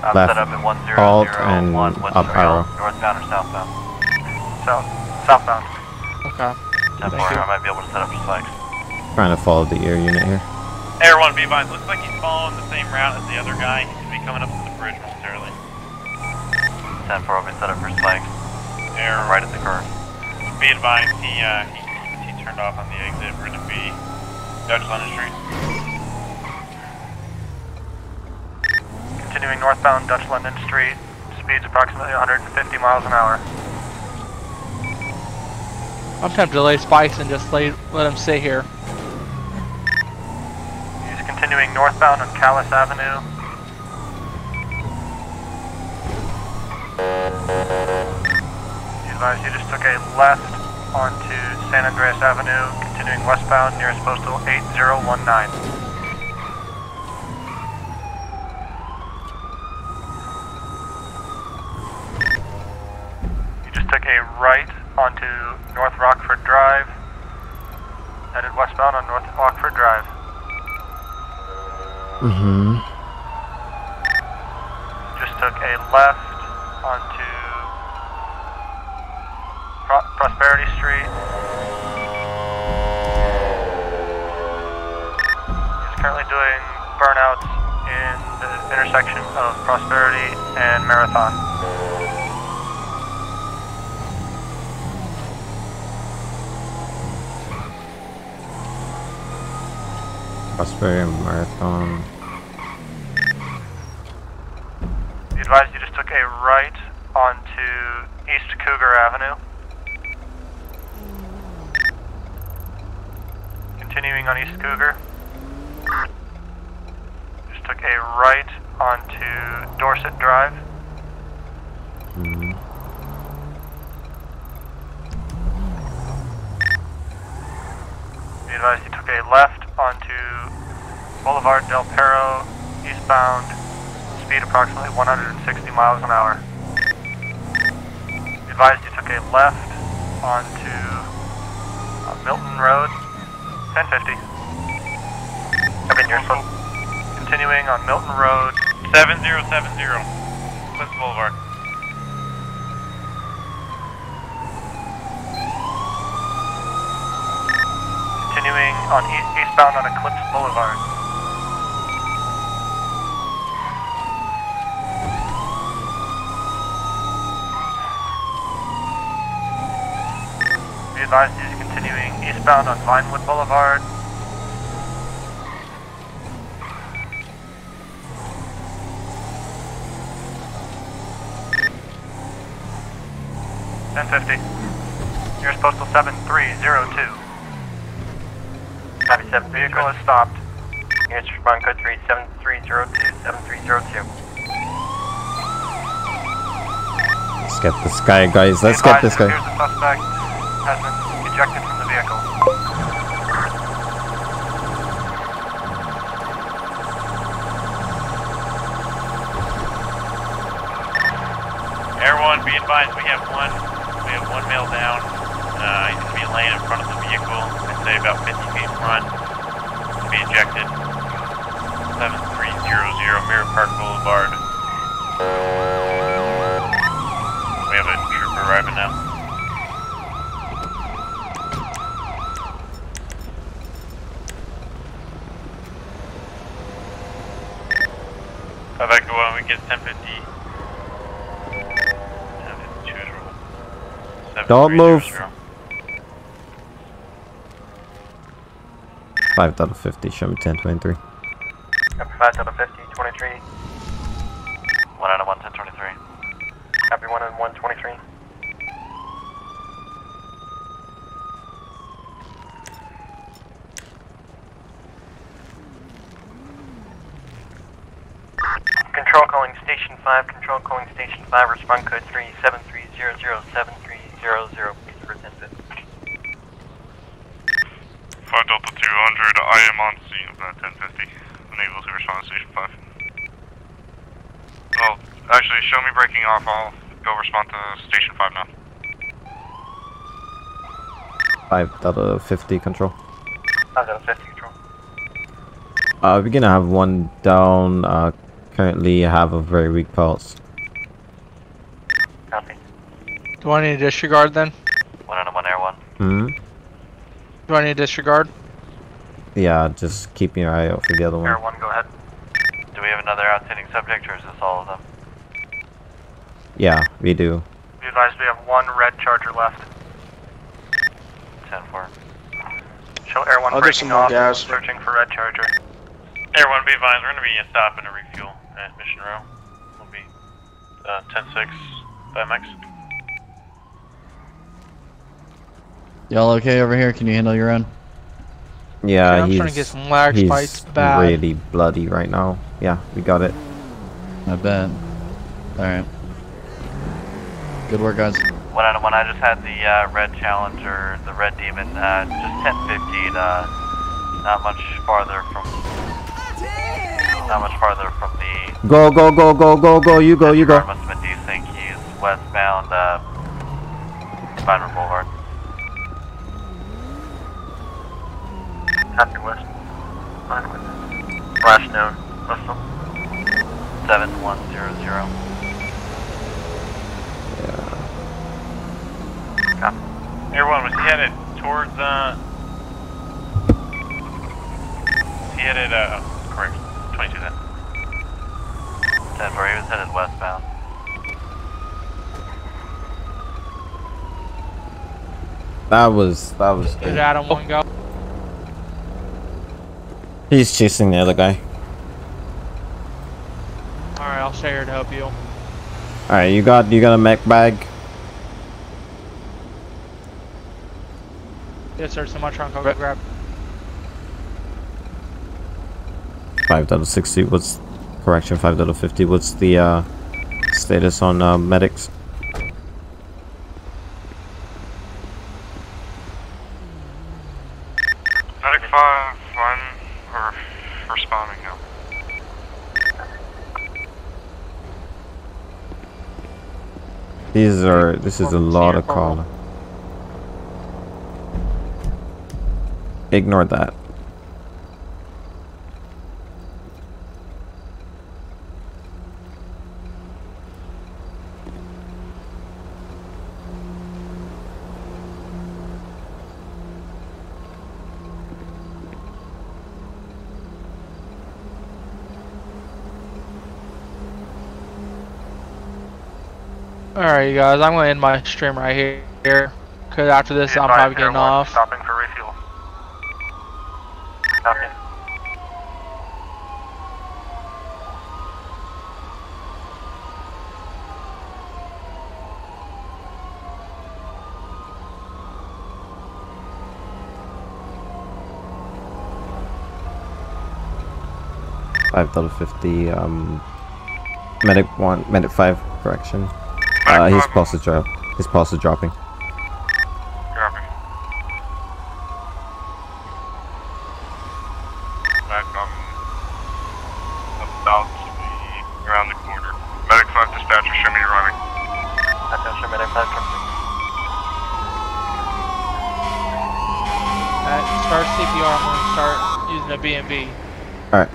I'm left, set up at one zero zero, alt, and one, one up arrow. Northbound or southbound? South. Southbound. Okay. ten four, I might be able to set up your spikes. Trying to follow the air unit here. Air one, be advised, looks like he's following the same route as the other guy. He should be coming up to the bridge momentarily. ten four, I'll be set up for spikes. Air right at the curve. Be advised, he, uh, he, he turned off on the exit. We're gonna be Dutch London Street. Continuing northbound Dutch London Street. Speed's approximately one hundred fifty miles an hour. I'm tempted to lay spikes and just lay, let him sit here. Continuing northbound on Callis Avenue. You advised you just took a left onto San Andreas Avenue, continuing westbound nearest postal eight zero one nine. You just took a right onto North Rockford Drive, headed westbound on North Rockford Drive. Mm-hmm. Just took a left onto Pro Prosperity Street. He's currently doing burnouts in the intersection of Prosperity and Marathon. Prosperity and Marathon. Be advised, you just took a right onto East Cougar Avenue. Continuing on East Cougar. Just took a right onto Dorset Drive. Mm-hmm. Be advised, you took a left onto Boulevard Del Perro, eastbound, speed approximately one hundred sixty miles an hour. Be advised, you took a left onto uh, Milton Road. ten fifty. I'm in your phone. Continuing on Milton Road. seven zero seven zero. Eclipse Boulevard. Continuing on east, eastbound on Eclipse Boulevard. Be advised, is continuing eastbound on Vinewood Boulevard. ten fifty. Here's postal seven three zero two. Copy seven. Vehicle is stopped. Here's respond code three seven three zero two seven three zero two. Let's get this guy, guys. Let's get this guy. Here's the suspect has been ejected from the vehicle. Everyone, be advised, we have one, we have one male down. Uh, he's gonna be laying in front of the vehicle. I'd say about fifty feet in front. To be ejected. seven three zero zero Mirror Park Boulevard. We have a trooper arriving now. How'd that go on? We get ten fifty. ten fifty-two. Don't move. five out of fifty, show me ten twenty-three. Copy five out of fifty, twenty-three. one out of one, ten twenty-three. Copy one out of one, twenty-three. Control calling Station five, control calling Station five, respond code three seven three zero zero seven three zero zero, please present it. five Delta two hundred, I am on scene about ten fifty, unable to respond to Station five. Well, actually, show me breaking off, I'll go respond to Station five now. five Delta fifty, control. five Delta fifty, control. Uh, we're gonna have one down, uh, currently have a very weak pulse. Copy. Do I need to disregard then? one out of one, air one. Mm-hmm. Do I need to disregard? Yeah, just keep your eye out for the other one. Air one, go ahead. Do we have another outstanding subject or is this all of them? Yeah, we do. Be advised, we have one red Charger left. ten four. Show Air one breaking off, gas. Searching for red Charger. Air one, be advised, we're going to be stopping to refuel. Mission row will be uh, ten six Dymex. Y'all okay over here? Can you handle your own? Yeah, yeah, he's, I'm trying to get some lag spikes back. He's really bloody right now. Yeah, we got it. I bet. Alright. Good work, guys. One out of one. I just had the uh, red Challenger, the red Demon, uh, just ten fifty, uh, not much farther from. Not much farther from the... Go, go, go, go, go, go, you go, you go. Must have been desync. He's westbound, uh, Spider Boulevard. Copy west. Spiderwood. Flash known. Russell. seven one zero zero. Yeah. Copy. Everyone was headed towards, uh... He headed, uh... twenty-two then. ten four, he was headed westbound. That was, that was good. Did Adam one go? He's chasing the other guy. Alright, I'll stay here to help you. Alright, you got, you got a mech bag? Yes sir, it's in my trunk, I'll go grab. five out of sixty, what's, correction, five out of fifty, what's the uh, status on uh, medics? These are, this is a lot of call. Ignore that. Alright you guys, I'm gonna end my stream right here, cause after this I'm probably getting off. Stopping for refuel. Nothing. five fifty, um, medic one, medic five, correction. Uh, he's pulse is drop. His pulse is dropping. Dropping. Back on about to be around the corner. Medic five dispatcher, show me you're running. Attention, medic five coming. Alright, start C P R. I'm gonna start using the B and B. Alright.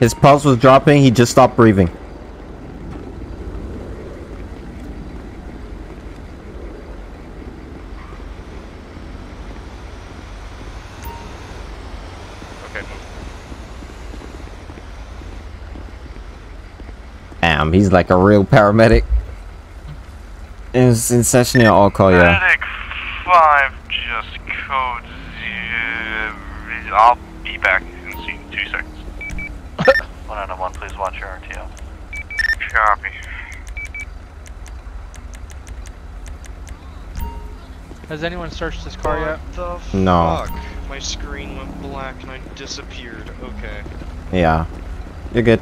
His pulse was dropping, he just stopped breathing. Okay. Damn, he's like a real paramedic. It's in session here, I'll call you. Medic five, just code zero. I'll be back in two seconds. one oh one, please watch your R T O. Copy. Has anyone searched this car what yet? The fuck? No. My screen went black and I disappeared. Okay. Yeah. You're good.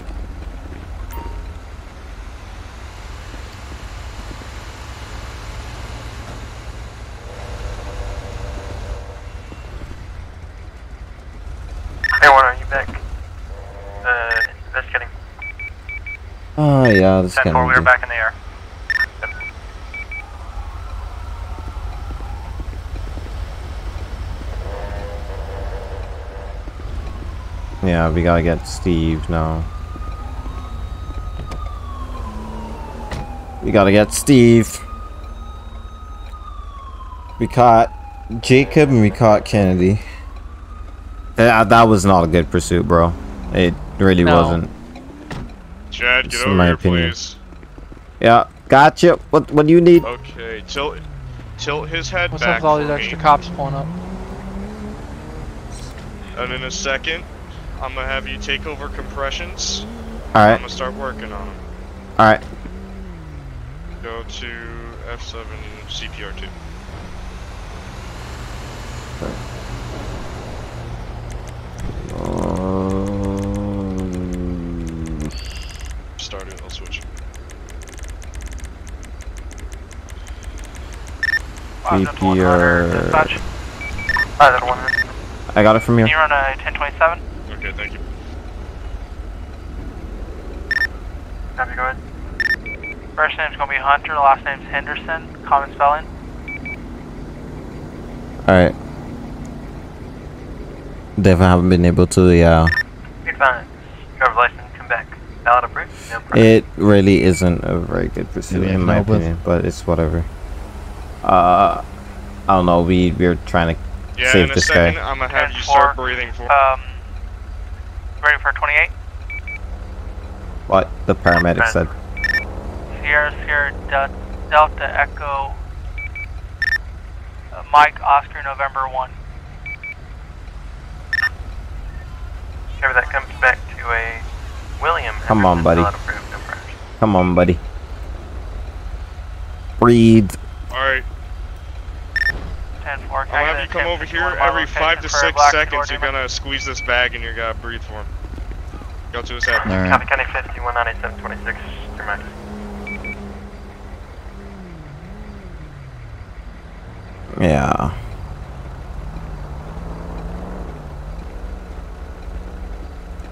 Oh yeah, this is gonna be... we are back in the air. Yep. Yeah, we gotta get Steve now. We gotta get Steve. We caught Jacob and we caught Kennedy. Yeah, that was not a good pursuit, bro. It really no. wasn't. Chad, get over here, please. Yeah, gotcha. What what do you need? Okay, tilt tilt his head back. What's up with all these extra cops pulling up? And in a second, I'm gonna have you take over compressions. Alright. I'm gonna start working on them. Alright. Go to F seven C P R two. Started, I'll switch. C P R. I got it from you. You're on a ten twenty-seven. Okay, thank you. Copy, go ahead. First name's gonna be Hunter, last name's Henderson, common spelling. Alright. Definitely haven't been able to, yeah. You're fine. Driver's license, come back. It really isn't a very good pursuit in my opinion, but it's whatever. Uh, I don't know. We we're trying to yeah, save this guy. Yeah, in a second, I'm gonna have you start breathing for. Um, ready for twenty-eight. What the paramedic Red. said. Sierra, Sierra, De Delta, Echo, uh, Mike, Oscar, November one. Whenever that comes back to a William. Come on, buddy. Come on, buddy. Breathe. Alright. I'll have you come over here every five to six seconds. You're gonna squeeze this bag and you're gonna breathe for him. Go to his head. Copy, County fifty, one nine eight seven twenty-six. Your max. Yeah.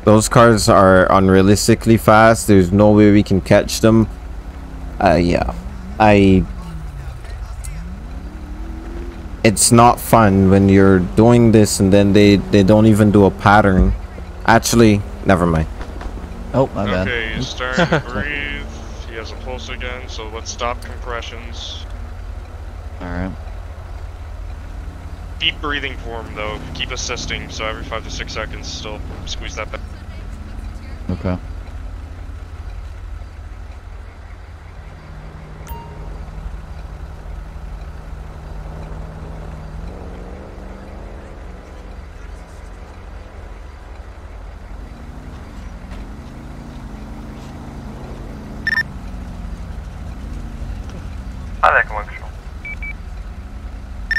Those cars are unrealistically fast. There's no way we can catch them. Uh, yeah. I... It's not fun when you're doing this and then they, they don't even do a pattern. Actually, never mind. Oh, my bad. Okay, he's starting to breathe. He has a pulse again, so let's stop compressions. Alright. Keep breathing for him, though. Keep assisting, so every five to six seconds, still squeeze that back. Okay.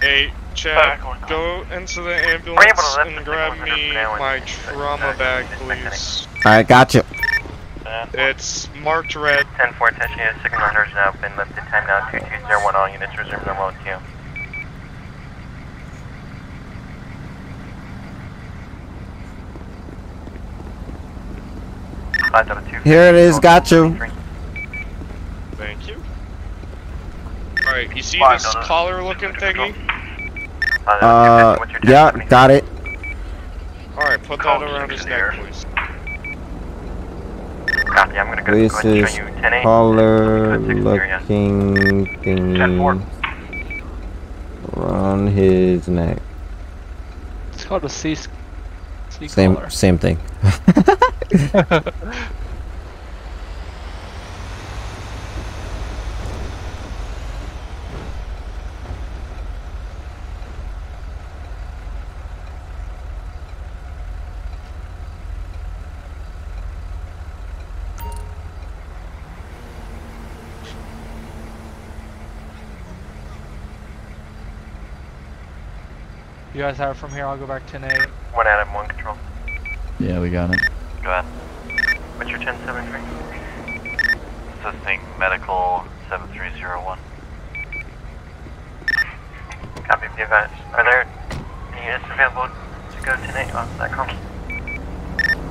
Hey, Chad, go into the ambulance and grab me my trauma bag, please. Alright, gotcha. It's marked red. ten four, attention units, signal runners now, been lifted, time now, two two zero one, all units resume normal queue. Here it is, got you. Thank you. Alright, you see this collar looking thingy? Uh, yeah, got it. Alright, put that around his neck, please. Copy, I'm gonna go ahead and show you ten eight. Collar looking thingy around his neck. It's called a C collar. Same thing. You guys have it from here, I'll go back ten eight. One Adam, one control. Yeah, we got it. Go ahead. What's your ten seven three? Assisting medical seven three zero one. Copy of the event. Are there units available to go ten eight on that call?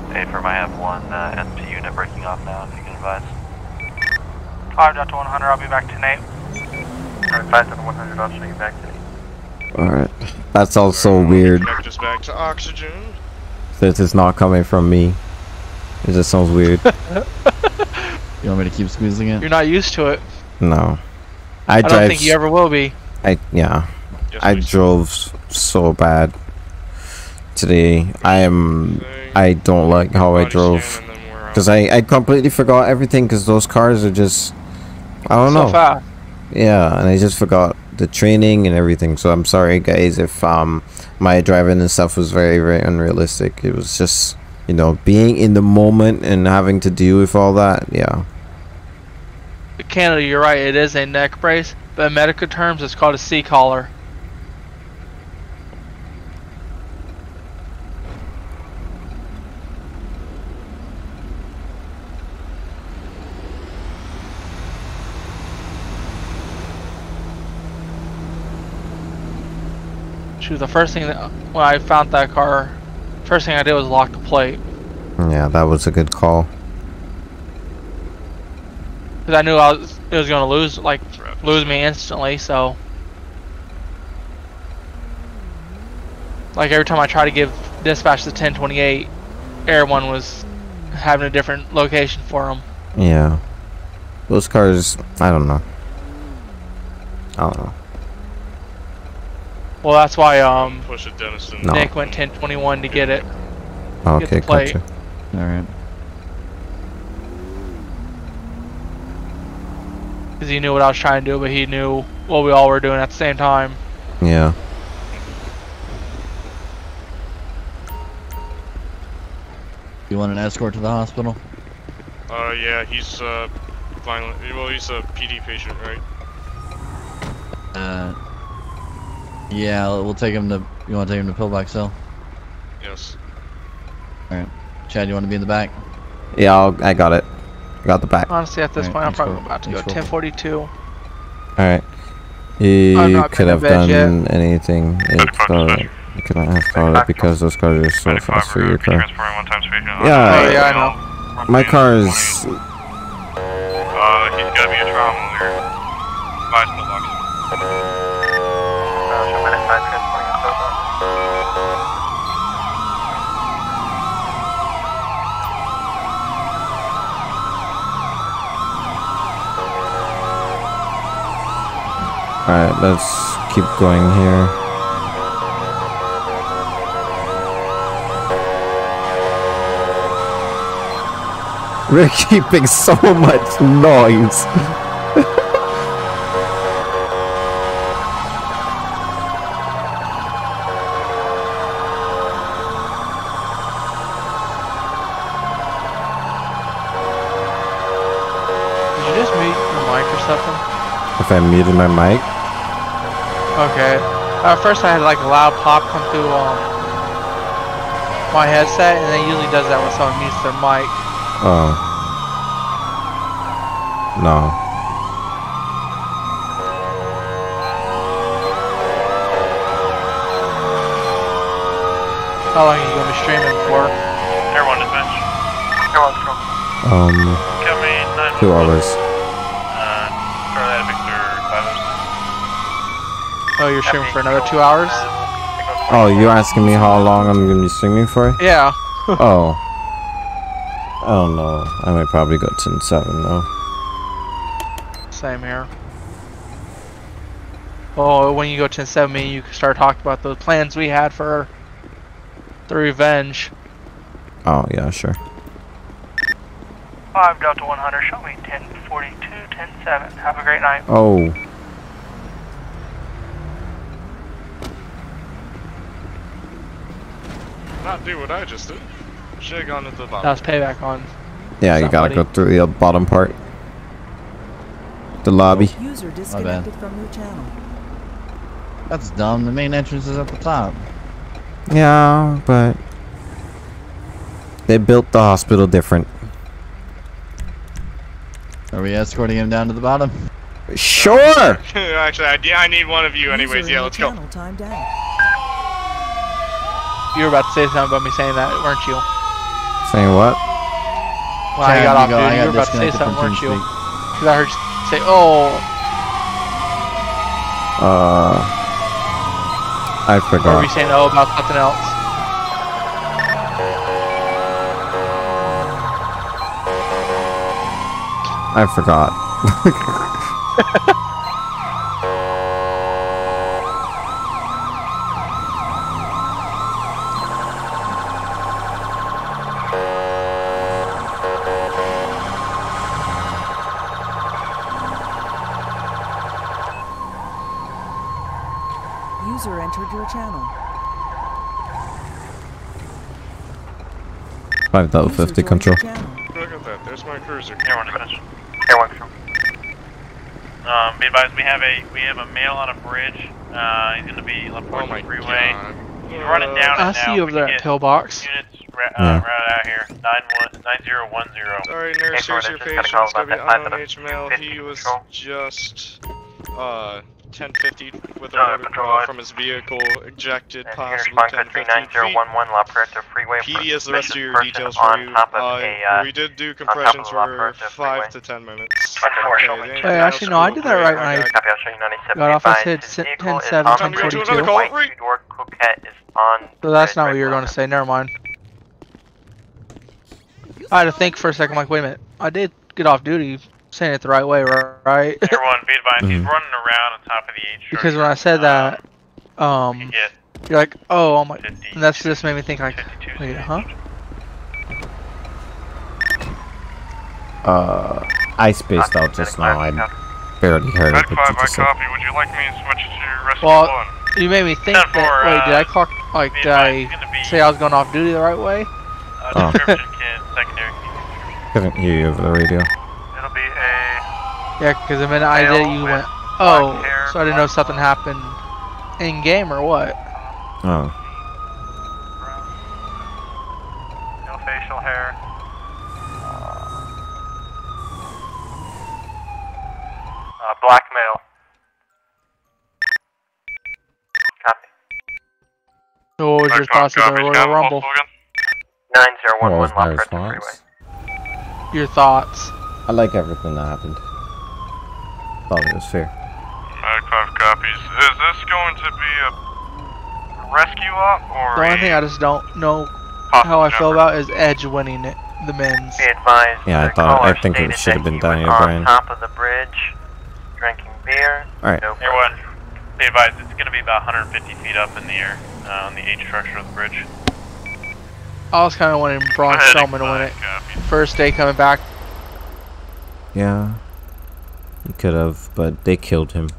Hey, firm, I have one uh, S P unit breaking off now, if you can advise. Alright, Delta one hundred, I'll be back ten eight. Alright, five Delta one hundred, I'll show you back ten eight. Alright, that's also right, weird. Just back to oxygen. Since it's not coming from me, it just sounds weird. You want me to keep squeezing it? You're not used to it. No, I, I drive don't think you ever will be. I yeah, just I drove sure. so bad today. I am. I don't like how I drove because I I completely forgot everything because those cars are just I don't so know. Fast. Yeah, and I just forgot the training and everything, so I'm sorry guys if um my driving and stuff was very very unrealistic. It was just, you know, being in the moment and having to deal with all that. Yeah, Canada, you're right, it is a neck brace, but in medical terms it's called a C-collar. She was the first thing that when I found that car, first thing I did was lock the plate. Yeah, that was a good call. Because I knew I was it was gonna lose like lose me instantly. So like every time I tried to give dispatch the ten twenty-eight, everyone was having a different location for them. Yeah, those cars. I don't know. I don't know. Well, that's why um, Nick went ten twenty-one to get it. Okay, get the plate. Gotcha. Alright. Because he knew what I was trying to do, but he knew what we all were doing at the same time. Yeah. You want an escort to the hospital? Uh, yeah, he's, uh, violent. Well, he's a P D patient, right? Uh, yeah, we'll take him to, you want to take him to Pillbox Hill? Yes. Alright. Chad, you want to be in the back? Yeah, I'll, I got it. I got the back. Honestly, at this right, point, I'm probably about to go ten forty-two. Alright. He could have done yet. anything. It's, you cannot have called it because those cars are so fast for your car. Yeah, oh, yeah, I know. My car is... Uh, he's gotta be a trauma here. Five small box. Alright, let's keep going here. We're keeping so much noise. Did you just mute your mic or something? If I muted my mic? Okay. At first I had like a loud pop come through um, my headset, and it usually does that when someone mutes their mic. Oh. No. How long are you going to be streaming for? Air one dispatch. Air one control. Um. Coming nine. Two hours. Uh, for that Victor five hours. Oh, you're streaming for another two hours? Oh, you're asking me how long I'm going to be streaming for? Yeah. Oh. I don't know. I might probably go ten seven though. Same here. Oh, when you go ten seven, me, you can start talking about the plans we had for the revenge. Oh, yeah, sure. five Delta one hundred, show me ten forty-two, ten seven. Have a great night. Oh. Not do what I just did. Should've gone to the bottom. That was payback on. Yeah, somebody. You gotta go through the bottom part. The lobby. User disconnected from your channel. That's dumb. The main entrance is at the top. Yeah, but they built the hospital different. Are we escorting him down to the bottom? Sure. Actually, I, I need one of you, anyways. User yeah, let's go. You were about to say something about me saying that, weren't you? Saying what? Well, I got off, dude. You were about to say something, weren't you? Because I heard you say, oh. Uh. I forgot. Or were you saying, oh, about something else? I forgot. Channel. five fifty control. Look at that, there's my cruiser. Air one dispatch. Air one control. Um, be advised, we have a we have a male on a bridge. Uh, he's gonna be La Puerta Freeway. He's running down uh, it now. I see you over there at Pillbox. Units ra yeah. uh, right out here. nine one nine zero one zero. Sorry, nurse, here's your patient's gonna be I O N H male. He was just uh. ten fifty with a motor uh, from his vehicle, ejected, possibly ten fifteen feet. La Puerta Freeway. P D has the rest of your details for you. Uh, a, uh, we did do compressions for five to ten minutes. Okay, hey, actually, no, I did that right when I got off. I said ten seven, ten forty-two. So that's not what you were going to say, never mind. I had to think for a second, like, wait a minute, I did get off duty. Saying it the right way, right? Everyone, be advised, he's running around on top of the H. Because when I said that, um, you you're like, oh, I'm like, and that's just made me think like, wait, huh? Uh, I spaced out just now. I barely heard it. But you just said. Would you like me as much as your rest well, of the one? You made me think that, for, uh, wait, did I clock, like, did I say I was going off duty the right way? Uh, description oh. Kid, secondary key. Couldn't hear you over the radio. It'll be a... Yeah, because the minute I did it, you went, oh, hair, so I didn't know something happened in-game or what? Oh. No facial hair. Uh, black male. So what was your thoughts of the Royal Rumble? nine zero one one La Puerta Freeway. Your thoughts? I like everything that happened. Thought it was fair. Five copies. Is this going to be a rescue op or? The only thing I just don't know how I feel about is Edge winning it, the men's. Be advised, yeah, I thought I think it should have been Donnie O'Brien. On top of the bridge, drinking beer. All right. No everyone, be advised. It's going to be about one hundred fifty feet up in the air. Uh, on the H structure of the bridge. I was kind of wanting Braun Selman to win it. Copy. First day coming back. Yeah. He could have, but they killed him.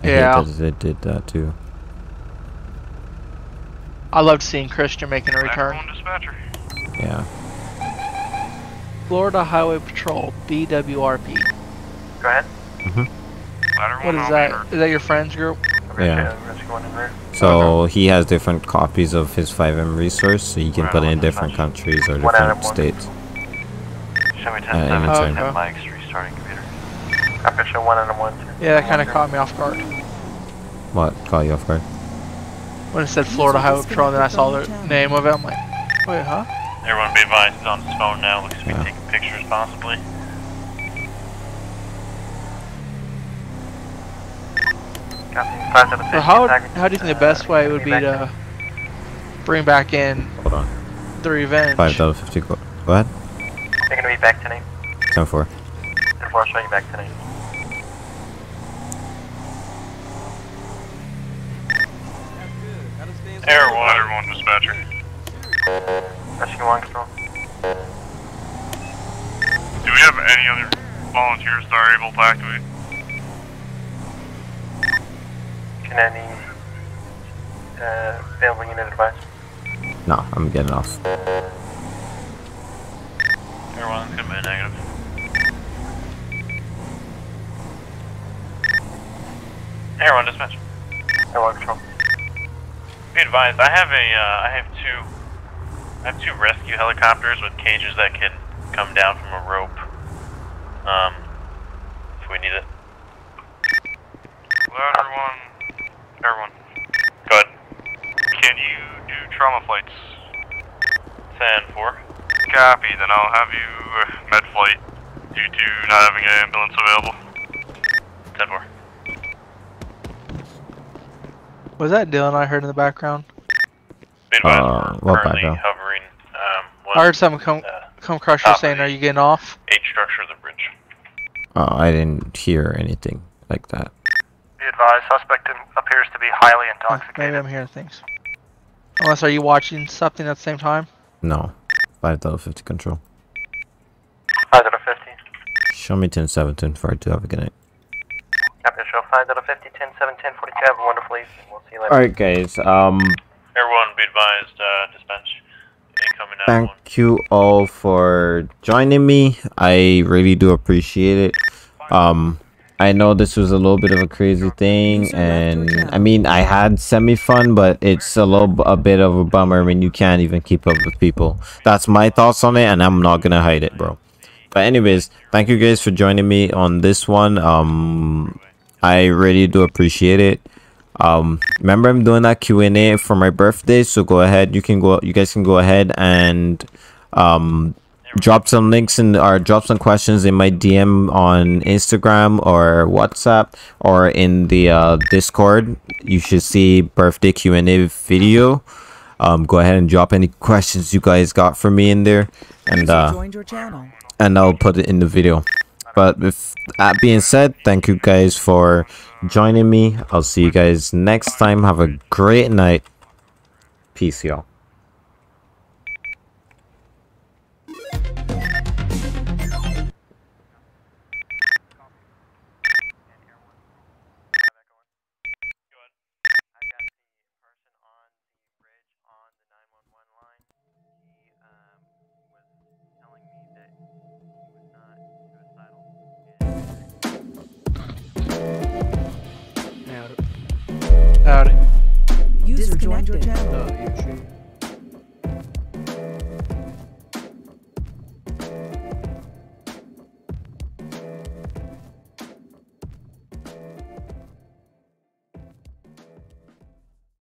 I yeah. hate that they did that too. I loved seeing Christian making a return. Yeah. Florida Highway Patrol, B W R P. Go ahead. Mm-hmm. What is that? Is that your friend's group? Yeah. So he has different copies of his five M resource, so you can put it in different countries or different states. Show me ten seven at Mike's restarting computer. Copy, show one and one. Yeah, that kind of caught me off guard. What caught you off guard? When it said Florida Highway Patrol, and then I saw the name of it, I'm like, wait, huh? Everyone be advised, it's on his phone now. Looks like he's taking pictures, possibly. So how, how do you think the best way would be to bring back in Hold on. the revenge? five fifty, go ahead. They're going to be back tonight. ten four. ten four, I'll show you back tonight. Air one, everyone, dispatcher. Rescue one, control. Do we have any other volunteers that are able to activate? Kennedy, uh, available unit advice? No, I'm getting off. Everyone's gonna be a negative. Everyone, dispatch. Everyone, control. Be advised, I have a, uh, I have two, I have two rescue helicopters with cages that can come down from a rope, um, if we need it. Hello, everyone. Everyone. Go ahead. Can you do trauma flights? ten four. Copy, then I'll have you med flight due to not having an ambulance available. ten four. Was that Dylan I heard in the background? Uh, what currently background? Hovering, um, I heard someone come, uh, come crusher saying, are you getting off? H structure of the bridge. Oh, I didn't hear anything like that. Advised, suspect appears to be highly intoxicated. Maybe I'm hearing things. Unless, are you watching something at the same time? No. five fifty control. five fifty. Show me ten seven ten for I do have a good night. Copy, show five fifty, ten seven ten forty, have a wonderful evening. We'll see you later. Alright, guys. Um, Everyone be advised, uh, dispatch. Incoming out. Thank you all for joining me. I really do appreciate it. Um, I know this was a little bit of a crazy thing, and I mean, I had semi-fun, but it's a little a bit of a bummer when you can't even keep up with people. That's my thoughts on it, and I'm not gonna hide it, bro. But anyways, thank you guys for joining me on this one. Um, I really do appreciate it. Um, remember, I'm doing that Q and A for my birthday, so go ahead. You can go. You guys can go ahead and um. drop some links and or drop some questions in my D M on Instagram or WhatsApp or in the uh, Discord. You should see birthday Q and A video. Um, go ahead and drop any questions you guys got for me in there, and uh, and I'll put it in the video. But with that being said, thank you guys for joining me. I'll see you guys next time. Have a great night. Peace, y'all. Howdy. User joined your channel.